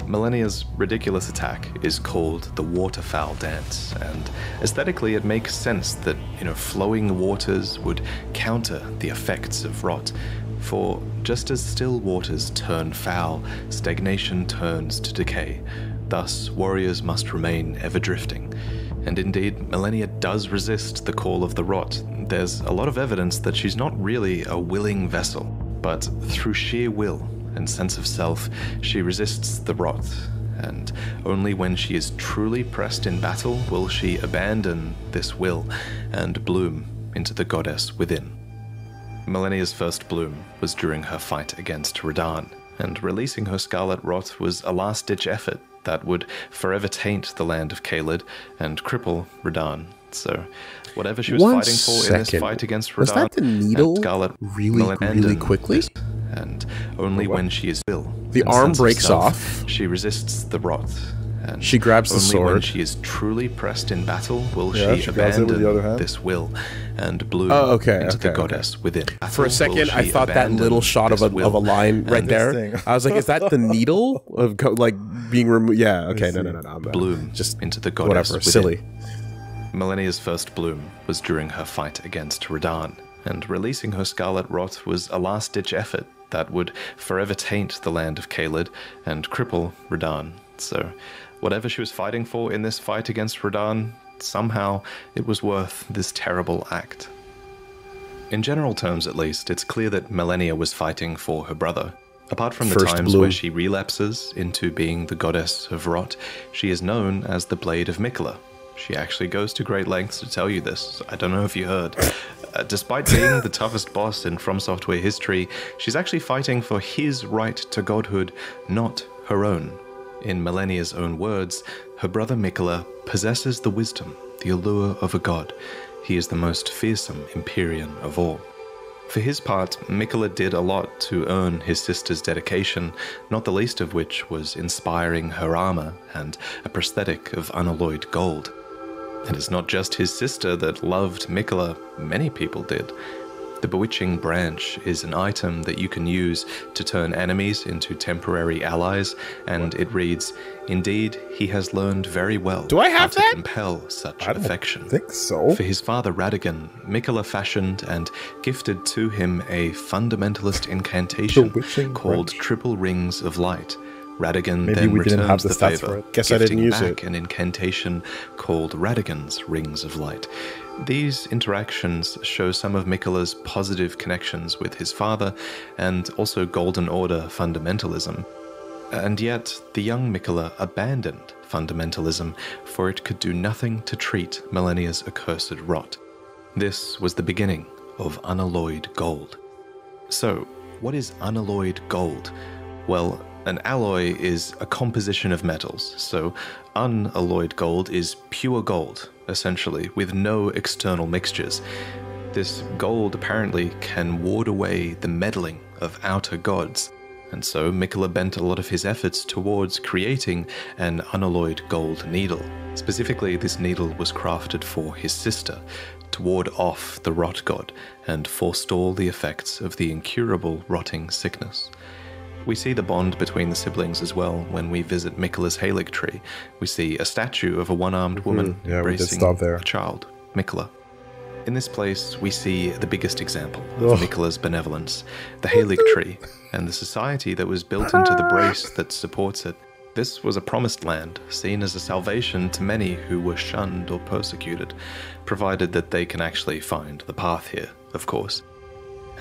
Malenia's ridiculous attack is called the Waterfowl Dance, and aesthetically it makes sense that, you know, flowing waters would counter the effects of rot. For just as still waters turn foul, stagnation turns to decay. Thus, warriors must remain ever drifting. And indeed, Malenia does resist the call of the rot. There's a lot of evidence that she's not really a willing vessel, but through sheer will and sense of self, she resists the rot, and only when she is truly pressed in battle will she abandon this will and bloom into the goddess within. Malenia's first bloom was during her fight against Radahn, and releasing her Scarlet Rot was a last-ditch effort that would forever taint the land of Caelid and cripple Radahn. So whatever she was fighting for in this fight against Radahn, was that the needle really quickly? And only when she is ill, the arm breaks off. She resists the rot. And she grabs the sword. Only when she is truly pressed in battle will she abandon this will and bloom into the goddess within. For a second, I thought that little shot of a line right there. I was like, is that the needle of like being removed? Yeah. Okay. No. Bloom just into the goddess within. Silly. Malenia's first bloom was during her fight against Radahn, and releasing her Scarlet Rot was a last-ditch effort that would forever taint the land of Caelid and cripple Radahn. So whatever she was fighting for in this fight against Radahn, somehow it was worth this terrible act. In general terms at least, it's clear that Malenia was fighting for her brother. Apart from the times where she relapses into being the goddess of rot, she is known as the Blade of Miquella. She actually goes to great lengths to tell you this. I don't know if you heard. Despite being the toughest boss in From Software history, she's actually fighting for his right to godhood, not her own. In Malenia's own words, her brother Miquella possesses the wisdom, the allure of a god. He is the most fearsome Empyrean of all. For his part, Miquella did a lot to earn his sister's dedication, not the least of which was inspiring her armor and a prosthetic of unalloyed gold. And it's not just his sister that loved Miquella, many people did. The Bewitching Branch is an item that you can use to turn enemies into temporary allies, and it reads, "Indeed, he has learned very well how to compel such affection." I think so. For his father Radagon, Miquella fashioned and gifted to him a fundamentalist incantation called Triple Rings of Light. Radagon then returns the favor, gifting back an incantation called Radagon's Rings of Light. These interactions show some of Miquella's positive connections with his father and also Golden Order fundamentalism. And yet, the young Miquella abandoned fundamentalism, for it could do nothing to treat Malenia's accursed rot. This was the beginning of unalloyed gold. So, what is unalloyed gold? Well, an alloy is a composition of metals, so unalloyed gold is pure gold, essentially, with no external mixtures. This gold apparently can ward away the meddling of outer gods, and so Miquella bent a lot of his efforts towards creating an unalloyed gold needle. Specifically, this needle was crafted for his sister, to ward off the rot god and forestall the effects of the incurable rotting sickness. We see the bond between the siblings as well when we visit Miquella's Halic Tree. We see a statue of a one-armed woman embracing a child, Miquella. In this place, we see the biggest example of Miquella's benevolence, the Halic Tree, and the society that was built into the brace that supports it. This was a promised land, seen as a salvation to many who were shunned or persecuted, provided that they can actually find the path here, of course.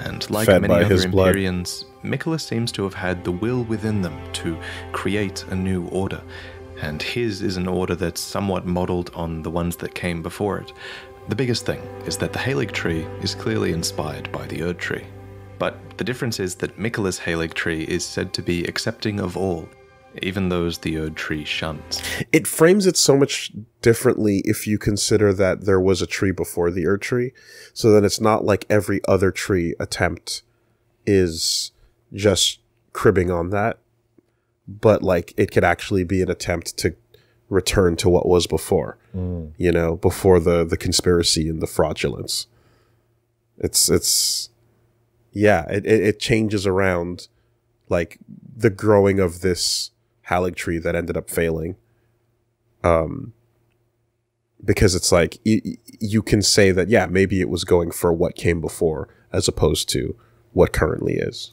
And like many other Empyreans, Miquella seems to have had the will within them to create a new order, and his is an order that's somewhat modeled on the ones that came before it. The biggest thing is that the Halic Tree is clearly inspired by the Erdtree. But the difference is that Miquella's Halic Tree is said to be accepting of all, even those the Erdtree shuns. It frames it so much differently if you consider that there was a tree before the Erdtree, so then it's not like every other tree attempt is just cribbing on that, but like it could actually be an attempt to return to what was before, you know, before the conspiracy and the fraudulence. It's yeah, it changes around like the growing of this Halic Tree that ended up failing, because it's like you can say that yeah, maybe it was going for what came before as opposed to what currently is.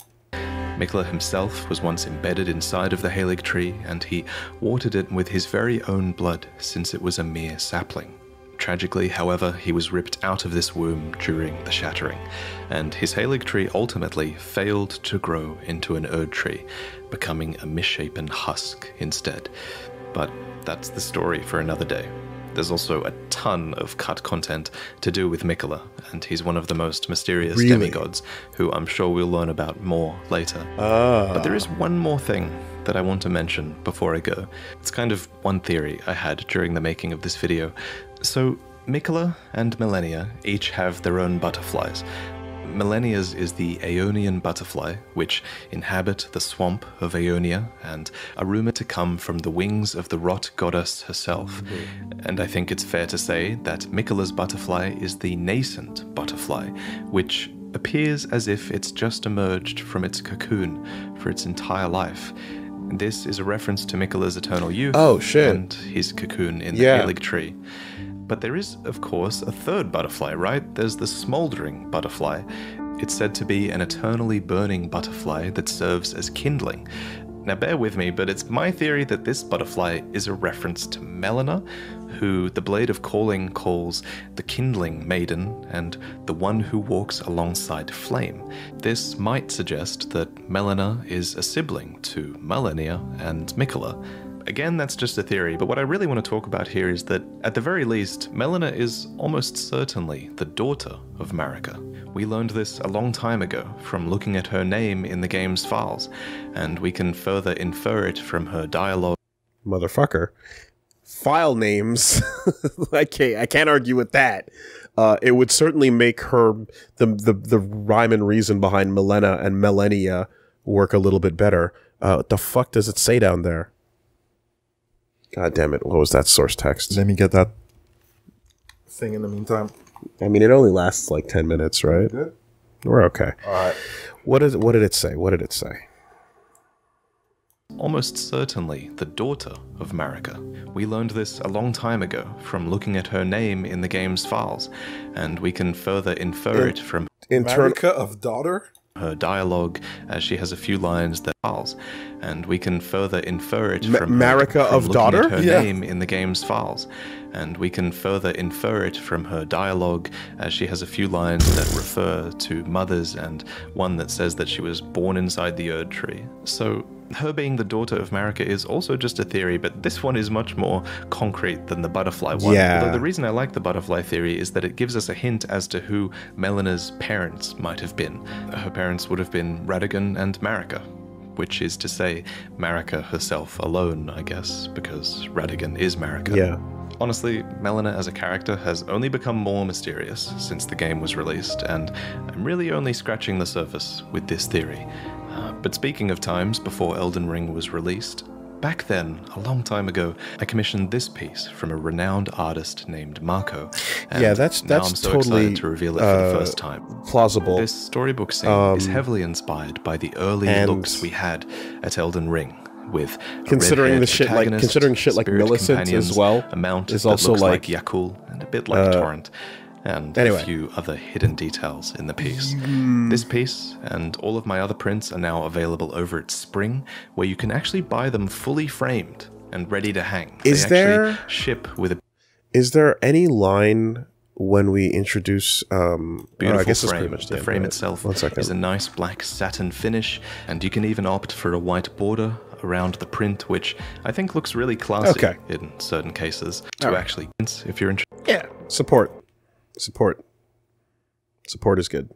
Miquella himself was once embedded inside of the Halic Tree, and he watered it with his very own blood since it was a mere sapling. Tragically, however, he was ripped out of this womb during the shattering, and his Halic Tree ultimately failed to grow into an Erdtree, becoming a misshapen husk instead. But that's the story for another day. There's also a ton of cut content to do with Miquella, and he's one of the most mysterious demigods, who I'm sure we'll learn about more later. But there is one more thing that I want to mention before I go. It's kind of one theory I had during the making of this video. So Miquella and Malenia each have their own butterflies. Malenia's is the Aeonian butterfly, which inhabit the swamp of Aeonia and are rumored to come from the wings of the rot goddess herself. And I think it's fair to say that Miquella's butterfly is the nascent butterfly, which appears as if it's just emerged from its cocoon for its entire life. This is a reference to Miquella's eternal youth and his cocoon in the Halic Tree. But there is, of course, a third butterfly, right? There's the smoldering butterfly. It's said to be an eternally burning butterfly that serves as kindling. Now bear with me, but it's my theory that this butterfly is a reference to Melina, who the Blade of Calling calls the Kindling Maiden and the one who walks alongside flame. This might suggest that Melina is a sibling to Malenia and Miquella. Again, that's just a theory, but what I really want to talk about here is that, at the very least, Melina is almost certainly the daughter of Marika. We learned this a long time ago from looking at her name in the game's files, and we can further infer it from her dialogue. Motherfucker. File names. I can't argue with that. It would certainly make her, the rhyme and reason behind Melina and Malenia work a little bit better. What the fuck does it say down there? God damn it, what was that source text? Let me get that thing in the meantime. I mean, it only lasts like 10 minutes, right? Good. We're okay. All right. What did it say? What did it say? Almost certainly the daughter of Marika. We learned this a long time ago from looking at her name in the game's files, and we can further infer it from Marika of daughter? Her dialogue, as she has a few lines that files, and we can further infer it from Marika of daughter. Her name in the game's files, and we can further infer it from her dialogue, as she has a few lines that refer to mothers and one that says that she was born inside the Erdtree. So, her being the daughter of Marika is also just a theory, but this one is much more concrete than the butterfly one. Yeah. Although the reason I like the butterfly theory is that it gives us a hint as to who Melina's parents might have been. Her parents would have been Radagon and Marika, which is to say Marika herself alone, I guess, because Radagon is Marika. Yeah. Honestly, Melina as a character has only become more mysterious since the game was released, and I'm really only scratching the surface with this theory. But speaking of times before Elden Ring was released, back then, a long time ago, I commissioned this piece from a renowned artist named Marco. And yeah, that's now I'm so totally excited to reveal it for the first time. Plausible. This storybook scene is heavily inspired by the early looks we had at Elden Ring, with considering shit like Millicent as well, a mount is also like Yakul and a bit like Torrent, and anyway, a few other hidden details in the piece. This piece and all of my other prints are now available over at Spring, where you can actually buy them fully framed and ready to hang. Is there any line when we introduce beautiful frame. The frame itself is a nice black satin finish, and you can even opt for a white border around the print, which I think looks really classy in certain cases actually, if you're interested. Yeah, support is good.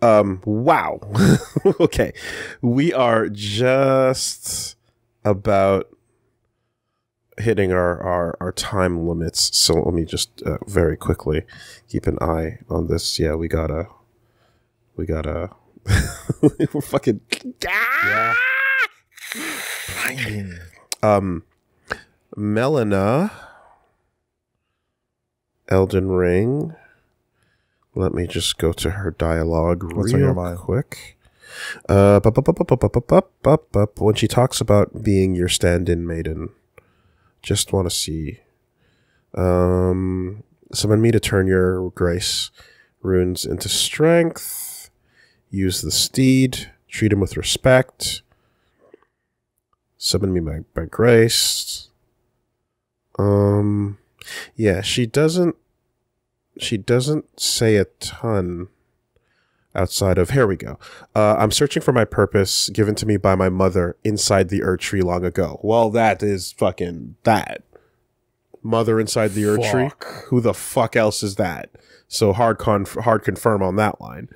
Wow. Okay, we are just about hitting our time limits, so let me just very quickly keep an eye on this. Yeah, we gotta we're fucking Melina, Elden Ring. Let me just go to her dialogue real quick. When she talks about being your stand-in maiden, just want to see. Summon me to turn your grace runes into strength. Use the steed. Treat him with respect. Summon me by grace. Yeah, she doesn't say a ton outside of, here we go. I'm searching for my purpose given to me by my mother inside the Erdtree long ago. Well, that is fucking that. Mother inside the Erdtree? Who the fuck else is that? So hard confirm on that line.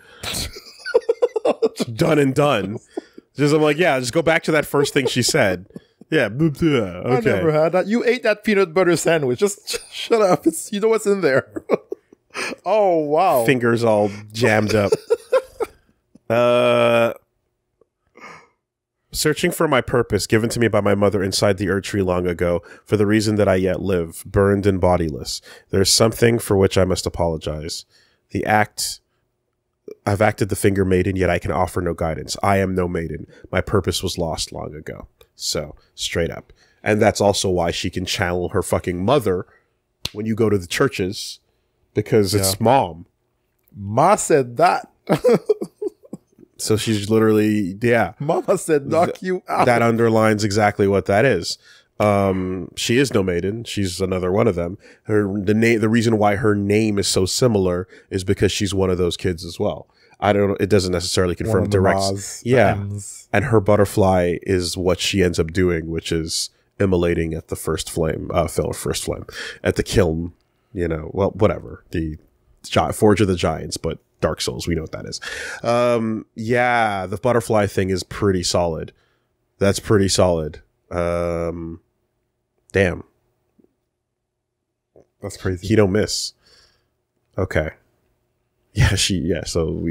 Done and done. Just, I'm like, yeah, just go back to that first thing she said. Yeah, okay. I never had that. You ate that peanut butter sandwich. Just shut up. It's, you know what's in there. Oh, wow. Fingers all jammed up. Searching for my purpose, given to me by my mother inside the Erdtree long ago, for the reason that I yet live, burned and bodiless. There's something for which I must apologize. The act... I've acted the finger maiden, yet I can offer no guidance. I am no maiden. My purpose was lost long ago. So, straight up. And that's also why she can channel her fucking mother when you go to the churches, because it's mom. Ma said that. So she's literally, yeah. Mama said, knock you out. That underlines exactly what that is. She is no maiden. She's another one of them. The reason why her name is so similar is because she's one of those kids as well. I don't. It doesn't necessarily confirm direct. Yeah, and her butterfly is what she ends up doing, which is immolating at the kiln. You know, well, whatever, the Forge of the Giants, but Dark Souls. We know what that is. Yeah, the butterfly thing is pretty solid. That's pretty solid. Damn, that's crazy. He don't miss. Okay. Yeah, so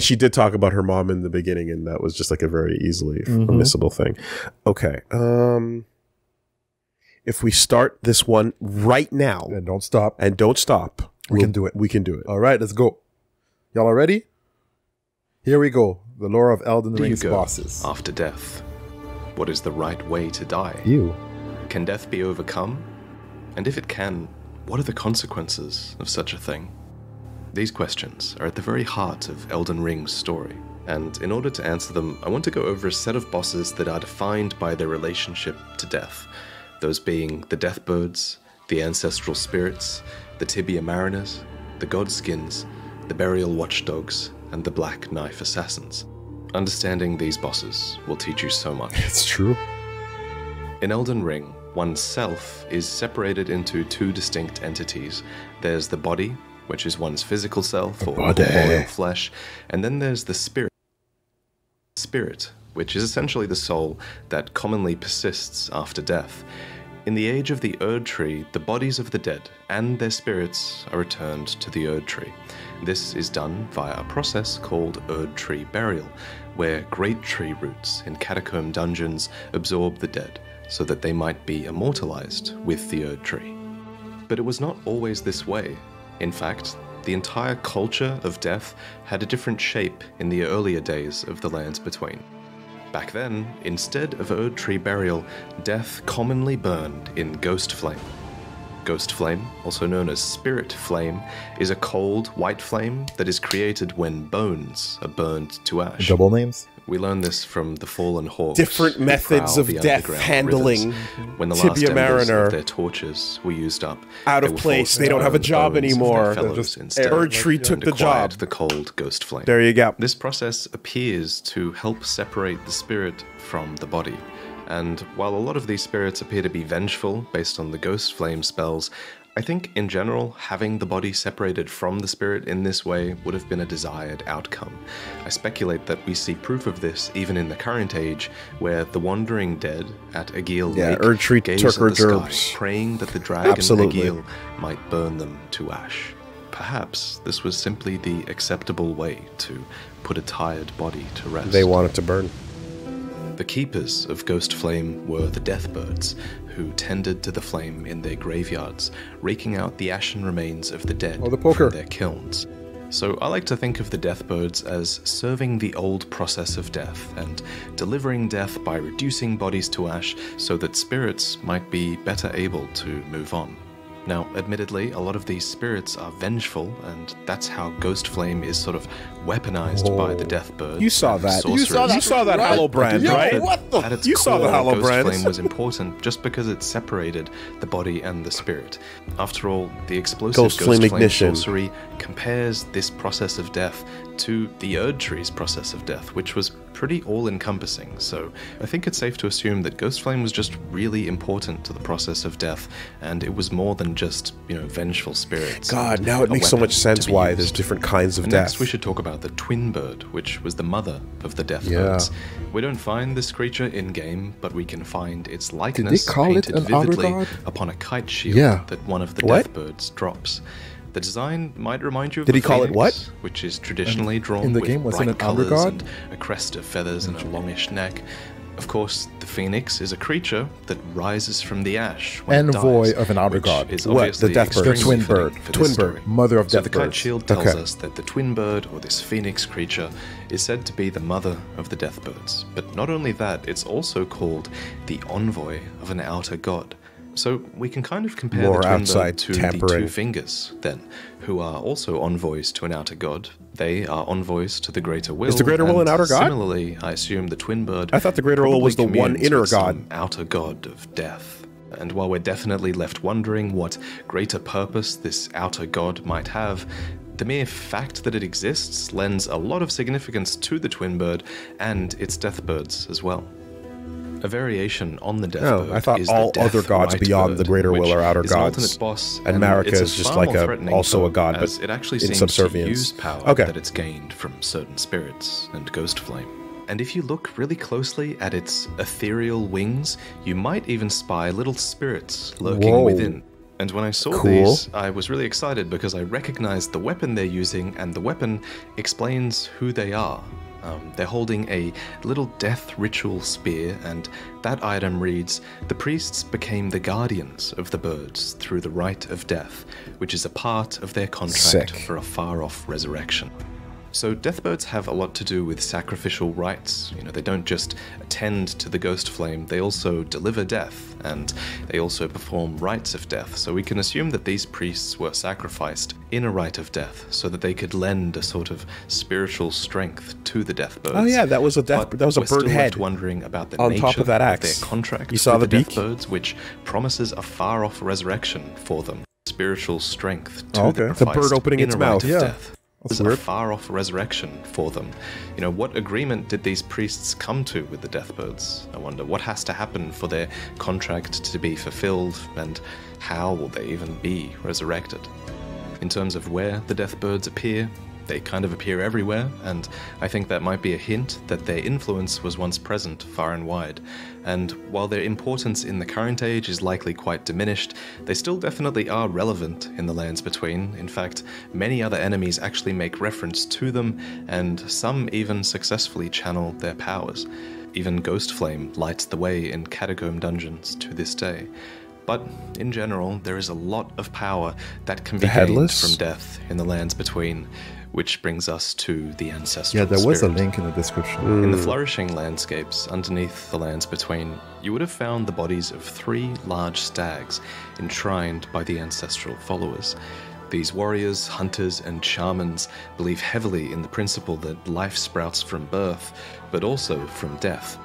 she did talk about her mom in the beginning, and that was just like a very easily missable thing. Okay. If we start this one right now. And don't stop. And don't stop. We can do it. We can do it. All right, let's go. Y'all are ready? Here we go. The lore of Elden Ring's bosses. After death, what is the right way to die? You. Can death be overcome? And if it can, what are the consequences of such a thing? These questions are at the very heart of Elden Ring's story, and in order to answer them, I want to go over a set of bosses that are defined by their relationship to death, those being the Deathbirds, the Ancestral Spirits, the Tibia Mariners, the Godskins, the Burial Watchdogs, and the Black Knife Assassins. Understanding these bosses will teach you so much. It's true. In Elden Ring, oneself is separated into two distinct entities. There's the body, which is one's physical self or corporeal flesh, and then there's the spirit. Spirit, which is essentially the soul that commonly persists after death. In the age of the Erdtree, the bodies of the dead and their spirits are returned to the Erdtree. This is done via a process called Erdtree burial, where great tree roots in catacomb dungeons absorb the dead so that they might be immortalized with the Erdtree. But it was not always this way. In fact, the entire culture of death had a different shape in the earlier days of the Lands Between. Back then, instead of Erdtree burial, death commonly burned in ghost flame. Ghost flame, also known as spirit flame, is a cold white flame that is created when bones are burned to ash. Double names? We learn this from the fallen hawks. Different methods of death handling. When the last embers of their torches were used up, out of place, they don't have a job anymore. Erdtree took the job. The cold ghost flame. There you go. This process appears to help separate the spirit from the body, and while a lot of these spirits appear to be vengeful based on the ghost flame spells, I think in general, having the body separated from the spirit in this way would have been a desired outcome. I speculate that we see proof of this even in the current age, where the wandering dead at Aguil Lake gaze at the sky, praying that the dragon Aguil might burn them to ash. Perhaps this was simply the acceptable way to put a tired body to rest. They wanted to burn. The keepers of ghost flame were the Deathbirds, who tended to the flame in their graveyards, raking out the ashen remains of the dead from their kilns. So I like to think of the Deathbirds as serving the old process of death and delivering death by reducing bodies to ash so that spirits might be better able to move on. Now, admittedly, a lot of these spirits are vengeful, and that's how ghost flame is sort of weaponized by the Deathbird. You saw that. You saw that hollow brand, right? You saw the hollow brand. Ghost flame was important just because it separated the body and the spirit. After all, the explosive ghost flame sorcery compares this process of death to the Erdtree's process of death, which was pretty all-encompassing, so I think it's safe to assume that ghost flame was just really important to the process of death, and it was more than just, you know, vengeful spirits. God, now it makes so much sense why there's different kinds of death. Next, we should talk about the Twin Bird, which was the mother of the Deathbirds. Yeah. We don't find this creature in-game, but we can find its likeness painted vividly upon a kite shield that one of the Deathbirds drops. The design might remind you of a phoenix, which is traditionally drawn in the game with bright colors and a crest of feathers and a longish neck. Of course, the phoenix is a creature that rises from the ash when it dies, The Twin Bird, mother of Deathbird. The kite shield tells us that the Twin Bird, or this phoenix creature, is said to be the mother of the Deathbirds. But not only that, it's also called the envoy of an outer god. So we can kind of compare the Twin Bird to the Two Fingers, then, who are also envoys to an outer god. They are envoys to the Greater Will. Is the Greater Will an outer god? Similarly, I assume the Twin Bird... I thought the Greater Will was the one inner god. Outer god of death. And while we're definitely left wondering what greater purpose this outer god might have, the mere fact that it exists lends a lot of significance to the Twin Bird and its Deathbirds as well. A variation on the Deathbird. Oh, I thought all other gods beyond the Greater Will are outer gods. And Marika is just like also a god, but it actually seems subservience. To use power that it's gained from certain spirits and ghost flame. And if you look really closely at its ethereal wings, you might even spy little spirits lurking within. And when I saw these, I was really excited because I recognized the weapon they're using, and the weapon explains who they are. They're holding a little death ritual spear, and that item reads, "The priests became the guardians of the birds through the rite of death, which is a part of their contract for a far-off resurrection." So Deathbirds have a lot to do with sacrificial rites. You know, they don't just attend to the ghost flame, they also deliver death, and they also perform rites of death. So we can assume that these priests were sacrificed in a rite of death so that they could lend a sort of spiritual strength to the Deathbirds. Oh yeah, that was a bird head wondering about the on nature top of that axe. Of their contract. You saw the Deathbirds, which promises a far-off resurrection for them, spiritual strength to the bird opening its mouth. Death. It's a far-off resurrection for them. You know, what agreement did these priests come to with the Deathbirds? I wonder what has to happen for their contract to be fulfilled, and how will they even be resurrected? In terms of where the Deathbirds appear, they kind of appear everywhere, and I think that might be a hint that their influence was once present far and wide. And while their importance in the current age is likely quite diminished, they still definitely are relevant in the Lands Between. In fact, many other enemies actually make reference to them, and some even successfully channel their powers. Even Ghostflame lights the way in catacomb dungeons to this day. But in general, there is a lot of power that can be gained from death in the Lands Between. Which brings us to the ancestral spirit. Yeah, there was a link in the description. In the flourishing landscapes underneath the Lands Between, you would have found the bodies of 3 large stags enshrined by the ancestral followers. These warriors, hunters, and shamans believe heavily in the principle that life sprouts from birth, but also from death.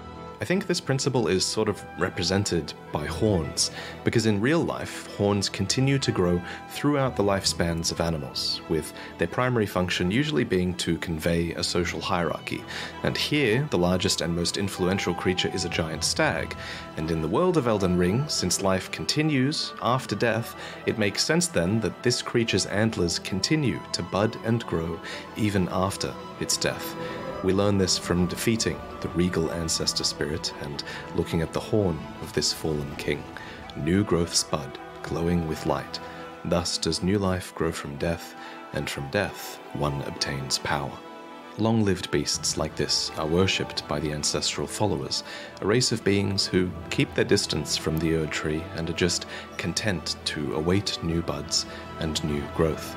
I think this principle is sort of represented by horns, because in real life, horns continue to grow throughout the lifespans of animals, with their primary function usually being to convey a social hierarchy. And here, the largest and most influential creature is a giant stag, and in the world of Elden Ring, since life continues after death, it makes sense then that this creature's antlers continue to bud and grow even after its death. We learn this from defeating the regal ancestor spirit and looking at the horn of this fallen king. New growth spud, glowing with light. Thus does new life grow from death, and from death one obtains power. Long-lived beasts like this are worshipped by the ancestral followers, a race of beings who keep their distance from the Erdtree and are just content to await new buds and new growth.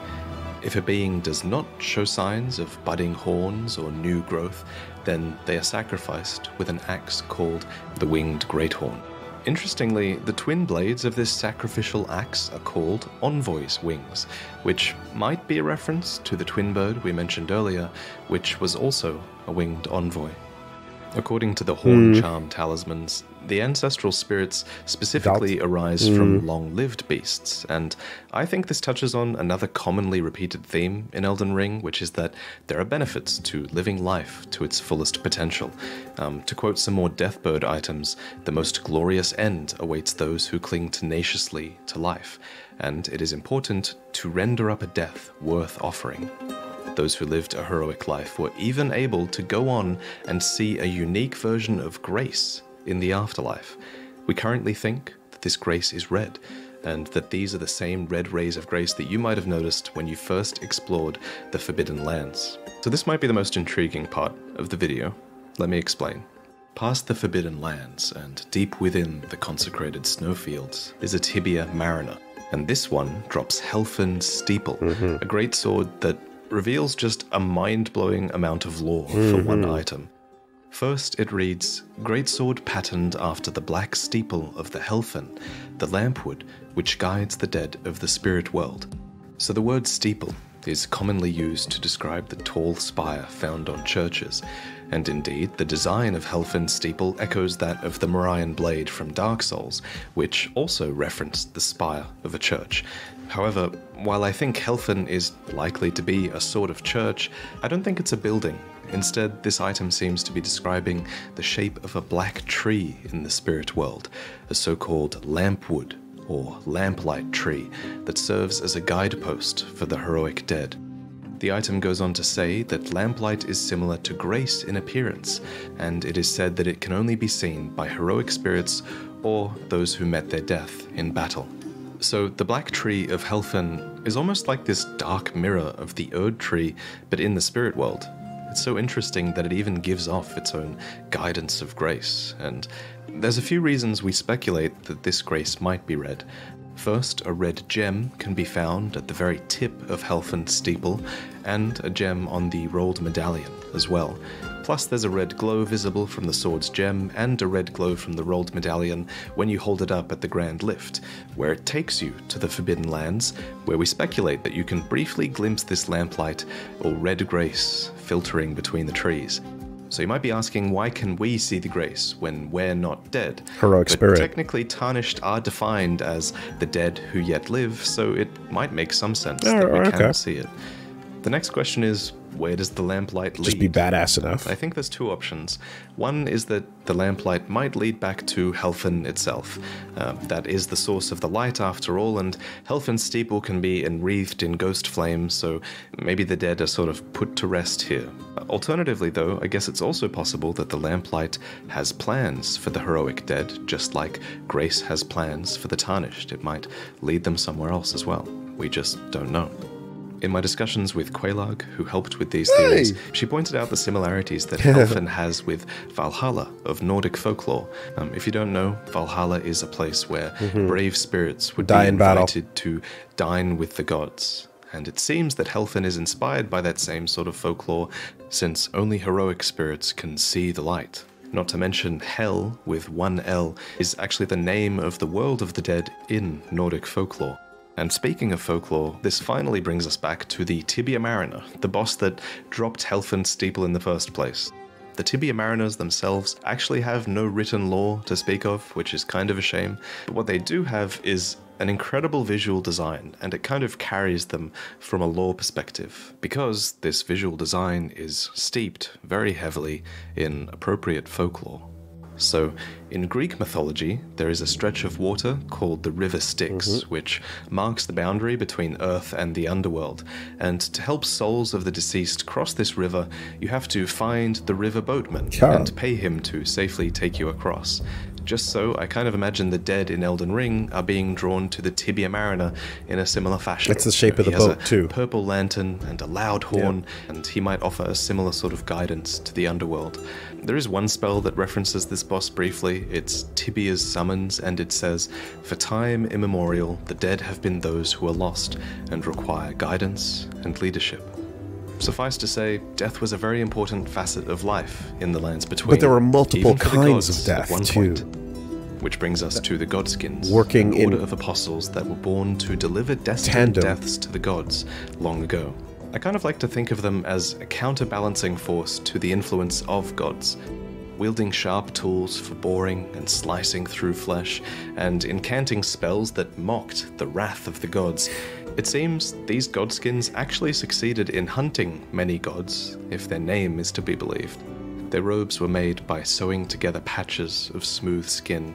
If a being does not show signs of budding horns or new growth, then they are sacrificed with an axe called the Winged Greathorn. Interestingly, the twin blades of this sacrificial axe are called envoy's wings, which might be a reference to the Twin Bird we mentioned earlier, which was also a winged envoy. According to the Horn Charm talismans, the ancestral spirits specifically arise from long-lived beasts, and I think this touches on another commonly repeated theme in Elden Ring, which is that there are benefits to living life to its fullest potential. To quote some more Deathbird items, the most glorious end awaits those who cling tenaciously to life, and it is important to render up a death worth offering. Those who lived a heroic life were even able to go on and see a unique version of grace in the afterlife. We currently think that this grace is red, and that these are the same red rays of grace that you might have noticed when you first explored the Forbidden Lands. So this might be the most intriguing part of the video. Let me explain. Past the Forbidden Lands, and deep within the consecrated snowfields, is a Tibia Marina, and this one drops Helfen's Steeple, a great sword that reveals just a mind-blowing amount of lore for one item. First, it reads, "Greatsword patterned after the black steeple of the Helfen, the lampwood which guides the dead of the spirit world." So the word steeple is commonly used to describe the tall spire found on churches, and indeed the design of Helfen's steeple echoes that of the Morion blade from Dark Souls, which also referenced the spire of a church. However, while I think Helfen is likely to be a sort of church, I don't think it's a building. Instead, this item seems to be describing the shape of a black tree in the spirit world, a so-called lampwood or lamplight tree that serves as a guidepost for the heroic dead. The item goes on to say that lamplight is similar to grace in appearance, and it is said that it can only be seen by heroic spirits or those who met their death in battle. So the black tree of Helfen is almost like this dark mirror of the Erdtree, but in the spirit world. It's so interesting that it even gives off its own guidance of grace, and there's a few reasons we speculate that this grace might be red. First, a red gem can be found at the very tip of Helfen's steeple, and a gem on the rolled medallion as well. Plus, there's a red glow visible from the sword's gem, and a red glow from the rolled medallion when you hold it up at the Grand Lift, where it takes you to the Forbidden Lands, where we speculate that you can briefly glimpse this lamplight or red grace filtering between the trees. So you might be asking, why can we see the grace when we're not dead? Heroic spirit. Technically, tarnished are defined as the dead who yet live, so it might make some sense that we can see it. The next question is, where does the lamplight lead? Just be badass enough. I think there's two options. One is that the lamplight might lead back to Helfen itself. That is the source of the light after all, and Helfen's steeple can be enwreathed in ghost flames, so maybe the dead are sort of put to rest here. Alternatively though, I guess it's also possible that the lamplight has plans for the heroic dead, just like grace has plans for the tarnished. It might lead them somewhere else as well. We just don't know. In my discussions with Quelag, who helped with these theories, she pointed out the similarities that Helfen has with Valhalla of Nordic folklore. If you don't know, Valhalla is a place where brave spirits would be invited to dine with the gods. And it seems that Helfen is inspired by that same sort of folklore, since only heroic spirits can see the light. Not to mention, Hel, with one L, is actually the name of the world of the dead in Nordic folklore. And speaking of folklore, this finally brings us back to the Tibia Mariner, the boss that dropped Helfen's steeple in the first place. The Tibia Mariners themselves actually have no written lore to speak of, which is kind of a shame, but what they do have is an incredible visual design, and it kind of carries them from a lore perspective, because this visual design is steeped very heavily in appropriate folklore. So, in Greek mythology, there is a stretch of water called the River Styx, which marks the boundary between Earth and the underworld. And to help souls of the deceased cross this river, you have to find the river boatman and pay him to safely take you across. Just so, I kind of imagine the dead in Elden Ring are being drawn to the Tibia Mariner in a similar fashion. That's the shape of the boat, too. Purple lantern and a loud horn, and he might offer a similar sort of guidance to the underworld. There is one spell that references this boss briefly. It's Tibia's Summons, and it says, "For time immemorial, the dead have been those who are lost and require guidance and leadership." Suffice to say, death was a very important facet of life in the Lands Between. But there were multiple kinds of death, which brings us to the Godskins, working in an order of apostles that were born to deliver destined deaths to the gods long ago. I kind of like to think of them as a counterbalancing force to the influence of gods, wielding sharp tools for boring and slicing through flesh, and incanting spells that mocked the wrath of the gods. It seems these godskins actually succeeded in hunting many gods, if their name is to be believed. Their robes were made by sewing together patches of smooth skin,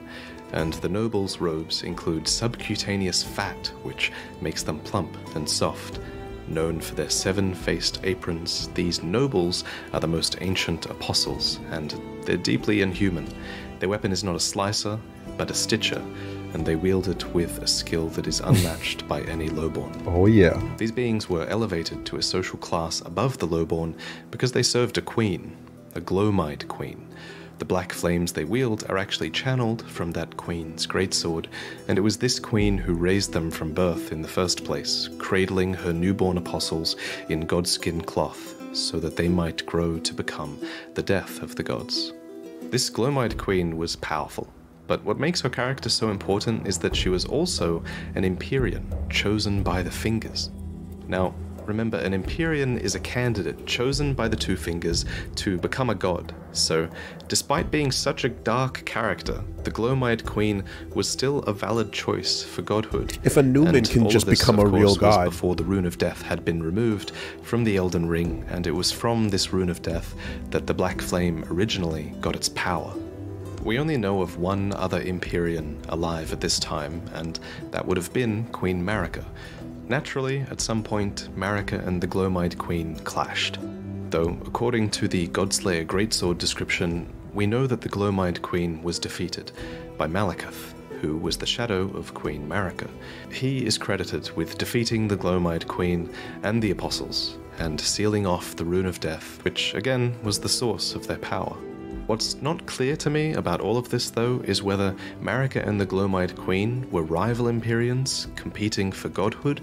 and the nobles' robes include subcutaneous fat, which makes them plump and soft. Known for their seven-faced aprons, these nobles are the most ancient apostles, and they're deeply inhuman. Their weapon is not a slicer, but a stitcher, and they wield it with a skill that is unmatched by any lowborn. Oh yeah. These beings were elevated to a social class above the lowborn because they served a queen, a Gloam-Eyed Queen. The black flames they wield are actually channeled from that queen's greatsword, and it was this queen who raised them from birth in the first place, cradling her newborn apostles in godskin cloth, so that they might grow to become the death of the gods. This Gloam-Eyed Queen was powerful, but what makes her character so important is that she was also an Empyrean, chosen by the Fingers. Now, remember, an Empyrean is a candidate chosen by the Two Fingers to become a god, so despite being such a dark character, the Gloam-Eyed Queen was still a valid choice for godhood. If a Numen can just become a real god. Before the Rune of Death had been removed from the Elden Ring, and it was from this Rune of Death that the Black Flame originally got its power. We only know of one other Empyrean alive at this time, and that would have been Queen Marika. Naturally, at some point, Marika and the Gloam-Eyed Queen clashed. Though, according to the Godslayer Greatsword description, we know that the Gloam-Eyed Queen was defeated by Maliketh, who was the shadow of Queen Marika. He is credited with defeating the Gloam-Eyed Queen and the Apostles, and sealing off the Rune of Death, which again was the source of their power. What's not clear to me about all of this, though, is whether Marika and the Gloam-Eyed Queen were rival Empyreans competing for godhood,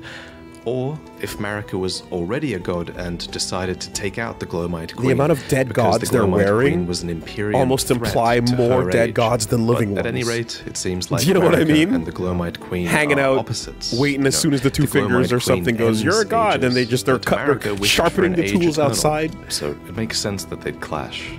or if Marika was already a god and decided to take out the Gloam-Eyed Queen. The amont of dead gods they're wearing was an Empyrean almost imply more dead gods than living ones. At any rate, it seems like Marika and the Gloam-Eyed Queen hanging out, opposites. Waiting as soon as the Two Fingers or something goes, "You're a god," and they're sharpening the tools outside. So it makes sense that they'd clash.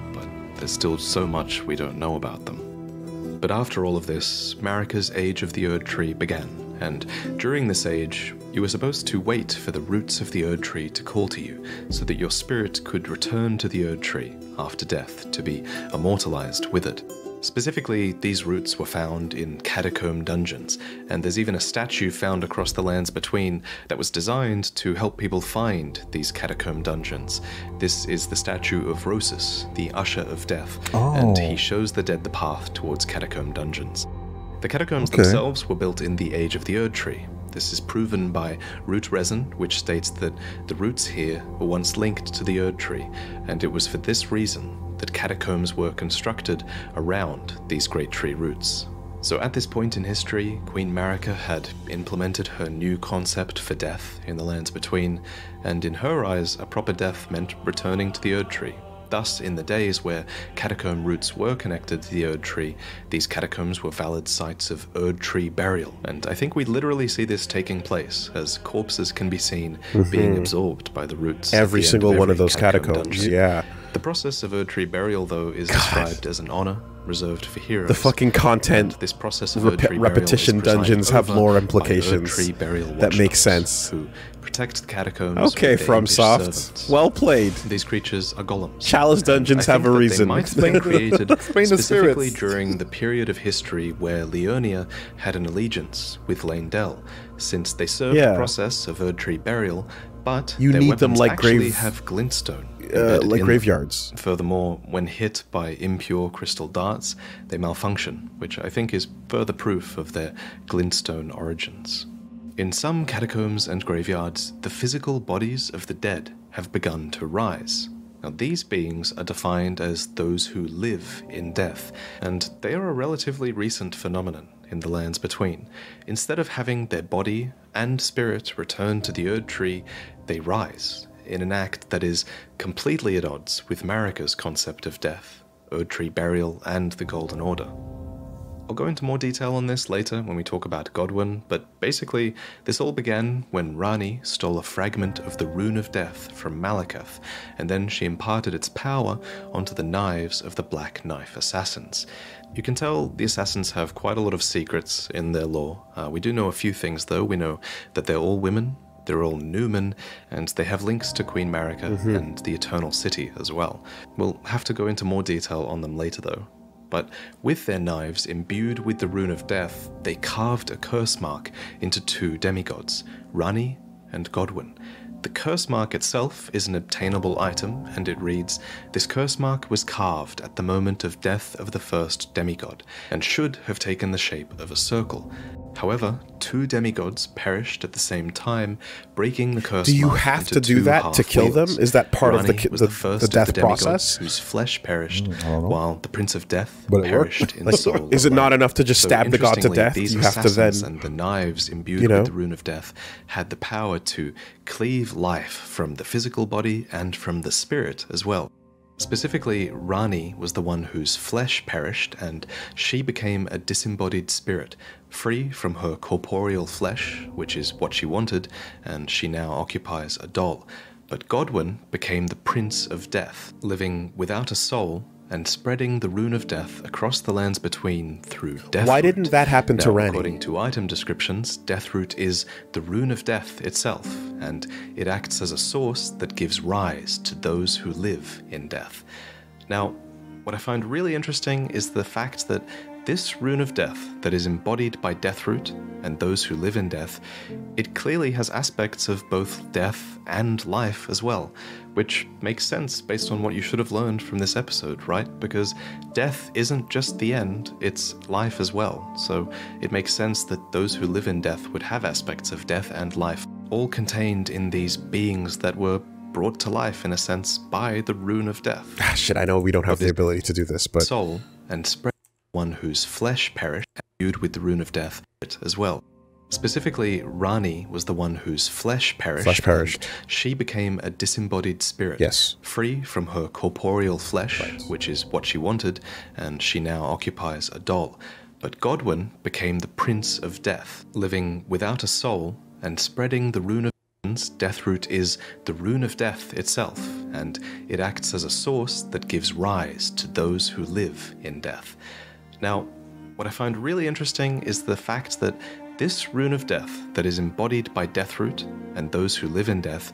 There's still so much we don't know about them. But after all of this, Marika's Age of the Erdtree began, and during this age, you were supposed to wait for the roots of the Erdtree to call to you, so that your spirit could return to the Erdtree after death to be immortalized with it. Specifically, these roots were found in catacomb dungeons, and there's even a statue found across the lands between that was designed to help people find these catacomb dungeons. This is the statue of Rosas, the Usher of Death, and he shows the dead the path towards catacomb dungeons. The catacombs themselves were built in the Age of the Erdtree. This is proven by root resin, which states that the roots here were once linked to the Erdtree, and it was for this reason that catacombs were constructed around these great tree roots. So at this point in history, Queen Marika had implemented her new concept for death in the lands between, and in her eyes, a proper death meant returning to the Erdtree. Thus, in the days where catacomb roots were connected to the Erdtree, these catacombs were valid sites of Erdtree burial, and I think we literally see this taking place, as corpses can be seen being absorbed by the roots. Every single one of those catacombs, yeah. The process of Erdtree burial, though, is described as an honor reserved for heroes. The fucking content, this process of repetition dungeons have lore implications. That makes sense. Who protect the catacombs? Okay, FromSoft. Well played. These creatures are golems. Chalice dungeons have a reason. They might have been created specifically during the period of history where Leonia had an allegiance with Leyndell, since they served the process of Erdtree burial, but you need them like grave have glintstone. Like graveyards. Furthermore, when hit by impure crystal darts, they malfunction, which I think is further proof of their glintstone origins. In some catacombs and graveyards, the physical bodies of the dead have begun to rise. Now, these beings are defined as those who live in death, and they are a relatively recent phenomenon in the lands between. Instead of having their body and spirit return to the Erdtree, they rise, in an act that is completely at odds with Marika's concept of death, Erdtree burial, and the Golden Order. I'll go into more detail on this later when we talk about Godwyn, but basically, this all began when Ranni stole a fragment of the Rune of Death from Maliketh, and then she imparted its power onto the knives of the Black Knife Assassins. You can tell the assassins have quite a lot of secrets in their lore. We do know a few things, though. We know that they're all women, they're all Numen, and they have links to Queen Marika and the Eternal City as well. We'll have to go into more detail on them later, though. But with their knives imbued with the Rune of Death, they carved a curse mark into two demigods, Ranni and Godwyn. The curse mark itself is an obtainable item, and it reads, "This curse mark was carved at the moment of death of the first demigod, and should have taken the shape of a circle. However, two demigods perished at the same time, breaking the curse mark." Do you have to do that to kill them? Is that part of the death process? Whose flesh perished, while the Prince of Death perished in soul. Is it not enough to just stab the god to death? You have to then, and the knives imbued with the Rune of Death had the power to cleave retrieve life from the physical body and from the spirit as well. Specifically, Ranni was the one whose flesh perished, and she became a disembodied spirit, free from her corporeal flesh, which is what she wanted, and she now occupies a doll. But Godwyn became the Prince of Death, living without a soul and spreading the Rune of Death across the lands between through Deathroot. Why didn't that happen to Ranni? According to item descriptions, Deathroot is the Rune of Death itself, and it acts as a source that gives rise to those who live in death. Now, what I find really interesting is the fact that this Rune of Death that is embodied by Deathroot and those who live in death, it clearly has aspects of both death and life as well, which makes sense based on what you should have learned from this episode, right? Because death isn't just the end, it's life as well. So it makes sense that those who live in death would have aspects of death and life, all contained in these beings that were brought to life, in a sense, by the Rune of Death. Shit, I know we don't have the ability to do this, but... Soul and spread one whose flesh perished, imbued with the Rune of Death as well. Specifically, Ranni was the one whose flesh perished. She became a disembodied spirit, free from her corporeal flesh, which is what she wanted, and she now occupies a doll. But Godwyn became the Prince of Death, living without a soul and spreading the Rune of Deathroot is the Rune of Death itself, and it acts as a source that gives rise to those who live in death. Now, what I find really interesting is the fact that this Rune of Death that is embodied by Deathroot and those who live in death,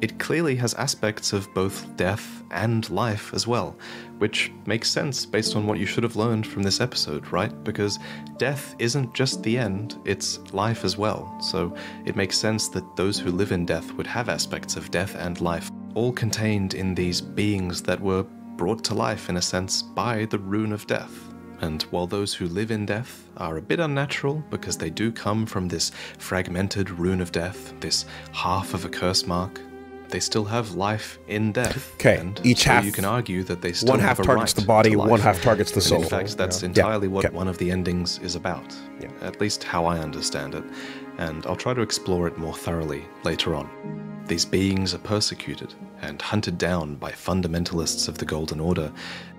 it clearly has aspects of both death and life as well, which makes sense based on what you should have learned from this episode, right? Because death isn't just the end, it's life as well. So it makes sense that those who live in death would have aspects of death and life, all contained in these beings that were brought to life, in a sense, by the Rune of Death. And while those who live in death are a bit unnatural because they do come from this fragmented Rune of Death, this half of a curse mark, they still have life in death. Okay, and each so half. You can argue that they still have a right to life. One half targets the body, one half targets the soul. In fact, that's entirely what one of the endings is about, at least how I understand it, and I'll try to explore it more thoroughly later on. These beings are persecuted and hunted down by fundamentalists of the Golden Order,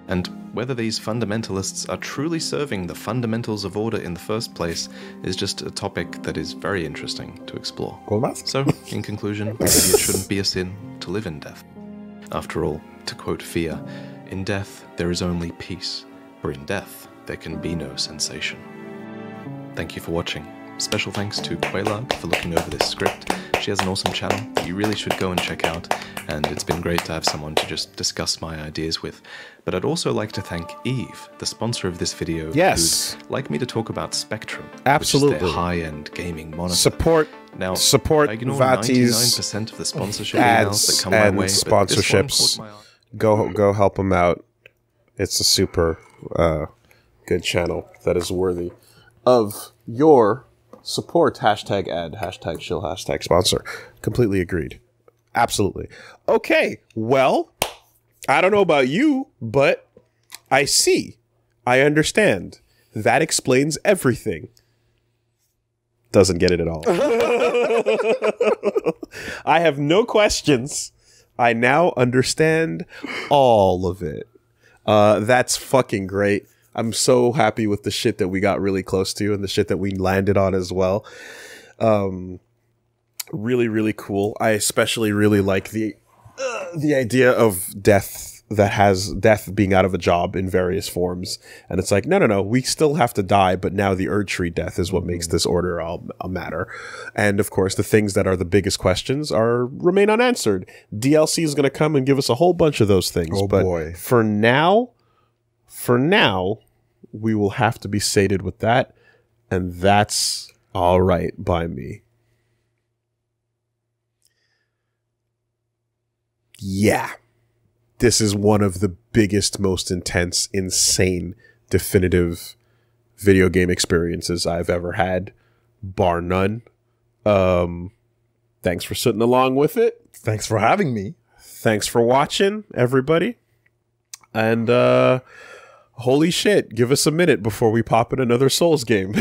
and whether these fundamentalists are truly serving the fundamentals of order in the first place is just a topic that is very interesting to explore. So, in conclusion, maybe it shouldn't be a sin to live in death. After all, to quote Fear, in death there is only peace, for in death there can be no sensation. Thank you for watching. Special thanks to Quaylark for looking over this script. She has an awesome channel that you really should go and check out, and it's been great to have someone to just discuss my ideas with. But I'd also like to thank Eve, the sponsor of this video, who'd like me to talk about Spectrum, which is their high-end gaming monitor. Support I ignore Vati's 99% of the sponsorship ads that come my way, sponsorships. Go help them out. It's a super good channel that is worthy of your support. Hashtag ad, hashtag shill, hashtag sponsor. Completely agreed. Absolutely. Okay, well, I don't know about you, but I see. I understand. That explains everything. Doesn't get it at all. I have no questions. I now understand all of it. That's fucking great. I'm so happy with the shit that we got really close to and the shit that we landed on as well. Really, really cool. I especially really like the idea of death, that has death being out of a job in various forms. And it's like, no, we still have to die, but now the Erdtree death is what makes this order a matter. And of course, the things that are the biggest questions remain unanswered. DLC is going to come and give us a whole bunch of those things. Oh, but boy. For now, we will have to be sated with that, and that's all right by me. Yeah. This is one of the biggest, most intense, insane, definitive video game experiences I've ever had, bar none. Thanks for sitting along with it. Thanks for having me. Thanks for watching, everybody. And holy shit, give us a minute before we pop in another Souls game.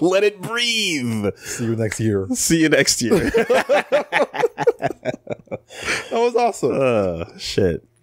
Let it breathe. See you next year. See you next year. That was awesome. Shit.